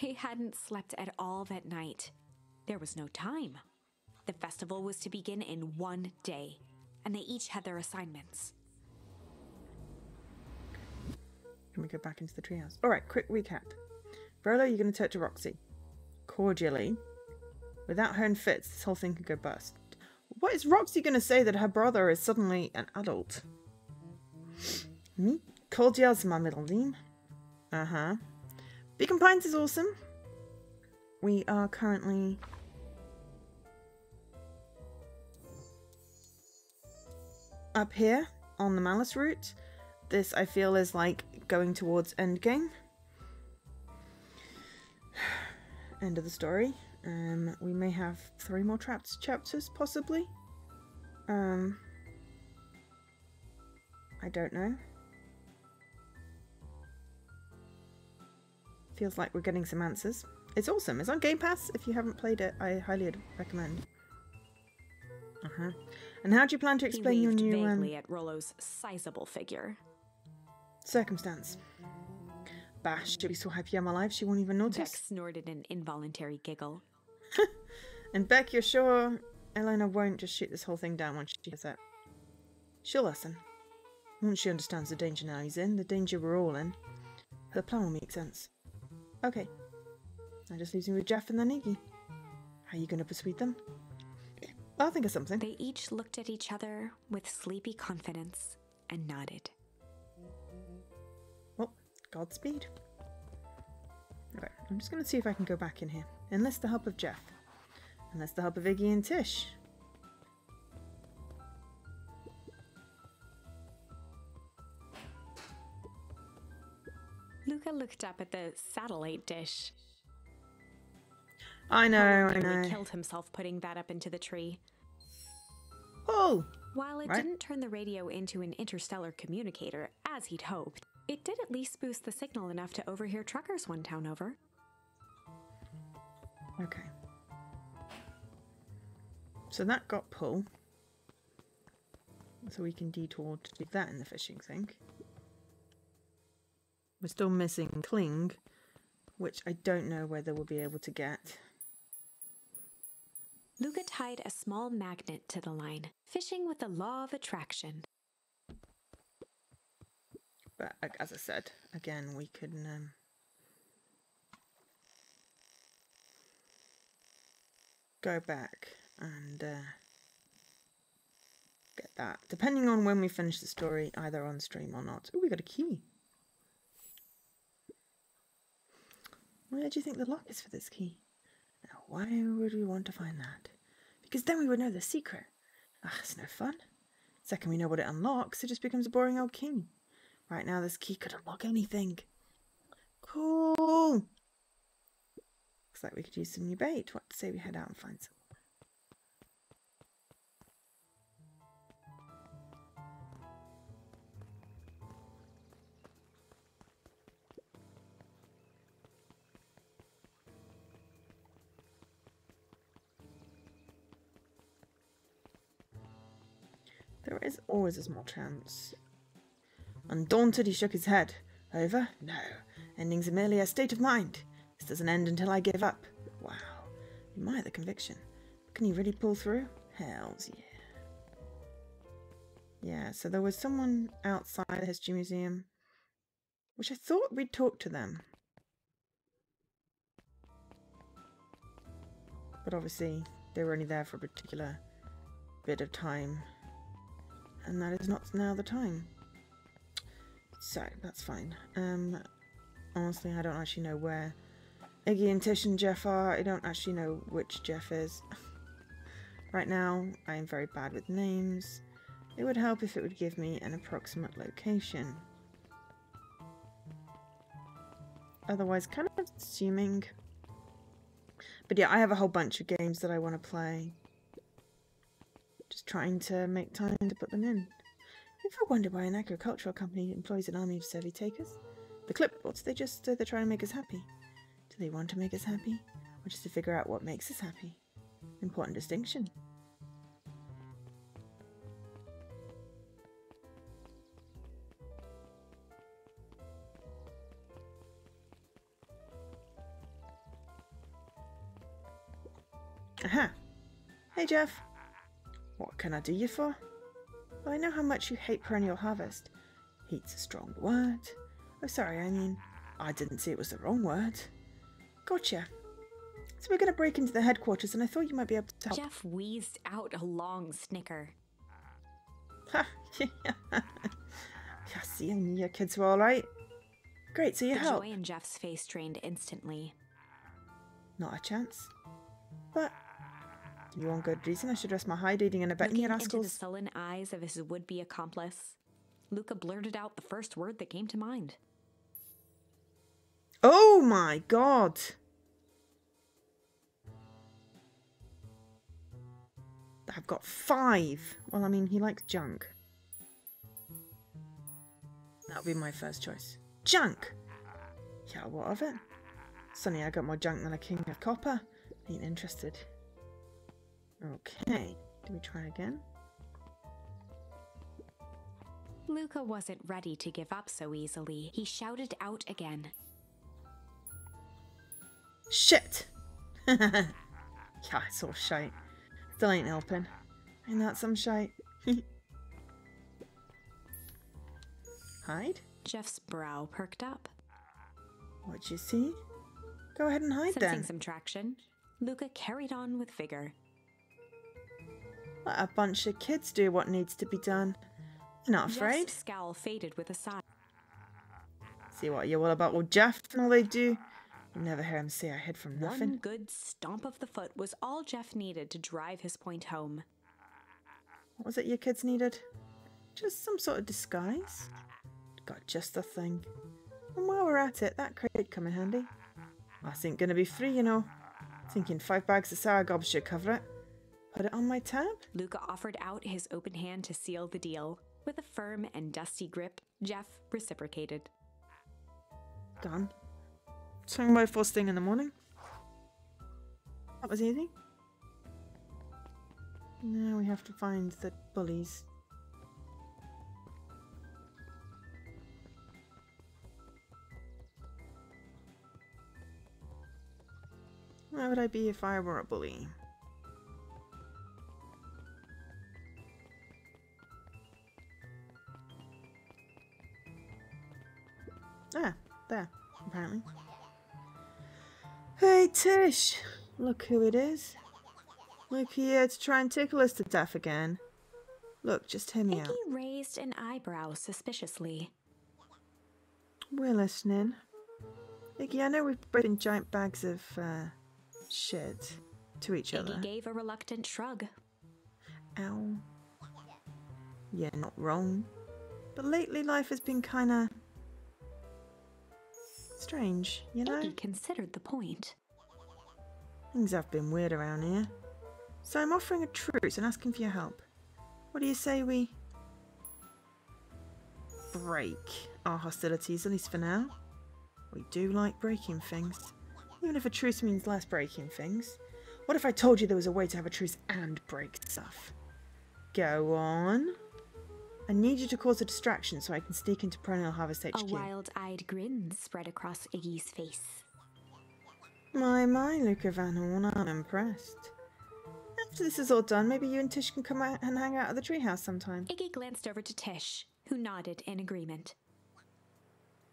They hadn't slept at all that night. There was no time. The festival was to begin in 1 day, and they each had their assignments. Can we go back into the treehouse? All right, quick recap. Rollo, you're going to talk to Roxy. Cordially. Without her and Fitz, this whole thing could go bust. What is Roxy going to say that her brother is suddenly an adult? Me? Cordial's my middle name. Uh-huh. Beacon Pines is awesome. We are currently... up here on the Malice route. This I feel is like going towards endgame. End of the story. We may have 3 more chapters possibly. I don't know. Feels like we're getting some answers. It's awesome. It's on Game Pass. If you haven't played it, I highly recommend. Uh-huh. And how do you plan to explain your new vaguely at Rollo's sizable figure? Circumstance. Bah, she'll be so happy I'm alive she won't even notice. Beck snorted an involuntary giggle. And Beck, you're sure Eleanor won't just shoot this whole thing down once she gets it? She'll listen. Once she understands the danger now he's in, the danger we're all in, her plan will make sense. Okay. Now just leaves me with Jeff and then Iggy. How are you going to persuade them? I'll think of something. They each looked at each other with sleepy confidence and nodded. Well, Godspeed. Okay, I'm just going to see if I can go back in here. Enlist the help of Jeff. Enlist the help of Iggy and Tish. Luca looked up at the satellite dish. I know, I know. He killed himself putting that up into the tree. Oh! While it didn't turn the radio into an interstellar communicator, as he'd hoped, it did at least boost the signal enough to overhear truckers one town over. Okay. So that got pull. So we can detour to do that in the fishing sink. We're still missing Kling, which I don't know whether we'll be able to get. Luca tied a small magnet to the line, fishing with the law of attraction. But as I said, again, we can... go back and get that. Depending on when we finish the story, either on stream or not. Oh, we got a key. Where do you think the lock is for this key? Now, why would we want to find that? Because then we would know the secret. Ah, it's no fun. Second, we know what it unlocks, it just becomes a boring old key. Right now, this key could unlock anything. Cool! Looks like we could use some new bait. What to say we head out and find some? There is always a small chance. Undaunted, he shook his head. Over? No. Endings are merely a state of mind. This doesn't end until I give up. Wow. Admire the conviction. Can you really pull through? Hells yeah. Yeah, so there was someone outside the History Museum, which I thought we'd talk to them. But obviously, they were only there for a particular bit of time. And that is not now the time. So, that's fine. Honestly, I don't actually know where Iggy and Tish and Jeff are. I don't actually know which Jeff is. Right now, I am very bad with names. It would help if it would give me an approximate location. Otherwise, kind of assuming. But yeah, I have a whole bunch of games that I want to play. Just trying to make time to put them in. If I wonder why an agricultural company employs an army of survey takers, the clipboards, they just, they're trying to make us happy. Do they want to make us happy? Or just to figure out what makes us happy? Important distinction. Aha! Hey, Jeff. What can I do you for? Well, I know how much you hate Perennial Harvest. Hate's a strong word. Oh, sorry, I mean, I didn't see it was the wrong word. Gotcha. So we're going to break into the headquarters, and I thought you might be able to help. Jeff wheezed out a long snicker. Ha! Yeah, see, I knew your kids were all right. Great, so you help. The joy in Jeff's face drained instantly. Not a chance. But... you want good reason I should rest my hide eating in a betting rascals? Looking into the sullen eyes of his would-be accomplice, Luca blurted out the first word that came to mind. Oh my god! I've got 5! Well, I mean, he likes junk. That'll be my first choice. Junk! Yeah, what of it? Sonny, I got more junk than a king of copper. Ain't interested. Okay, do we try again? Luca wasn't ready to give up so easily. He shouted out again. Shit! Yeah, it's all shite. Still ain't helping. Ain't that some shite? Hide? Jeff's brow perked up. What'd you see? Go ahead and hide. Sensing then. Sensing some traction, Luca carried on with vigor. Let a bunch of kids do what needs to be done. You're not afraid. Jeff's scowl faded with a sigh. See what you're all about with Jeff and all they do. You never hear him say I hid from nothing. One good stomp of the foot was all Jeff needed to drive his point home. What was it your kids needed? Just some sort of disguise? Got just the thing. And while we're at it, that crate come in handy. This ain't gonna be free, you know. Thinking 5 bags of sour gobs should cover it. Put it on my tab? Luca offered out his open hand to seal the deal. With a firm and dusty grip, Jeff reciprocated. Done. Swing by first thing in the morning. That was easy. Now we have to find the bullies. Where would I be if I were a bully? Ah, there, apparently. Hey Tish! Look who it is. Look here to try and tickle us to death again. Look, just hear me out. He raised an eyebrow suspiciously. We're listening. Iggy, I know we've broken giant bags of, shit to each other. Iggy gave a reluctant shrug. Ow. Yeah, not wrong. But lately life has been kinda strange, you know? Iggy considered the point. Things have been weird around here. So I'm offering a truce and asking for your help. What do you say we break our hostilities, at least for now? We do like breaking things. Even if a truce means less breaking things. What if I told you there was a way to have a truce and break stuff? Go on. I need you to cause a distraction so I can sneak into Perennial Harvest HQ. A wild-eyed grin spread across Iggy's face. My, Luca Van Horn, I'm impressed. After this is all done, maybe you and Tish can come out and hang out at the treehouse sometime. Iggy glanced over to Tish, who nodded in agreement.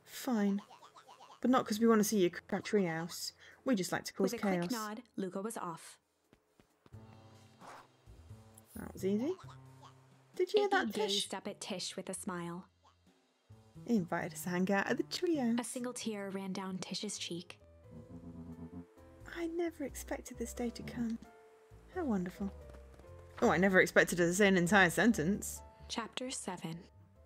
Fine. But not because we want to see your crap treehouse. We just like to cause chaos. With a quick nod, Luca was off. That was easy. Did you hear that, Tish? Iggy gazed up at Tish with a smile. He invited us to hang out at the treehouse. A single tear ran down Tish's cheek. I never expected this day to come. How wonderful. Oh, I never expected to say an entire sentence. Chapter 7.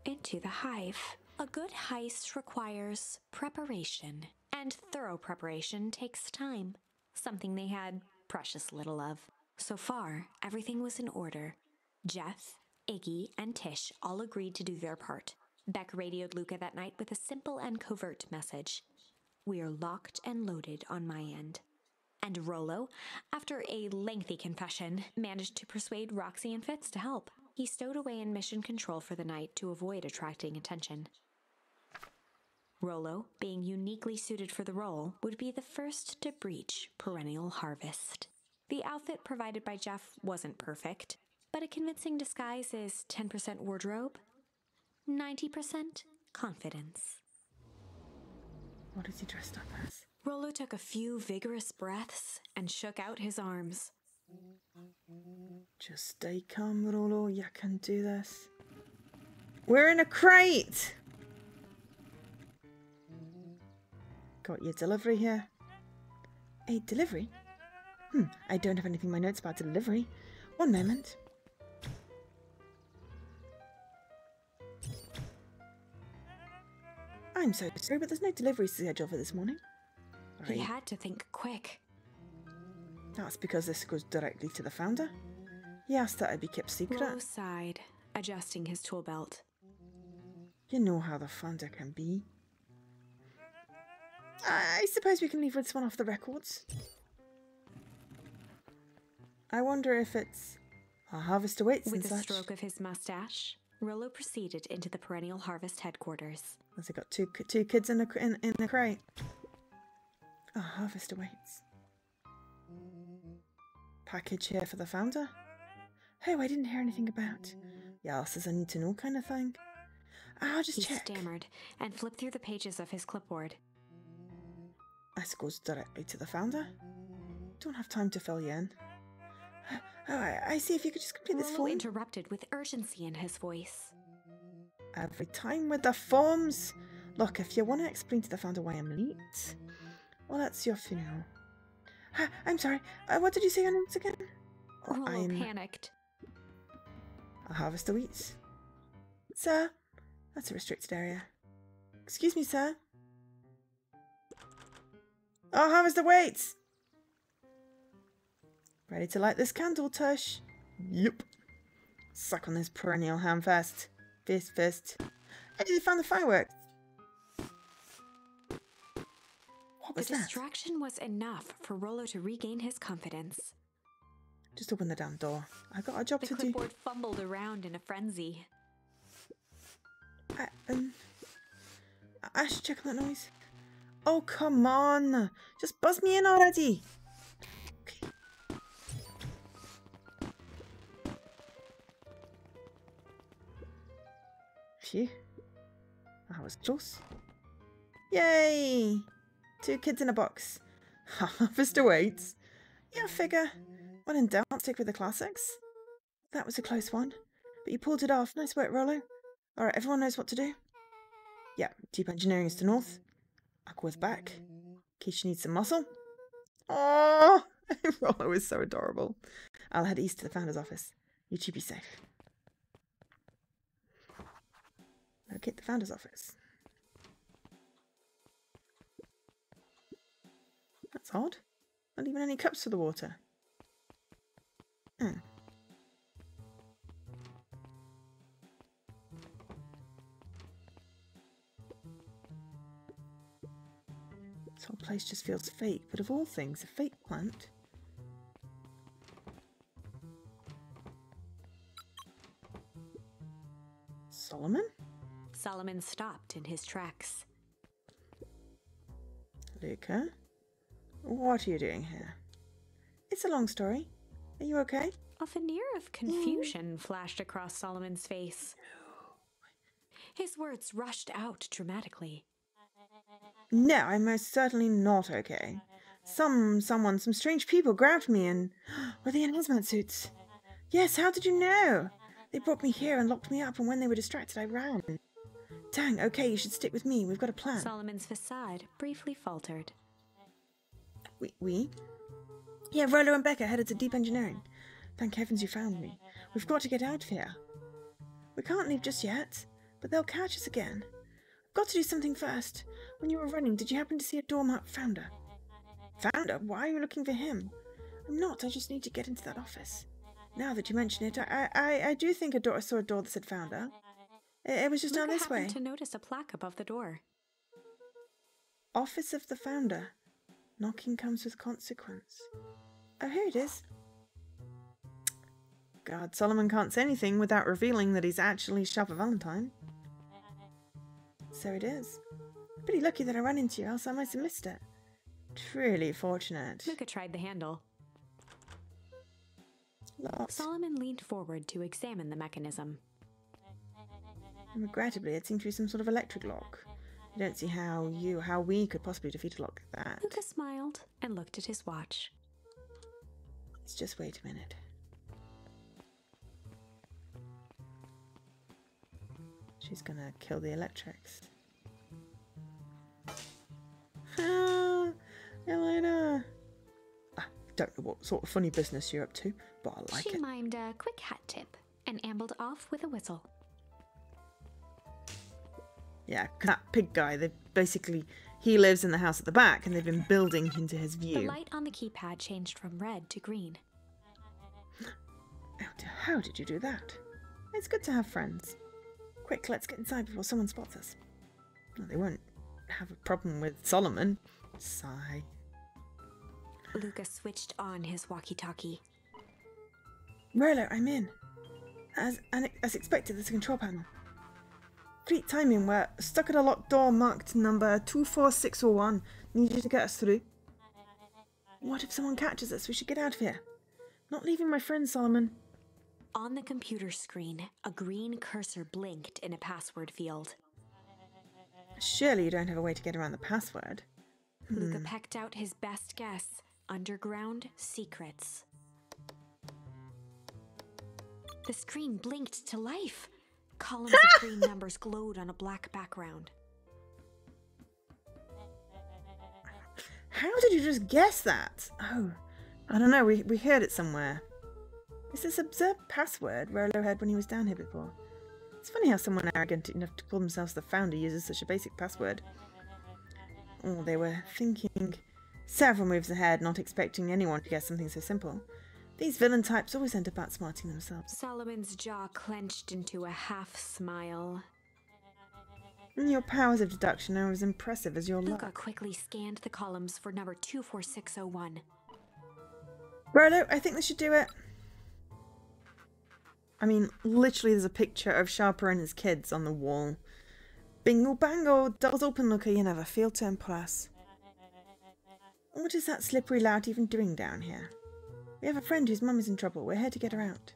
Into the Hive. A good heist requires preparation, and thorough preparation takes time, something they had precious little of. So far, everything was in order. Jeff, Iggy, and Tish all agreed to do their part. Beck radioed Luca that night with a simple and covert message. We are locked and loaded on my end. And Rolo, after a lengthy confession, managed to persuade Roxy and Fitz to help. He stowed away in mission control for the night to avoid attracting attention. Rolo, being uniquely suited for the role, would be the first to breach Perennial Harvest. The outfit provided by Jeff wasn't perfect, but a convincing disguise is 10% wardrobe, 90% confidence. What is he dressed up as? Rolo took a few vigorous breaths and shook out his arms. Just stay calm, Rolo. You can do this. We're in a crate! Got your delivery here. A delivery? I don't have anything in my notes about delivery. One moment. I'm so sorry, but there's no delivery schedule for this morning. He had to think quick. That's because this goes directly to the founder. He asked that I be kept secret. Rolo sighed, adjusting his tool belt. You know how the founder can be. I suppose we can leave this one off the records. I wonder if it's a harvest awaits and such. With a stroke of his mustache, Rolo proceeded into the Perennial Harvest headquarters. Has it got two kids in a crate? A harvest awaits. Package here for the founder? Oh, I didn't hear anything about. Yeah, this is a need to know kind of thing. I'll just check. He stammered and flipped through the pages of his clipboard. This goes directly to the founder. Don't have time to fill you in. I see. If you could just complete this form. Interrupted with urgency in his voice. Every time with the forms. Look, if you want to explain to the founder why I'm late, well, that's your funeral. I'm sorry. What did you say once again? Oh, I'm panicked. A harvest of wheat. Sir, that's a restricted area. Excuse me, sir. I'll harvest the wheat. Ready to light this candle, Tush? Yup. Suck on this perennial hamfest. Fist. Hey, they found the fireworks. What was that? The distraction was enough for Rollo to regain his confidence. Just open the damn door. I got a job to do. The clipboard fumbled around in a frenzy. I should check on that noise. Oh, come on. Just buzz me in already. Okay. Phew. That was close. Yay! 2 kids in a box. Harvest awaits. Yeah, figure. When in doubt, stick with the classics. That was a close one. But you pulled it off. Nice work, Rollo. Alright, everyone knows what to do. Yeah, deep engineering is to north. Aqua's back. In case you need some muscle. Oh, Rollo is so adorable. I'll head east to the founder's office. You two be safe. Locate the founder's office. That's odd. Not even any cups for the water. Hmm. This whole place just feels fake, but of all things, a fake plant. Solomon? Solomon stopped in his tracks. Luca? What are you doing here? It's a long story. Are you okay? A veneer of confusion flashed across Solomon's face. His words rushed out dramatically. No, I'm most certainly not okay. Some strange people grabbed me and... were they in hazmat suits? Yes, how did you know? They brought me here and locked me up, and when they were distracted, I ran. Dang, okay, you should stick with me. We've got a plan. Solomon's facade briefly faltered. We? Yeah, Rollo and Becca headed to deep engineering. Thank heavens you found me. We've got to get out of here. We can't leave just yet, but they'll catch us again. I've got to do something first. When you were running, did you happen to see a door marked Founder? Founder? Why are you looking for him? I'm not. I just need to get into that office. Now that you mention it, I do think I saw a door that said Founder. It was just down this way. I happened to notice a plaque above the door. Office of the Founder. Knocking comes with consequence. Oh, here it is. God, Solomon can't say anything without revealing that he's actually Sharper Valentine. So it is. Pretty lucky that I ran into you, else I might have missed it. Truly fortunate. Luca tried the handle. Locked. Solomon leaned forward to examine the mechanism. And regrettably, it seemed to be some sort of electric lock. I don't see how we could possibly defeat a lock like that. Luca smiled and looked at his watch. Let's just wait a minute. She's gonna kill the electrics. Ah, Elena! I don't know what sort of funny business you're up to, but I like it. She mimed a quick hat tip and ambled off with a whistle. Yeah, that pig guy, they basically, he lives in the house at the back and they've been building into his view. The light on the keypad changed from red to green. How did you do that? It's good to have friends. Quick, let's get inside before someone spots us. No, they won't have a problem with Solomon. Sigh. Luca switched on his walkie-talkie. Rollo, I'm in. As expected, there's a control panel. Great timing, we're stuck at a locked door marked number 24601. Need you to get us through. What if someone catches us? We should get out of here. Not leaving my friend, Solomon. On the computer screen, a green cursor blinked in a password field. Surely you don't have a way to get around the password. Luca pecked out his best guess. Underground secrets. The screen blinked to life. Columns of green numbers glowed on a black background. How did you just guess that? Oh, I don't know. We heard it somewhere. It's this absurd password Rolo had when he was down here before. It's funny how someone arrogant enough to call themselves the founder uses such a basic password. Oh, they were thinking several moves ahead, not expecting anyone to guess something so simple. These villain types always end up outsmarting themselves. Solomon's jaw clenched into a half-smile. Your powers of deduction are as impressive as your luck. Luca quickly scanned the columns for number 24601. Rolo, I think this should do it. I mean, literally there's a picture of Sharper and his kids on the wall. Bingle bangle, doors open, Luca, you never feel turn plus. What is that slippery lout even doing down here? We have a friend whose mum is in trouble. We're here to get her out.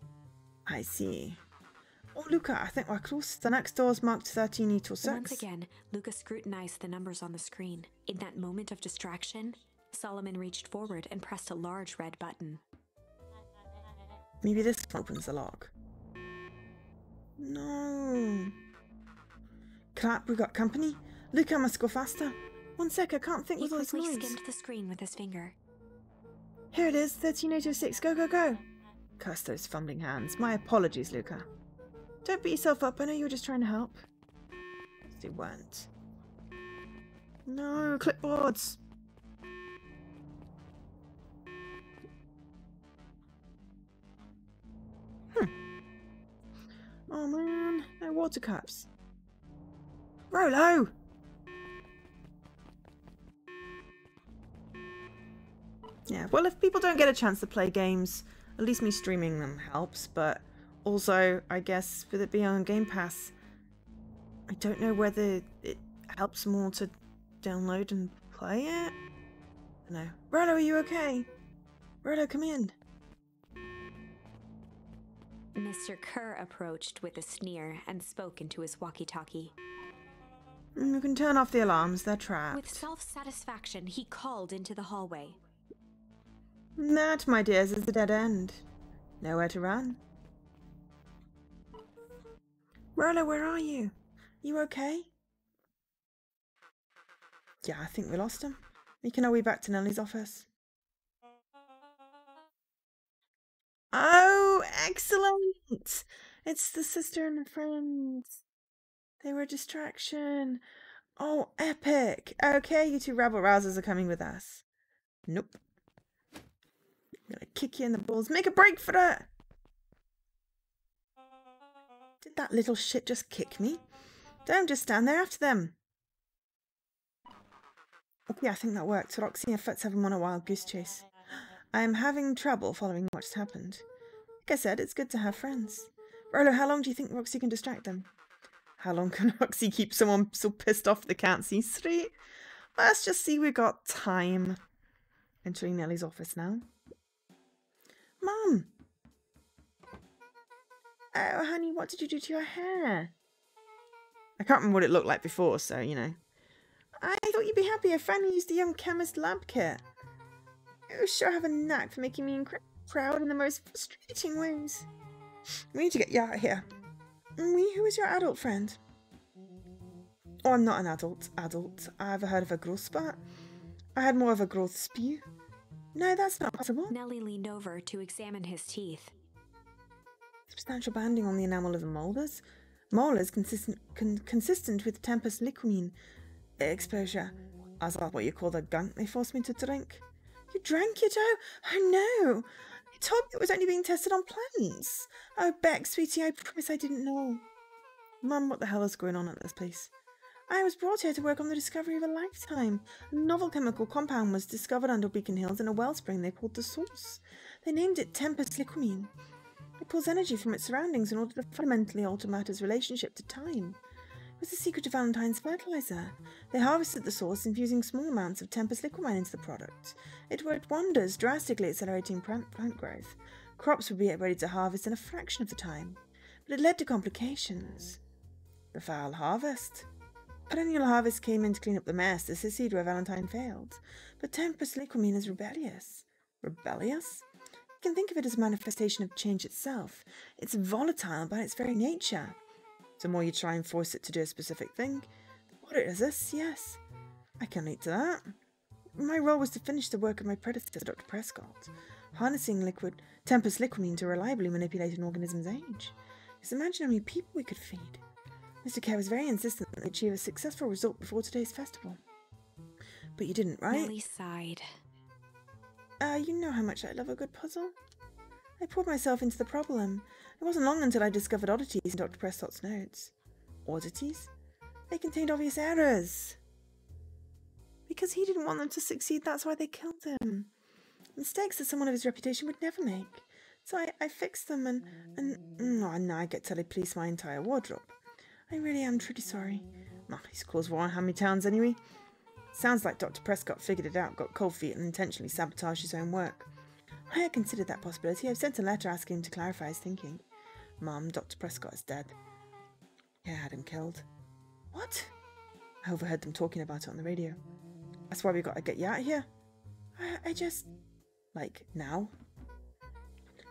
I see. Oh, Luca, I think we're close. The next door's marked 13E26. Once again, Luca scrutinized the numbers on the screen. In that moment of distraction, Solomon reached forward and pressed a large red button. Maybe this opens the lock. No. Crap, we got company. Luca, I must go faster. One sec, I can't think with all this noise. He quickly skimmed the screen with his finger. Here it is, 13806, go, go, go! Curse those fumbling hands. My apologies, Luca. Don't beat yourself up, I know you were just trying to help. They weren't. No, clipboards! Oh man, no water cups. Rolo! Yeah, well, if people don't get a chance to play games, at least me streaming them helps, but also, I guess, with it being on Game Pass, I don't know whether it helps more to download and play it? I don't know. Rolo, are you okay? Rolo, come in. Mr. Kerr approached with a sneer and spoke into his walkie-talkie. You can turn off the alarms, they're trapped. With self-satisfaction, he called into the hallway. That, my dears, is the dead end. Nowhere to run. Rolo, where are you? You okay? Yeah, I think we lost him. Making our way back to Nellie's office. Oh, excellent! It's the sister and the friends. They were a distraction. Oh, epic! Okay, you two rabble-rousers are coming with us. Nope. I'm gonna kick you in the balls. Make a break for it! Did that little shit just kick me? Don't just stand there after them. Okay, I think that worked. Roxy and Fritz have them on a wild goose chase. I am having trouble following what's happened. Like I said, it's good to have friends. Rolo, how long do you think Roxy can distract them? How long can Roxy keep someone so pissed off they can't see straight? Let's just see, we got time. Entering Nellie's office now. Mum! Oh, honey, what did you do to your hair? I can't remember what it looked like before, so, you know. I thought you'd be happy I finally used the young chemist lab kit. You sure have a knack for making me incredibly proud in the most frustrating ways. We need to get you out of here. Me? Who is your adult friend? Oh, I'm not an adult. I ever heard of a growth spurt? I had more of a growth spew. No, that's not possible. Nellie leaned over to examine his teeth. Substantial banding on the enamel of the molars. Molars consistent with Tempus Liquamine exposure. As that what you call the gunk they forced me to drink? You drank your dough? Oh no! You told me it was only being tested on plants. Oh, Beck, sweetie, I promise I didn't know. Mum, what the hell is going on at this place? I was brought here to work on the discovery of a lifetime. A novel chemical compound was discovered under Beacon Hills in a wellspring they called the Source. They named it Tempus Liquamine. It pulls energy from its surroundings in order to fundamentally alter matter's relationship to time. It was the secret to Valentine's fertilizer. They harvested the source, infusing small amounts of Tempus Liquamine into the product. It worked wonders, drastically accelerating plant growth. Crops would be ready to harvest in a fraction of the time. But it led to complications. The foul harvest. Perennial Harvest came in to clean up the mess to succeed where Valentine failed. But Tempus Liquamine is rebellious. Rebellious? can think of it as a manifestation of change itself. It's volatile by its very nature. The more you try and force it to do a specific thing, the more it resists, yes. I can relate to that. My role was to finish the work of my predecessor, Dr. Prescott, harnessing Tempus Liquamine to reliably manipulate an organism's age. Just imagine how many people we could feed. Mr. Kerr was very insistent that we achieve a successful result before today's festival. But you didn't, right? Nellie sighed. You know how much I love a good puzzle. I poured myself into the problem. It wasn't long until I discovered oddities in Dr. Prescott's notes. Oddities? They contained obvious errors. Because he didn't want them to succeed, that's why they killed him. Mistakes that someone of his reputation would never make. So I fixed them and now I get to police my entire wardrobe. I really am truly sorry. Nah, his claws were on hand-me-downs anyway. Sounds like Dr. Prescott figured it out, got cold feet and intentionally sabotaged his own work. I had considered that possibility. I've sent a letter asking him to clarify his thinking. Mum, Dr. Prescott is dead. Yeah, I had him killed. What? I overheard them talking about it on the radio. That's why we gotta get you out of here. I just... Like, now?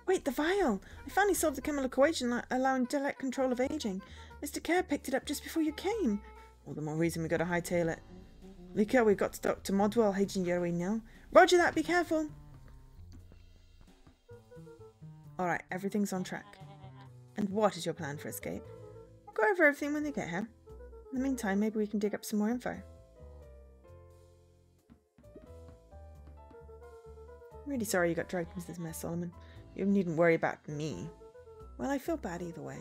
Wait, the vial! I finally solved the chemical equation allowing direct control of aging. Mr. Kerr picked it up just before you came. All the more reason we gotta hightail it. Luca, we've got to Dr. Modwell hiding your way now. Roger that, be careful. Alright, everything's on track. And what is your plan for escape? We'll go over everything when they get here. In the meantime, maybe we can dig up some more info. I'm really sorry you got dragged into this mess, Solomon. You needn't worry about me. Well, I feel bad either way.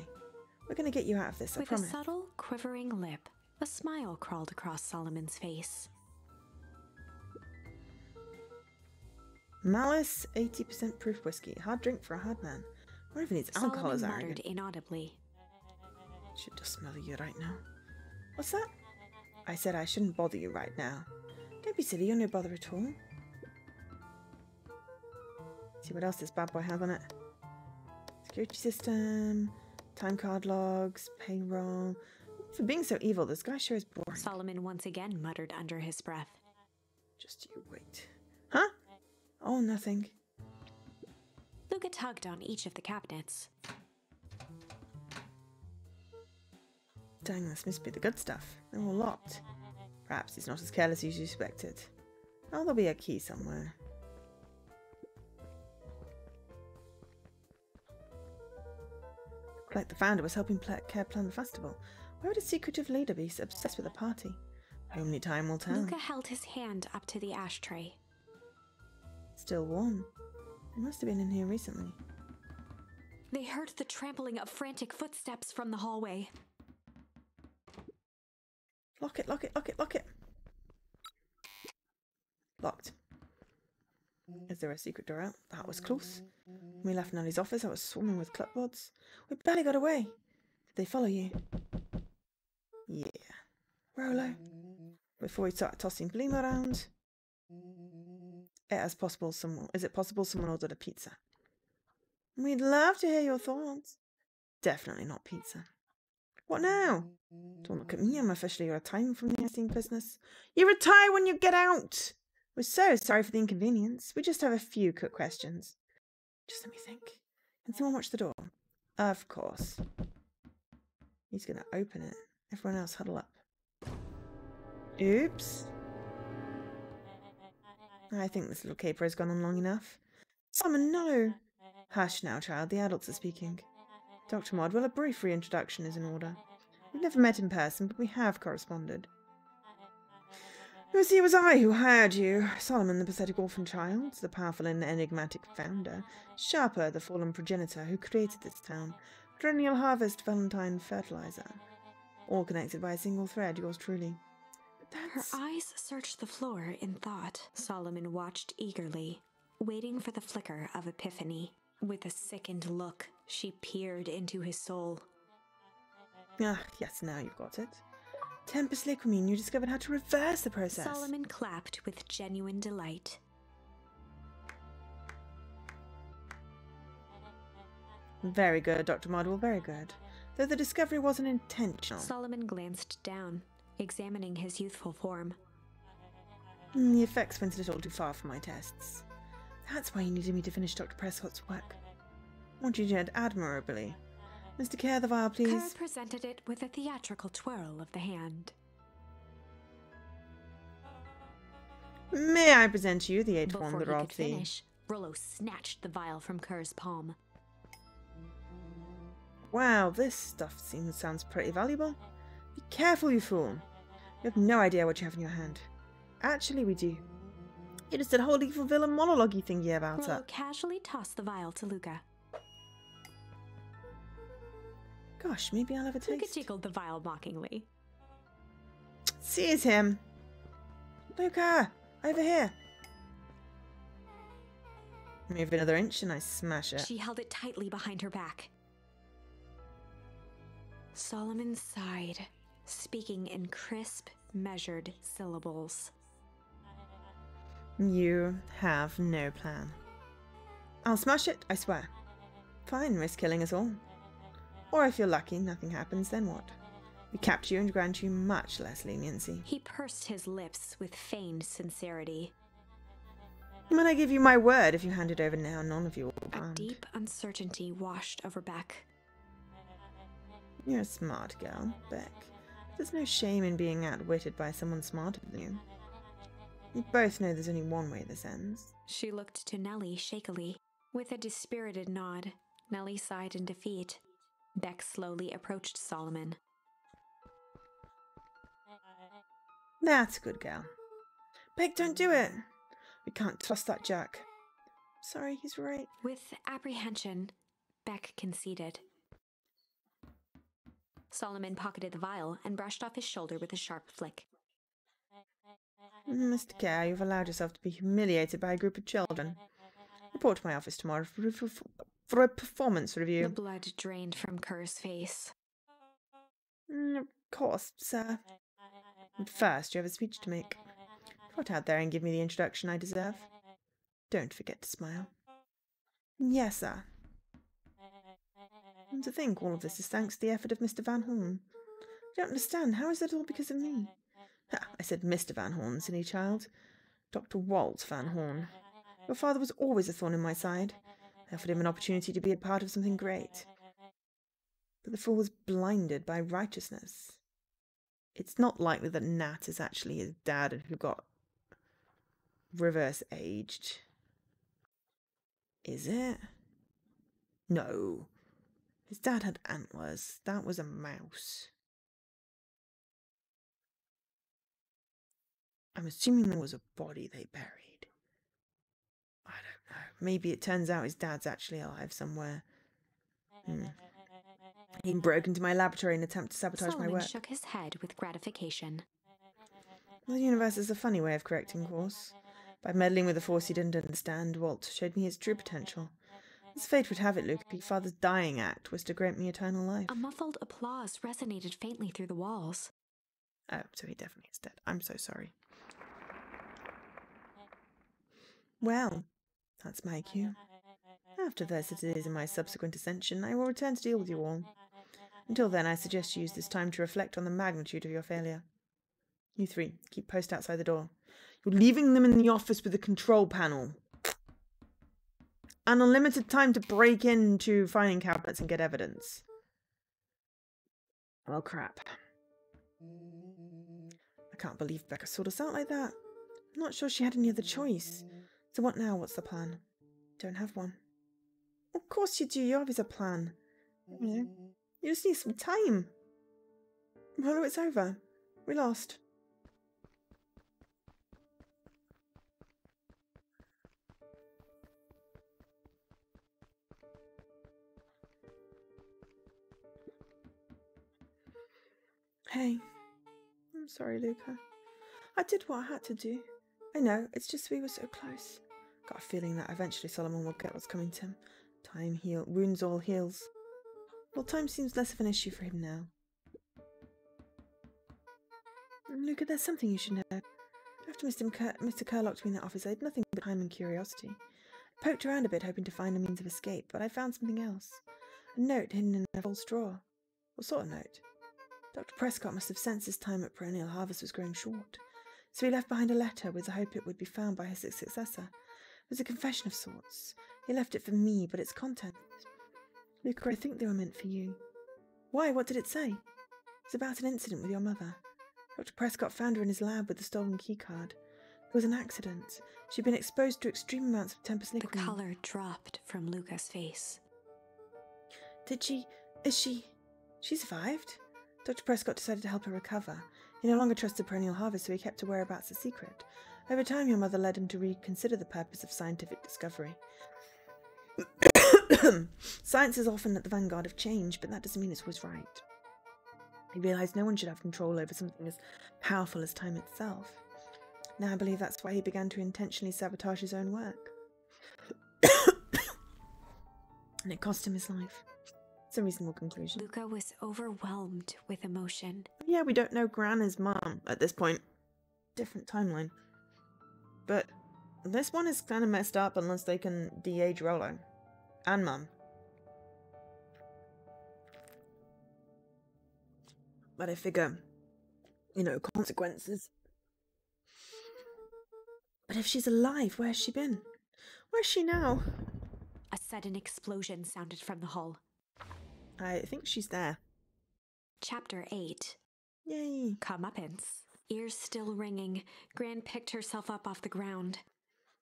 We're going to get you out of this, I promise. With a subtle, quivering lip, a smile crawled across Solomon's face. Malice, 80% proof whiskey. Hard drink for a hard man. What if it needs alcohol as arrogant? Solomon muttered inaudibly. Should just smother you right now. What's that? I said I shouldn't bother you right now. Don't be silly, you're no bother at all. See what else this bad boy has on it. Security system, time card logs, payroll. For being so evil, this guy sure is boring. Solomon once again muttered under his breath. Just you wait. Huh? Oh, nothing. Luca tugged on each of the cabinets. Dang, this must be the good stuff. They're all locked. Perhaps he's not as careless as you suspected. Oh, there'll be a key somewhere. Like the founder was helping Kerr plan the festival. Why would a secretive leader be obsessed with a party? Only time will tell. Luca held his hand up to the ashtray. Still warm. It must have been in here recently. They heard the trampling of frantic footsteps from the hallway. Lock it, lock it, lock it, lock it. Locked. Is there a secret door out? That was close. When we left Nellie's office, I was swarming with clipboards. We barely got away. Did they follow you? Yeah. Rolo. Before we start tossing blame around. Is it possible someone ordered a pizza? We'd love to hear your thoughts. Definitely not pizza. What now? Don't look at me, I'm officially retiring from the acting business. You retire when you get out! We're so sorry for the inconvenience. We just have a few quick questions. Just let me think. Can someone watch the door? Of course. He's gonna open it. Everyone else huddle up. Oops. I think this little caper has gone on long enough. Solomon, no! Hush now, child. The adults are speaking. Dr. Modwell, a brief reintroduction is in order. We've never met in person, but we have corresponded. Lucy, it was I who hired you. Solomon, the pathetic orphan child, the powerful and enigmatic founder, Sharper, the fallen progenitor who created this town, Perennial Harvest, Valentine, fertilizer. All connected by a single thread, yours truly. But that's... Her eyes searched the floor in thought. Solomon watched eagerly, waiting for the flicker of epiphany. With a sickened look, she peered into his soul. Ah, yes, now you've got it. Tempus Liquamine, you discovered how to reverse the process. Solomon clapped with genuine delight. Very good, Dr. Modwell, very good. Though the discovery wasn't intentional. Solomon glanced down, examining his youthful form. The effects went a little too far for my tests. That's why you needed me to finish Dr. Prescott's work. What you did admirably. Mr. Kerr, the vial, please. Kerr presented it with a theatrical twirl of the hand. May I present to you the eighth wonder of the... Before he could finish, Rollo snatched the vial from Kerr's palm. Wow, this stuff sounds pretty valuable. Be careful, you fool. You have no idea what you have in your hand. Actually, we do. You just did a whole evil villain monologue-y thingy about it. Rollo casually tossed the vial to Luca. Gosh, maybe I'll have a taste. Luca jiggled the vial mockingly. Sees him. Luca, over here. Move another inch and I smash it. She held it tightly behind her back. Solomon sighed, speaking in crisp, measured syllables. You have no plan. I'll smash it, I swear. Fine, risk killing us all. Or if you're lucky, nothing happens, then what? We capture you and grant you much less leniency. He pursed his lips with feigned sincerity. Might I give you my word if you hand it over now, none of you will be harmed. A deep uncertainty washed over Beck. You're a smart girl, Beck. There's no shame in being outwitted by someone smarter than you. You both know there's only one way this ends. She looked to Nellie shakily. With a dispirited nod, Nellie sighed in defeat. Beck slowly approached Solomon. That's a good girl. Beck, don't do it! We can't trust that jerk. Sorry, he's right. With apprehension, Beck conceded. Solomon pocketed the vial and brushed off his shoulder with a sharp flick. Mr. Kerr, you've allowed yourself to be humiliated by a group of children. Report to my office tomorrow for a performance review. The blood drained from Kerr's face. Of course, sir. First, you have a speech to make. Trot out there and give me the introduction I deserve. Don't forget to smile. Yes, sir. And to think all of this is thanks to the effort of Mr. Van Horn. I don't understand. How is that all because of me? Ha, I said Mr. Van Horn, silly child. Dr. Walt Van Horn. Your father was always a thorn in my side. I offered him an opportunity to be a part of something great. But the fool was blinded by righteousness. It's not likely that Nat is actually his dad and who got reverse aged. Is it? No. His dad had antlers. That was a mouse. I'm assuming there was a body they buried. I don't know. Maybe it turns out his dad's actually alive somewhere. He broke into my laboratory in an attempt to sabotage my work. Solomon shook his head with gratification. Well, the universe is a funny way of correcting course. By meddling with a force he didn't understand, Walt showed me his true potential. As fate would have it, Luke, your father's dying act was to grant me eternal life. A muffled applause resonated faintly through the walls. Oh, so he definitely is dead. I'm so sorry. Well, that's my cue. After Thursdays and my subsequent ascension, I will return to deal with you all. Until then, I suggest you use this time to reflect on the magnitude of your failure. You three, keep post outside the door. You're leaving them in the office with the control panel. An unlimited time to break into filing cabinets and get evidence. Well, crap. I can't believe Becca sorted us out like that. I'm not sure she had any other choice. So what now? What's the plan? Don't have one. Of course you do. You always have a plan. You know, you just need some time. Well, it's over. We lost. Hey, I'm sorry, Luca. I did what I had to do. I know, it's just we were so close. Got a feeling that eventually Solomon will get what's coming to him. Time heals, wounds all heals. Well, time seems less of an issue for him now. Luca, there's something you should know. After Mr. Kerr locked me in the office, I had nothing but time and curiosity. I poked around a bit, hoping to find a means of escape, but I found something else. A note hidden in a false drawer. What sort of note? Dr. Prescott must have sensed his time at Perennial Harvest was growing short, so he left behind a letter with the hope it would be found by his successor. was a confession of sorts. He left it for me, but its contents. Luca, I think they were meant for you. Why? What did it say? It's about an incident with your mother. Dr. Prescott found her in his lab with the stolen keycard. It was an accident. She'd been exposed to extreme amounts of Tempus Liquamine. The colour dropped from Luca's face. Did she... is she... She survived? Dr. Prescott decided to help her recover. He no longer trusted Perennial Harvest, so he kept her whereabouts a secret. Over time, your mother led him to reconsider the purpose of scientific discovery. Science is often at the vanguard of change, but that doesn't mean it's always right. He realised no one should have control over something as powerful as time itself. Now I believe that's why he began to intentionally sabotage his own work. And it cost him his life. It's a reasonable conclusion. Luca was overwhelmed with emotion. Yeah, we don't know Grandma's mom at this point. Different timeline. But this one is kind of messed up unless they can de-age Rollo. And mum. But I figure, you know, consequences. But if she's alive, where's she been? Where's she now? A sudden explosion sounded from the hall. I think she's there. Chapter 8. Yay. Comeuppance. Ears still ringing, Gran picked herself up off the ground.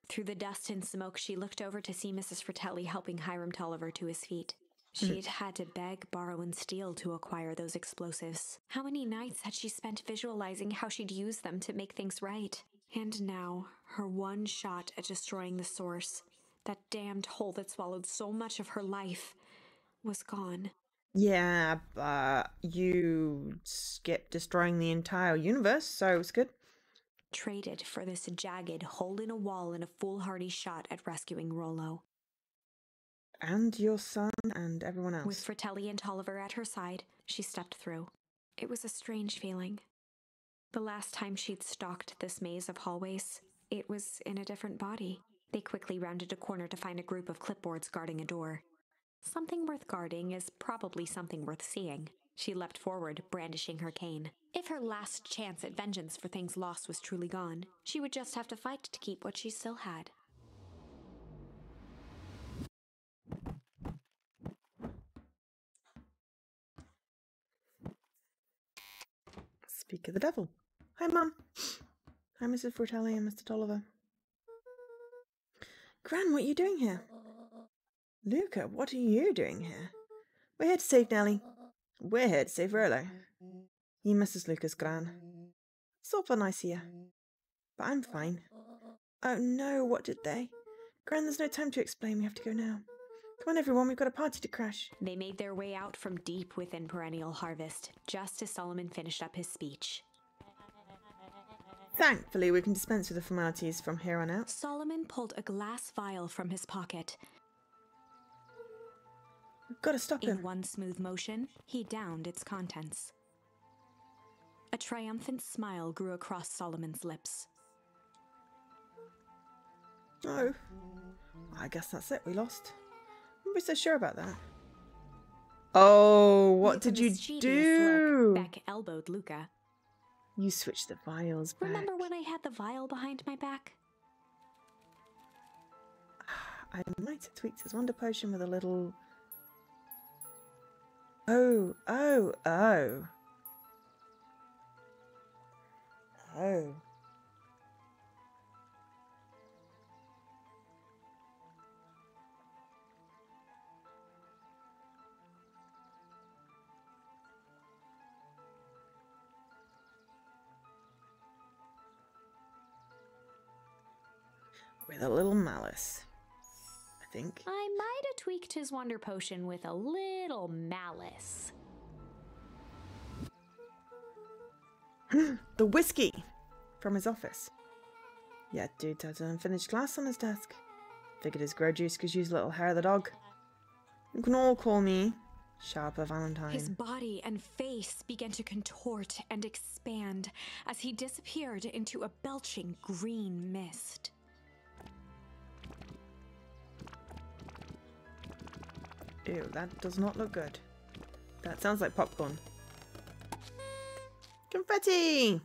Through the dust and smoke, she looked over to see Mrs. Fratelli helping Hiram Tolliver to his feet. She'd had to beg, borrow, and steal to acquire those explosives. How many nights had she spent visualizing how she'd use them to make things right? And now, her one shot at destroying the source, that damned hole that swallowed so much of her life, was gone. Yeah, but you skipped destroying the entire universe, so it's good. Traded for this jagged hole in a wall and a foolhardy shot at rescuing Rollo. And your son and everyone else. With Fratelli and Tolliver at her side, she stepped through. It was a strange feeling. The last time she'd stalked this maze of hallways, it was in a different body. They quickly rounded a corner to find a group of clipboards guarding a door. Something worth guarding is probably something worth seeing. She leapt forward, brandishing her cane. If her last chance at vengeance for things lost was truly gone, she would just have to fight to keep what she still had. Speak of the devil. Hi, Mum. Hi, Mrs. Fratelli and Mr. Tolliver. Gran, what are you doing here? Luca, what are you doing here? We're here to save Nellie. We're here to save Rollo. You, Mrs. Luca's Gran. It's awful nice here. But I'm fine. Oh no, what did they? Gran, there's no time to explain. We have to go now. Come on, everyone, we've got a party to crash. They made their way out from deep within Perennial Harvest, just as Solomon finished up his speech. Thankfully, we can dispense with the formalities from here on out. Solomon pulled a glass vial from his pocket. We've got to stop him. In one smooth motion, he downed its contents. A triumphant smile grew across Solomon's lips. Oh, I guess that's it, we lost. We're so sure about that. Oh, what did you do? Beck elbowed Luca. You switched the vials back. Remember when I had the vial behind my back? I might have tweaked his wonder potion with a little... Oh. With a little malice, I think. I might have tweaked his wonder potion with a little malice. The whiskey from his office. Yeah, dude had an unfinished glass on his desk. Figured his grow juice could use a little hair of the dog. You can all call me Sharper Valentine. His body and face began to contort and expand as he disappeared into a belching green mist. Ew, that does not look good. That sounds like popcorn. Confetti!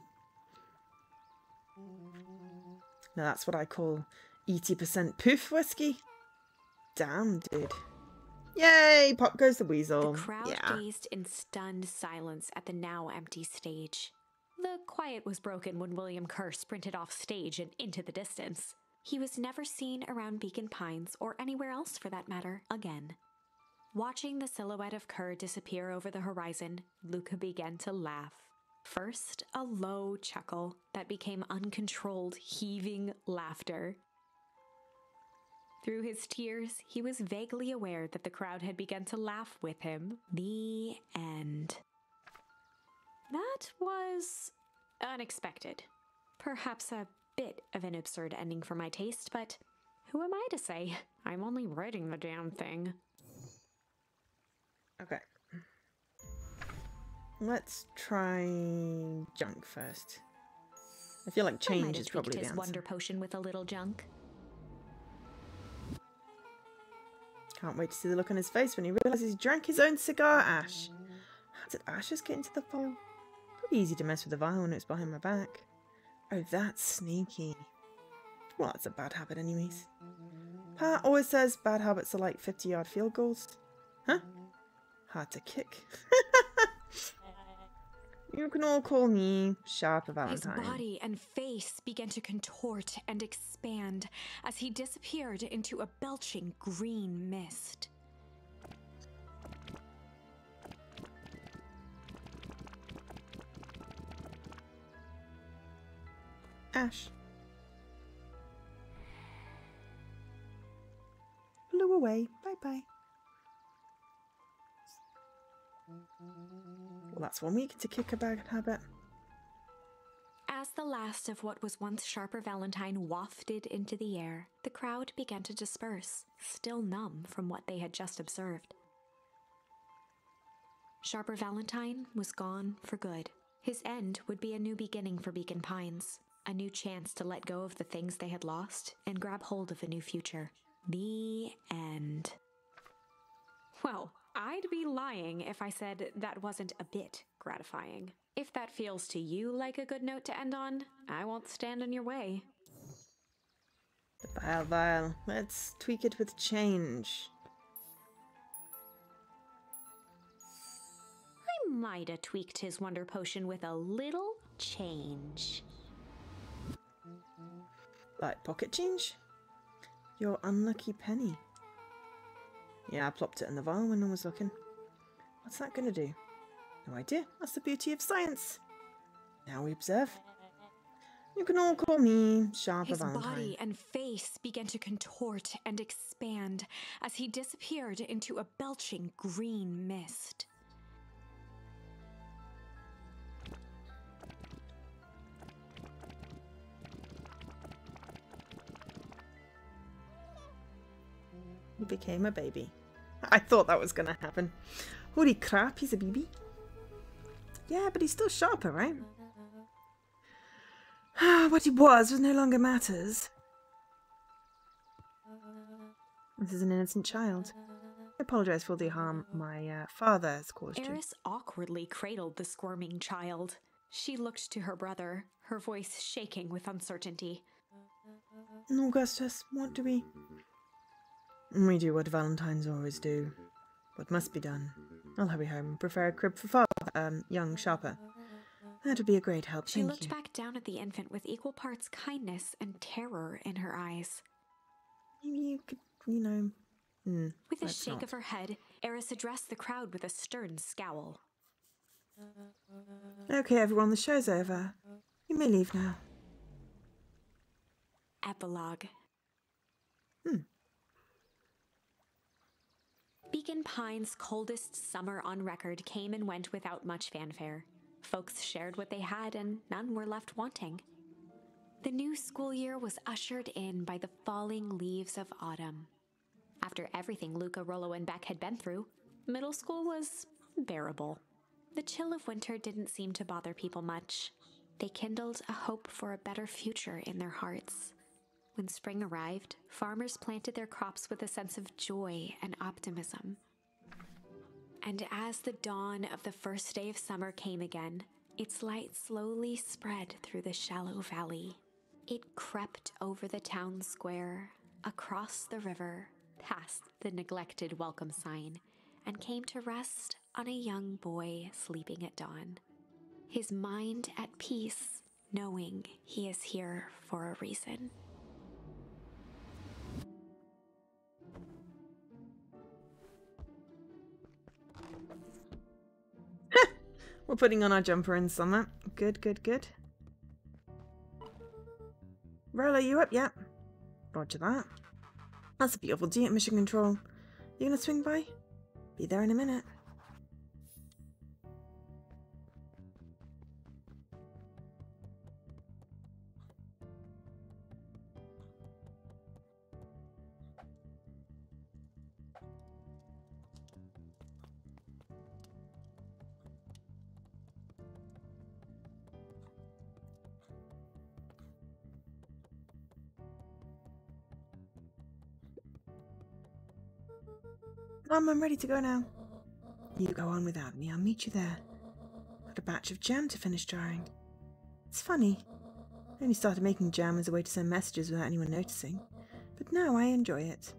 Now that's what I call 80% poof whiskey. Damn, dude. Yay! Pop goes the weasel. The crowd gazed in stunned silence at the now empty stage. The quiet was broken when William Kerr sprinted off stage and into the distance. He was never seen around Beacon Pines, or anywhere else for that matter, again. Watching the silhouette of Kerr disappear over the horizon, Luca began to laugh. First, a low chuckle that became uncontrolled, heaving laughter. Through his tears, he was vaguely aware that the crowd had begun to laugh with him. The end. That was unexpected. Perhaps a bit of an absurd ending for my taste, but who am I to say? I'm only writing the damn thing. Okay. Let's try junk first. I feel like change is probably the answer. Wonder potion with a little junk. Can't wait to see the look on his face when he realizes he drank his own cigar ash. How did ashes get into the bowl? Pretty easy to mess with the vial when it's behind my back. Oh, that's sneaky. Well, that's a bad habit anyways. Pat always says bad habits are like 50-yard field goals. Huh? Hard to kick. You can all call me Sharper Valentine. His body and face began to contort and expand as he disappeared into a belching green mist. Ash. Blew away. Bye-bye. Well, that's 1 week to kick a bad habit. As the last of what was once Sharper Valentine wafted into the air, the crowd began to disperse, still numb from what they had just observed. Sharper Valentine was gone for good. His end would be a new beginning for Beacon Pines, a new chance to let go of the things they had lost and grab hold of a new future. The end. Well, I'd be lying if I said that wasn't a bit gratifying. If that feels to you like a good note to end on, I won't stand in your way. The vial. Let's tweak it with change. I might have tweaked his wonder potion with a little change. Like pocket change? Your unlucky penny. Yeah, I plopped it in the vial when no one was looking. What's that going to do? No idea. That's the beauty of science. Now we observe. You can all call me Sharper Valentine. His body and face began to contort and expand as he disappeared into a belching green mist. He became a baby. I thought that was going to happen. Holy crap, he's a baby. Yeah, but he's still Sharper, right? What he was no longer matters. This is an innocent child. I apologise for the harm my father has caused you. Eris awkwardly cradled the squirming child. She looked to her brother, her voice shaking with uncertainty. No, Augustus, what do we... We do what Valentines always do. What must be done. I'll hurry home and prepare a crib for father, young Sharper. That'd be a great help, thank you. She looked back down at the infant with equal parts kindness and terror in her eyes. Maybe you could, you know... with a shake of her head, Eris addressed the crowd with a stern scowl. Okay, everyone, the show's over. You may leave now. Epilogue. Beacon Pines' coldest summer on record came and went without much fanfare. Folks shared what they had, and none were left wanting. The new school year was ushered in by the falling leaves of autumn. After everything Luca, Rollo, and Beck had been through, middle school was bearable. The chill of winter didn't seem to bother people much. They kindled a hope for a better future in their hearts. When spring arrived, farmers planted their crops with a sense of joy and optimism. And as the dawn of the first day of summer came again, its light slowly spread through the shallow valley. It crept over the town square, across the river, past the neglected welcome sign, and came to rest on a young boy sleeping at dawn. His mind at peace, knowing he is here for a reason. We're putting on our jumper in summer. Good, good, good. Roller, you up? Yep. Yeah. Roger that. That's a beautiful day at Mission Control. You gonna swing by? Be there in a minute. Mum, I'm ready to go now. You go on without me, I'll meet you there. Got a batch of jam to finish jarring. It's funny. I only started making jam as a way to send messages without anyone noticing, but now I enjoy it.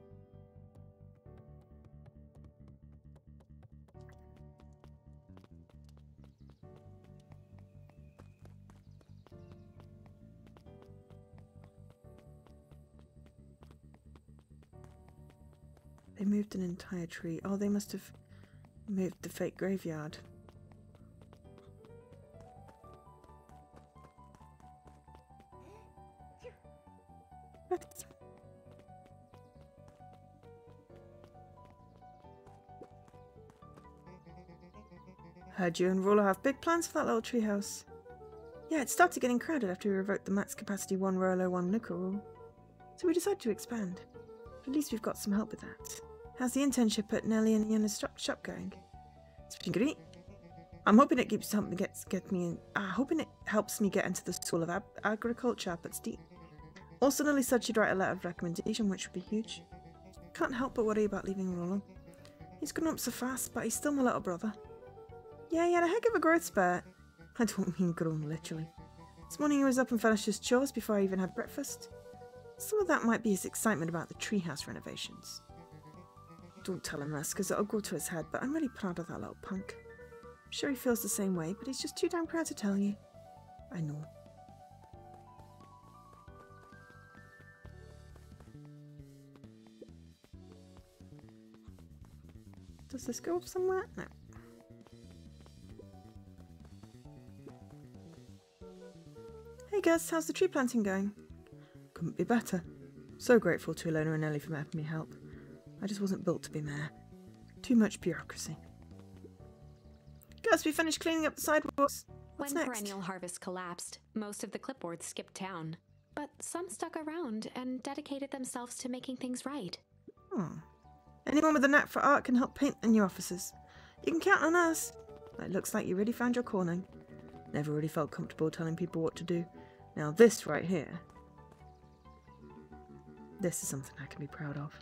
They moved an entire tree. Oh, they must have moved the fake graveyard. What? Heard you and Roller have big plans for that little treehouse. Yeah, it started getting crowded after we revoked the max capacity 1 Rolo 1 Nuka rule. So we decided to expand. But at least we've got some help with that. How's the internship at Nellie and Ianna's shop going? It's been great. I'm hoping it keeps helping get me in. Hoping it helps me get into the School of Agriculture up at Steep. Also, Nellie said she'd write a letter of recommendation, which would be huge. Can't help but worry about leaving Roland. He's grown up so fast, but he's still my little brother. Yeah, he had a heck of a growth spurt. I don't mean grown, literally. This morning he was up and finished his chores before I even had breakfast. Some of that might be his excitement about the treehouse renovations. Don't tell him this, because it'll go to his head, but I'm really proud of that little punk. I'm sure he feels the same way, but he's just too damn proud to tell you. I know. Does this go up somewhere? No. Hey Gus, how's the tree planting going? Couldn't be better. So grateful to Eleanor and Nellie for letting me help. I just wasn't built to be mayor. Too much bureaucracy. Gus, we finished cleaning up the sidewalks. What's next? When Perennial Harvest collapsed, most of the clipboards skipped town, but some stuck around and dedicated themselves to making things right. Hmm. Anyone with a knack for art can help paint the new offices. You can count on us. It looks like you really found your calling. Never really felt comfortable telling people what to do. Now this right here. This is something I can be proud of.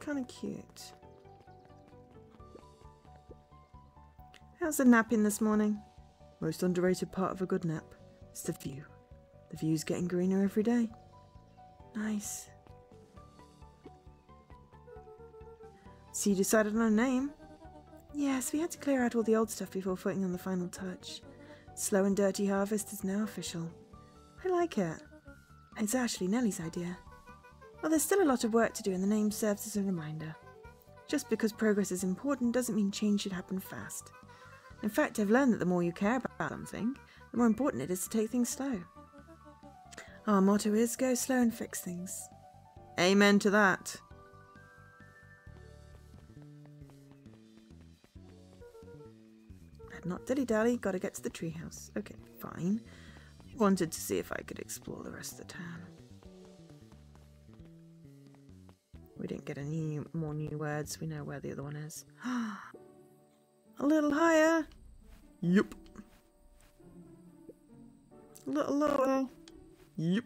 Kind of cute. How's the napping this morning? Most underrated part of a good nap is the view. The view's getting greener every day. Nice. So you decided on a name? Yes, we had to clear out all the old stuff before putting on the final touch. Slow and Dirty Harvest is now official. I like it. It's actually Nellie's idea. Well, there's still a lot of work to do and the name serves as a reminder. Just because progress is important doesn't mean change should happen fast. In fact, I've learned that the more you care about something, the more important it is to take things slow. Our motto is, go slow and fix things. Amen to that. I'm not dilly-dally, gotta get to the treehouse. Okay, fine. I wanted to see if I could explore the rest of the town. We didn't get any more new words. We know where the other one is. A little higher. Yup. A little lower. Yup.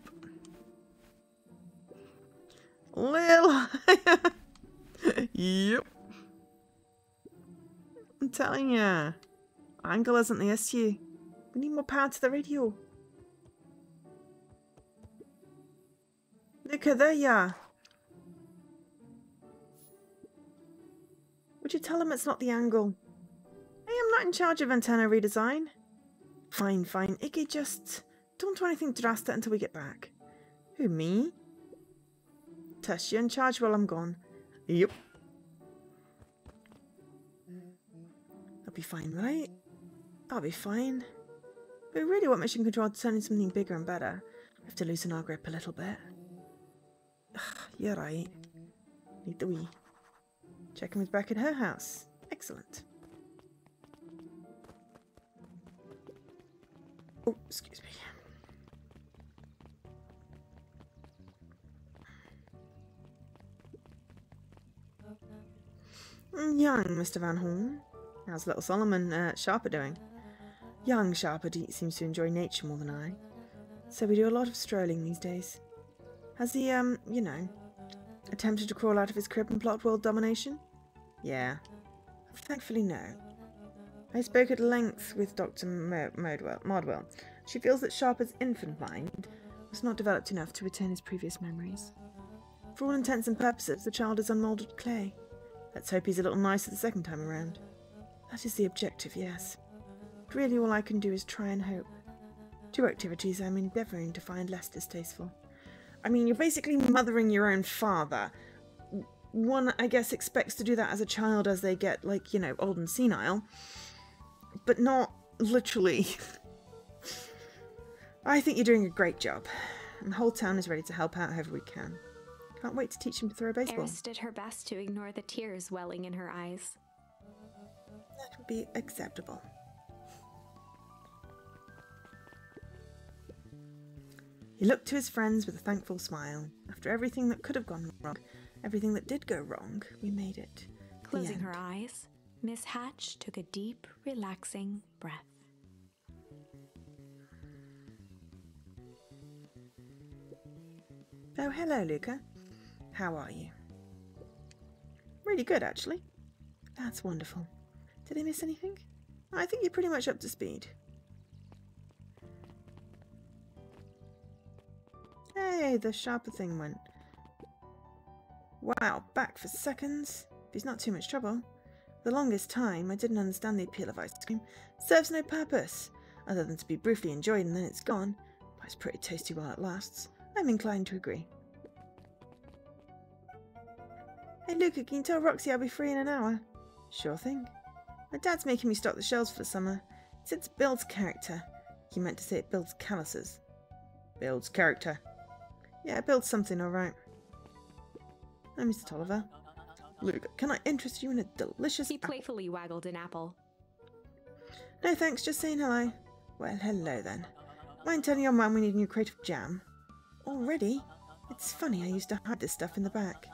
A little higher. Yup. I'm telling ya. Angle isn't the issue. We need more power to the radio. Luca, there you are. Would you tell him it's not the angle? I am not in charge of antenna redesign. Fine, fine. Iggy, just don't do anything drastic until we get back. Who, me? Tush, you're in charge while I'm gone. Yep. I'll be fine, right? I'll be fine. But we really want mission control to turn into something bigger and better. We have to loosen our grip a little bit. Ugh, you're right. Need the wee. Checking with back at her house. Excellent. Oh, excuse me. Young Mr. Van Horn. How's little Solomon Sharper doing? Young Sharper seems to enjoy nature more than I. So we do a lot of strolling these days. Has he, you know, attempted to crawl out of his crib and plot world domination? Yeah. Thankfully, no. I spoke at length with Dr. Modwell. She feels that Sharper's infant mind was not developed enough to retain his previous memories. For all intents and purposes, the child is unmoulded clay. Let's hope he's a little nicer the second time around. That is the objective, yes. But really all I can do is try and hope. Two activities I'm endeavouring to find less distasteful. I mean, you're basically mothering your own father. One, I guess, expects to do that as a child as they get, like, you know, old and senile. But not literally. I think you're doing a great job. And the whole town is ready to help out however we can. Can't wait to teach him to throw a baseball. Eris did her best to ignore the tears welling in her eyes. That would be acceptable. He looked to his friends with a thankful smile. After everything that could have gone wrong, everything that did go wrong, we made it. Closing her eyes, Miss Hatch took a deep, relaxing breath. Oh, hello, Luca. How are you? Really good, actually. That's wonderful. Did I miss anything? I think you're pretty much up to speed. Hey, the Sharper thing went. Wow, back for seconds. If he's not too much trouble. The longest time, I didn't understand the appeal of ice cream. Serves no purpose, other than to be briefly enjoyed and then it's gone. But it's pretty tasty while it lasts. I'm inclined to agree. Hey Luca, can you tell Roxy I'll be free in an hour? Sure thing. My dad's making me stock the shelves for summer. He said it builds character. He meant to say it builds calluses. Builds character. Yeah, it builds something, alright. Hi, Mr. Tolliver. Luca, can I interest you in a delicious apple? He playfully waggled an apple. No thanks, just saying hello. Well, hello then. Mind telling your mum we need a new crate of jam? Already? It's funny, I used to hide this stuff in the back.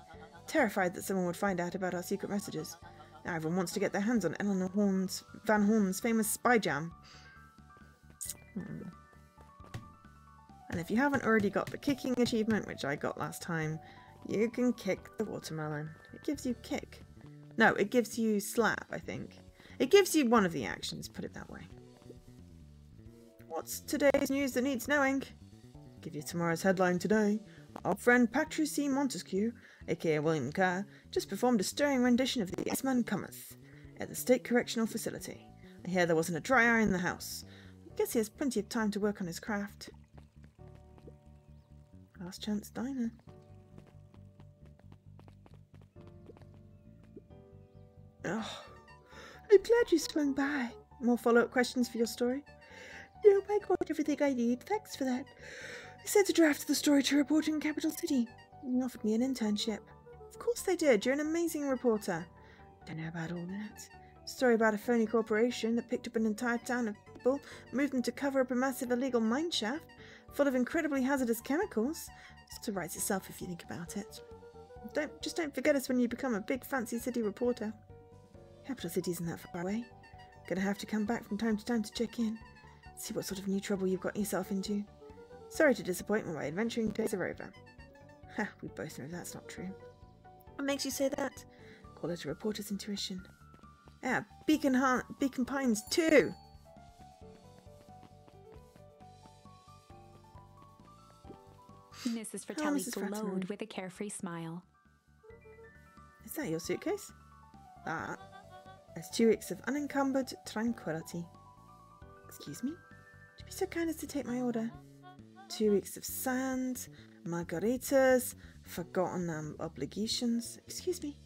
Terrified that someone would find out about our secret messages. Now everyone wants to get their hands on Eleanor Van Horn's famous spy jam. And if you haven't already got the kicking achievement, which I got last time, you can kick the watermelon. It gives you kick. No, it gives you slap, I think. It gives you one of the actions, put it that way. What's today's news that needs knowing? Give you tomorrow's headline today. Our friend Patrick C. Montesquieu, aka William Kerr, just performed a stirring rendition of The Iceman Cometh at the State Correctional Facility. I hear there wasn't a dry eye in the house. I guess he has plenty of time to work on his craft. Last chance diner. Oh, I'm glad you swung by. More follow-up questions for your story? No, I got everything I need. Thanks for that. I sent a draft of the story to a reporter in Capital City. They offered me an internship. Of course they did. You're an amazing reporter. Don't know about all that. Story about a phony corporation that picked up an entire town of people, moved them to cover up a massive illegal mine shaft full of incredibly hazardous chemicals. Just to write itself if you think about it. Just don't forget us when you become a big fancy city reporter. Capital City isn't that far away. Gonna have to come back from time to time to check in. See what sort of new trouble you've got yourself into. Sorry to disappoint when my adventuring days are over. Ha, we both know that's not true. What makes you say that? Call it a reporter's intuition. Ah, Beacon Pines too! happiness is for Telly glowed with a carefree smile. Is that your suitcase? That is 2 weeks of unencumbered tranquility. Excuse me? Would you be so kind as to take my order? 2 weeks of sand, margaritas, forgotten obligations. Excuse me,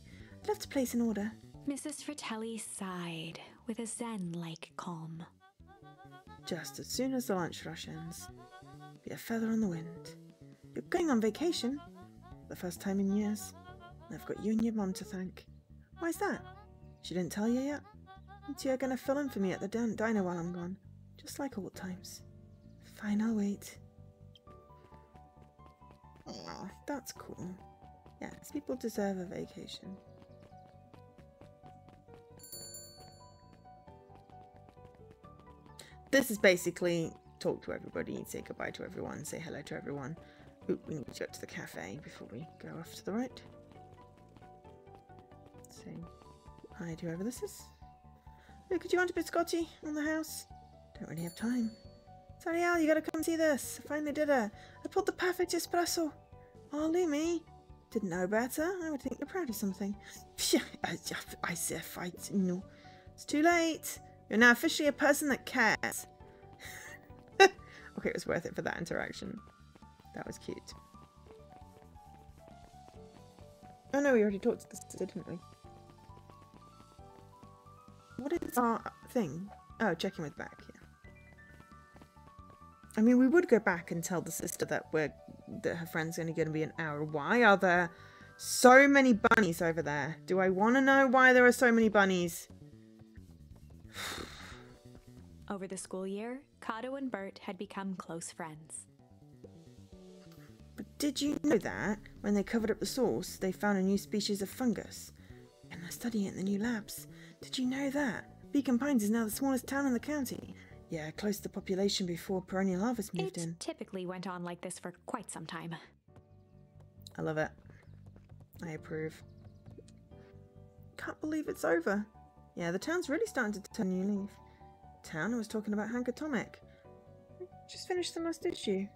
I'd love to place an order. Mrs. Fratelli sighed with a zen-like calm. Just as soon as the lunch rush ends. Be a feather on the wind. You're going on vacation. The first time in years. I've got you and your mum to thank. Why's that? She didn't tell you yet? And you're going to fill in for me at the diner while I'm gone. Just like old times. Fine, I'll wait. Aw, that's cool. Yes, people deserve a vacation. This is basically talk to everybody, say goodbye to everyone, say hello to everyone. Oop, we need to go to the cafe before we go off to the right. So, hi to whoever this is. Luca, do you want a biscotti on the house? Don't really have time. Sorry, Al, you gotta come see this. I finally did it. I pulled the perfect espresso. Oh, Lumi. Didn't know better. I would think you're proud of something. Phew, I see a fight. No. It's too late. You're now officially a person that cares. Okay, it was worth it for that interaction. That was cute. Oh no, we already talked to this, didn't we? What is our thing? Oh, checking with back, yeah. I mean, we would go back and tell the sister that her friend's only going to be an hour. Why are there so many bunnies over there? Do I want to know why there are so many bunnies? Over the school year, Kato and Bert had become close friends. But did you know that when they covered up the source, they found a new species of fungus? And they're studying it in the new labs. Did you know that? Beacon Pines is now the smallest town in the county. Yeah, close to the population before Perennial Harvest moved in. It typically went on like this for quite some time. I love it. I approve. Can't believe it's over. Yeah, the town's really starting to turn a new leaf. Town, I was talking about Hank Atomic. Just finished the last issue.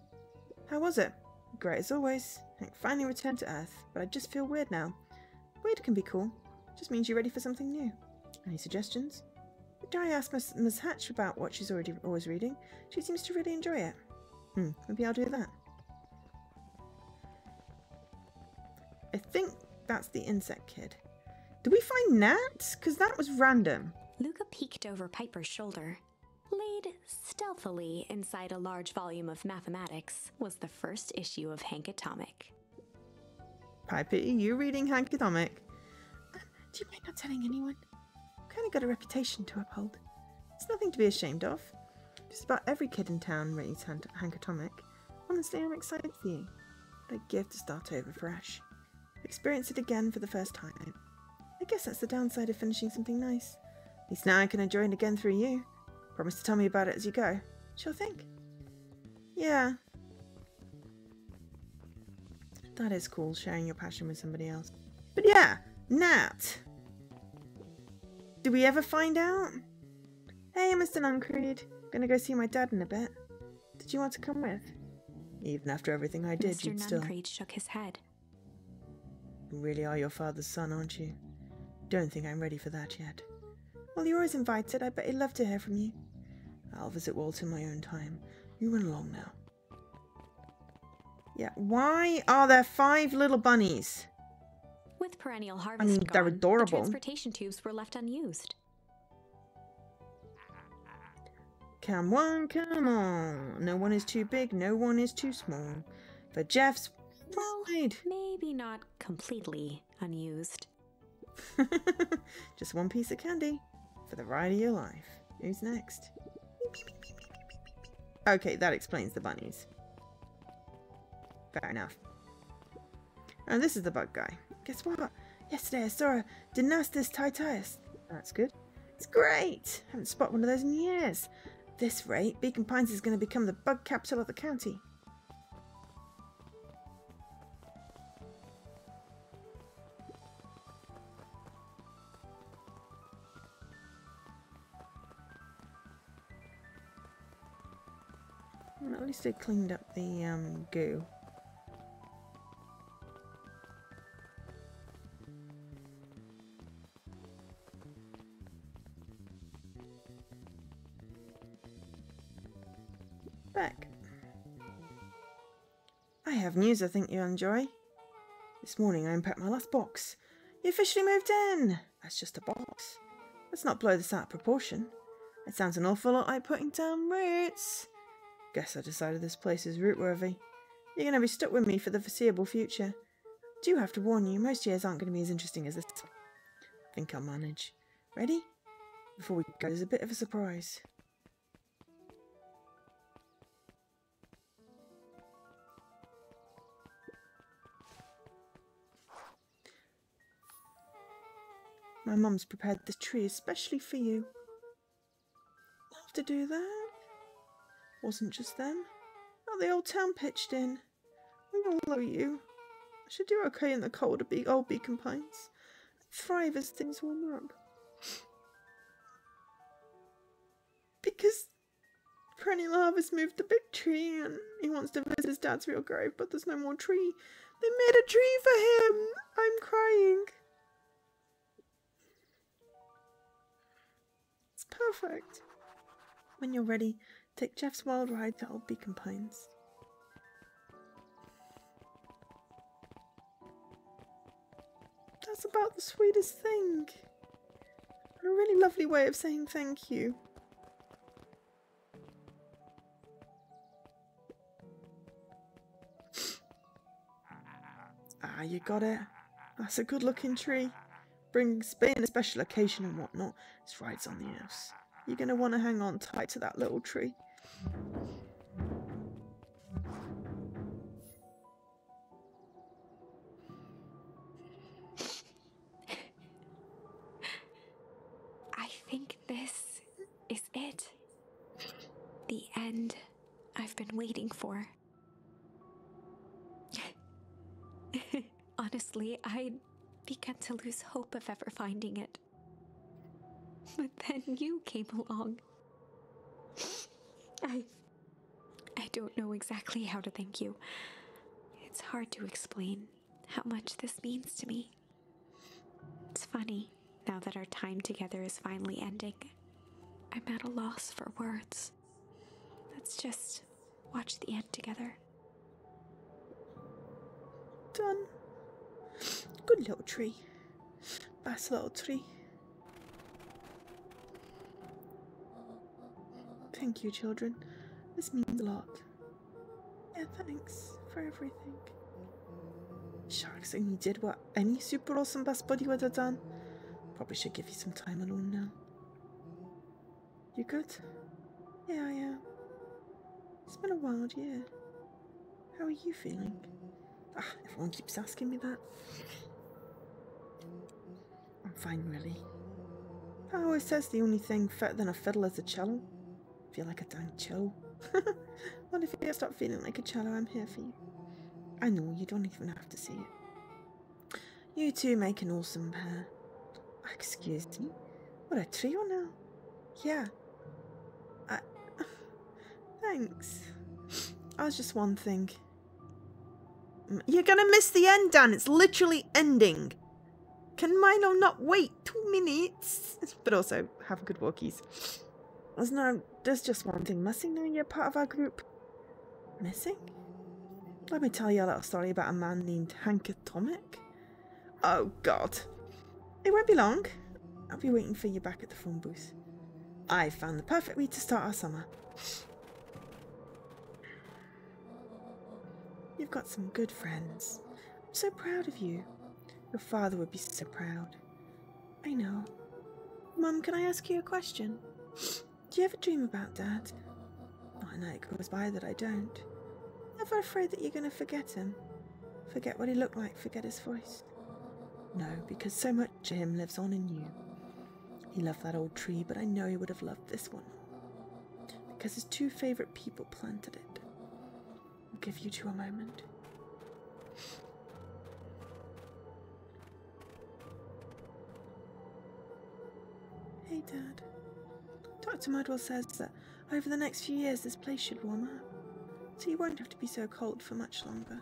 How was it? Great as always. Hank finally returned to Earth, but I just feel weird now. Weird can be cool. Just means you're ready for something new. Any suggestions? Did I ask Miss Hatch about what she's always reading? She seems to really enjoy it. Hmm, maybe I'll do that. I think that's the insect kid. Did we find gnats? Because that was random. Luca peeked over Piper's shoulder. Laid stealthily inside a large volume of mathematics was the first issue of Hank Atomic. Piper, are you reading Hank Atomic? Do you mind not telling anyone? I've kind of got a reputation to uphold. It's nothing to be ashamed of. Just about every kid in town reads Hank Atomic. Honestly, I'm excited for you. What a gift to start over fresh. Experience it again for the first time. I guess that's the downside of finishing something nice. At least now I can enjoy it again through you. Promise to tell me about it as you go. Sure thing. Yeah. That is cool, sharing your passion with somebody else. But yeah, Nat. Do we ever find out? Hey, Mr. Nuncrude. Gonna go see my dad in a bit. Did you want to come with? Even after everything I did, you'd still... Mr. Nuncrude shook his head. You really are your father's son, aren't you? Don't think I'm ready for that yet. Well, you're always invited. I bet he'd love to hear from you. I'll visit Walt in my own time. You run along now. Yeah, why are there 5 little bunnies? With Perennial Harvest gone, they're adorable. The transportation tubes were left unused. Come on, come on. No one is too big, no one is too small. For Jeff's... Well, maybe not completely unused. Just one piece of candy for the ride of your life. Who's next? Okay, that explains the bunnies. Fair enough. And this is the bug guy. Guess what? Yesterday I saw a Dynastis titus. That's good. It's great. I haven't spotted one of those in years. At this rate, Beacon Pines is going to become the bug capital of the county. At least they cleaned up the goo. I have news I think you'll enjoy. This morning I unpacked my last box. You officially moved in! That's just a box. Let's not blow this out of proportion. It sounds an awful lot like putting down roots. Guess I decided this place is root-worthy. You're going to be stuck with me for the foreseeable future. I do have to warn you, most years aren't going to be as interesting as this. I think I'll manage. Ready? Before we go, there's a bit of a surprise. My mum's prepared this tree especially for you. I'll have to do that. Wasn't just them. Oh, the old town pitched in. We all love you. I should do okay in the cold of old Beacon Pines. I thrive as things warm up. Because Perennial Harvest moved the big tree and he wants to visit his dad's real grave, but there's no more tree. They made a tree for him! I'm crying. Perfect. When you're ready, take Jeff's wild ride to old Beacon Pines. That's about the sweetest thing. A really lovely way of saying thank you. Ah, you got it. That's a good looking tree. Brings being a special occasion and whatnot. It's right on the house. You're going to want to hang on tight to that little tree. I think this is it. The end I've been waiting for. Honestly, I began to lose hope of ever finding it. But then you came along. I don't know exactly how to thank you. It's hard to explain how much this means to me. It's funny, now that our time together is finally ending, I'm at a loss for words. Let's just watch the end together. Done. Good little tree. Best little tree. Thank you, children. This means a lot. Yeah, thanks for everything. Sharks only did what any super awesome best buddy would have done. Probably should give you some time alone now. You good? Yeah, I am. It's been a wild year. How are you feeling? Ah, everyone keeps asking me that. I'm fine, really. I always says the only thing better than a fiddle is a cello. Feel like a dang cello. Well, if you stop feeling like a cello, I'm here for you. I know, you don't even have to see it. You two make an awesome pair. Excuse me? What a trio now. Yeah. Thanks. I was just one thing. You're gonna miss the end, Dan. It's literally ending. Can Milo not wait 2 minutes? But also, have good walkies. There's just one thing missing now you're part of our group. Missing? Let me tell you a little story about a man named Hank Atomic. Oh god. It won't be long. I'll be waiting for you back at the phone booth. I found the perfect way to start our summer. You've got some good friends. I'm so proud of you. Your father would be so proud. I know. Mum, can I ask you a question? Do you ever dream about Dad? Not a night goes by that I don't. Never afraid that you're going to forget him? Forget what he looked like, forget his voice? No, because so much of him lives on in you. He loved that old tree, but I know he would have loved this one. Because his two favourite people planted it. I'll give you two a moment. Hey, Dad. Dr. Modwell says that over the next few years this place should warm up, so you won't have to be so cold for much longer.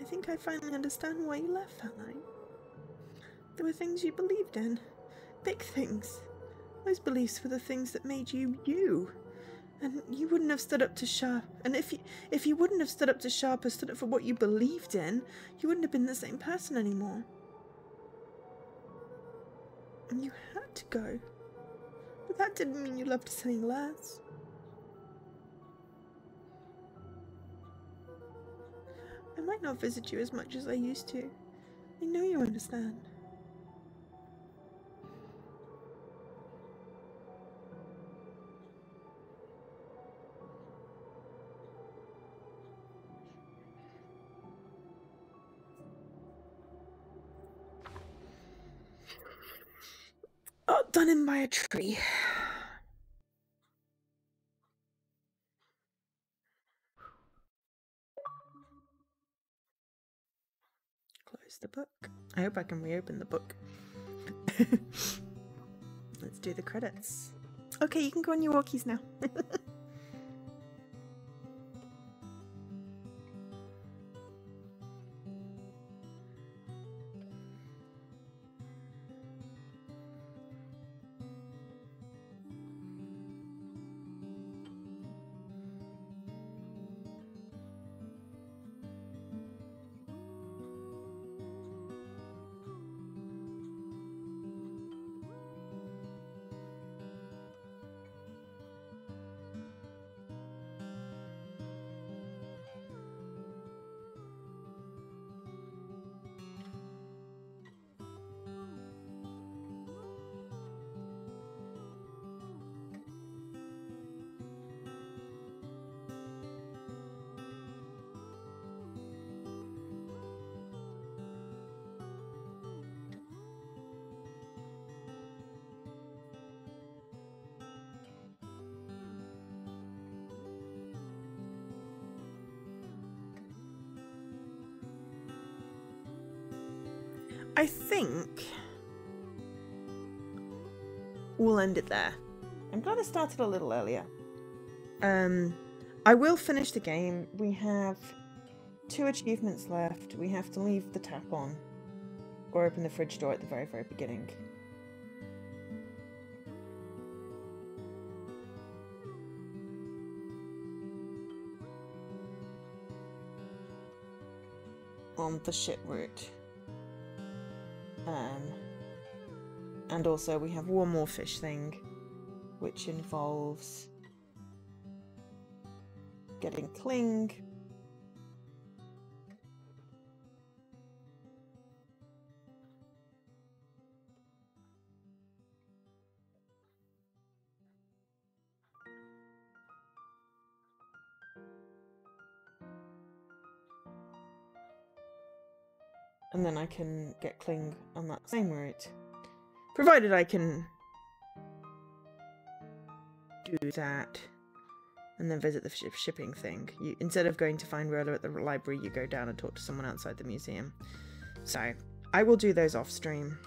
I think I finally understand why you left that night. There were things you believed in. Big things. Those beliefs were the things that made you, you. And you wouldn't have stood up to Sharp. And if you wouldn't have stood up to Sharp or stood up for what you believed in, you wouldn't have been the same person anymore. And you had to go. But that didn't mean you loved us any less. I might not visit you as much as I used to. I know you understand. Oh, done in by a tree. The book. I hope I can reopen the book. Let's do the credits. Okay, you can go on your walkies now. I think we'll end it there. I'm glad I started a little earlier. I will finish the game. We have 2 achievements left. We have to leave the tap on or open the fridge door at the very, very beginning. On the ship route. And also we have one more fish thing, which involves getting cling, and then I can get cling on that same route. Provided I can do that and then visit the shipping thing. You, instead of going to find Rolo at the library, you go down and talk to someone outside the museum. So I will do those off stream.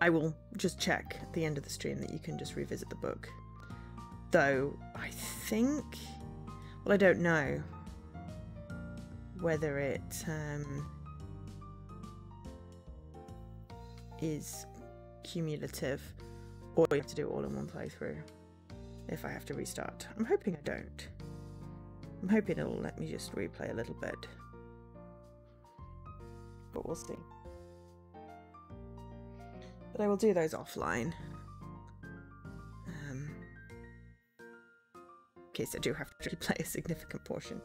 I will just check at the end of the stream that you can just revisit the book. Though I think, well, I don't know whether it is cumulative or you have to do it all in one playthrough if I have to restart. I'm hoping I don't. I'm hoping it'll let me just replay a little bit, but we'll see. But I will do those offline in case I do have to replay a significant portion.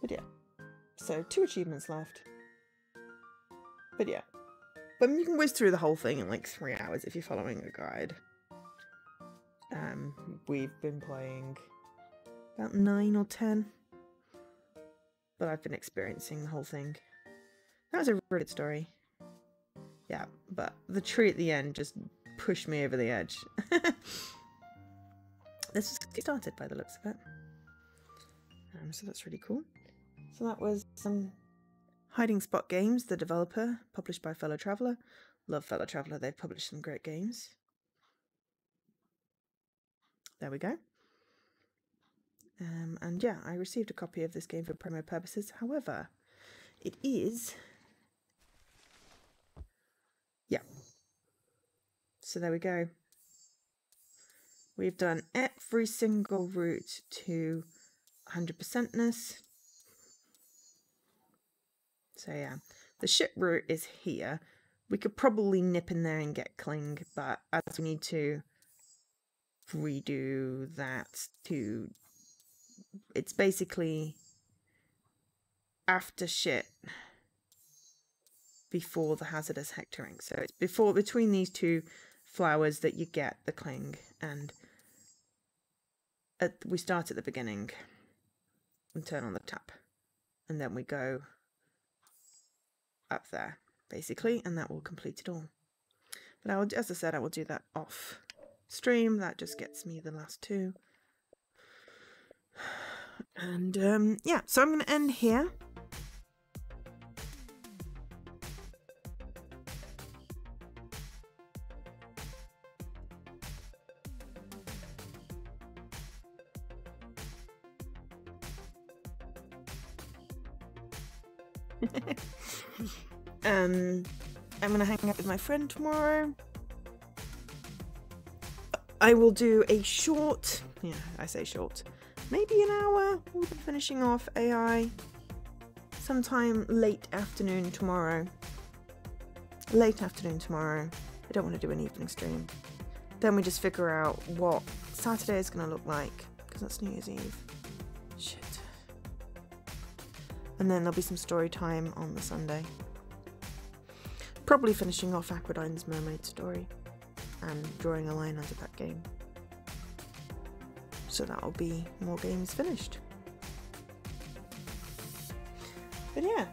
But yeah, so 2 achievements left. But yeah, but you can whiz through the whole thing in like 3 hours if you're following the guide. We've been playing about 9 or 10, but I've been experiencing the whole thing. That was a really good story. Yeah, but the tree at the end just pushed me over the edge. This was started by the looks of it. So that's really cool. So that was some Hiding Spot Games, the developer, published by Fellow Traveller. Love Fellow Traveller, they've published some great games. There we go. And yeah, I received a copy of this game for promo purposes. However, it is... yeah. So there we go. We've done every single route to 100%ness. So yeah, the ship route is here. We could probably nip in there and get Kling, but as we need to redo that to... It's basically after shit before the hazardous hectoring. So it's before, between these two flowers that you get the Kling, and we start at the beginning and turn on the tap, and then we go up there basically, and that will complete it all. But I will, as I said, I will do that off stream. That just gets me the last two. And yeah, so I'm going to end here. I'm going to hang out with my friend tomorrow. I will do a short, yeah, I say short, maybe an hour. We'll be finishing off AI sometime late afternoon tomorrow. Late afternoon tomorrow. I don't want to do an evening stream. Then we just figure out what Saturday is going to look like, because that's New Year's Eve. Shit. And then there'll be some story time on the Sunday. Probably finishing off Aquadine's Mermaid story and drawing a line under that game. So that'll be more games finished. But yeah.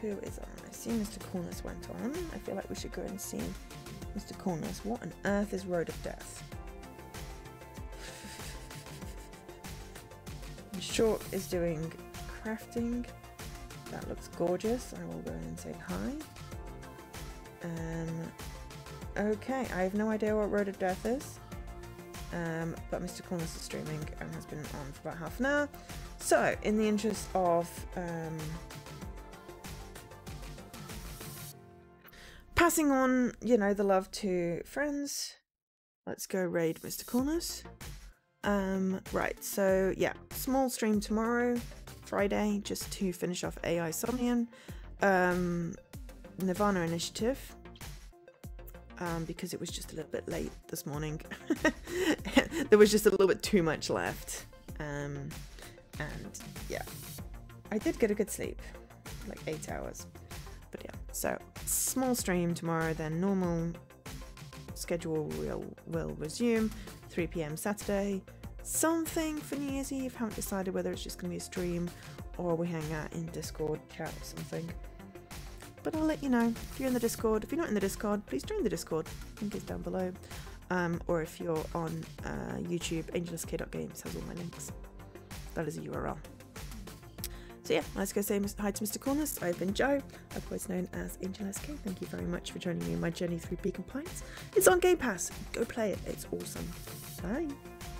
Who is on? I see Mr. Corners went on. I feel like we should go and see Mr. Corners. What on earth is Road of Death? And Short is doing crafting. That looks gorgeous. I will go in and say hi. Okay, I have no idea what Road of Death is, but Mr. Corners is streaming and has been on for about half an hour. So, in the interest of passing on, you know, the love to friends, let's go raid Mr. Corners. Right, so yeah, small stream tomorrow, Friday, just to finish off AI Somnian. Nirvana Initiative, because it was just a little bit late this morning. There was just a little bit too much left, and yeah, I did get a good sleep, like 8 hours, but yeah, so small stream tomorrow, then normal schedule will resume. 3 p.m. Saturday, something for New Year's Eve. Haven't decided whether it's just gonna be a stream or we hang out in Discord chat or something. But I'll let you know if you're in the Discord. If you're not in the Discord, please join the Discord. Link is down below. Or if you're on YouTube, AngelSK.games has all my links. That is a URL. So yeah, let's go say hi to Mr. Corners. I've been Joe, otherwise known as AngelSK. Thank you very much for joining me in my journey through Beacon Pines. It's on Game Pass. Go play it. It's awesome. Bye.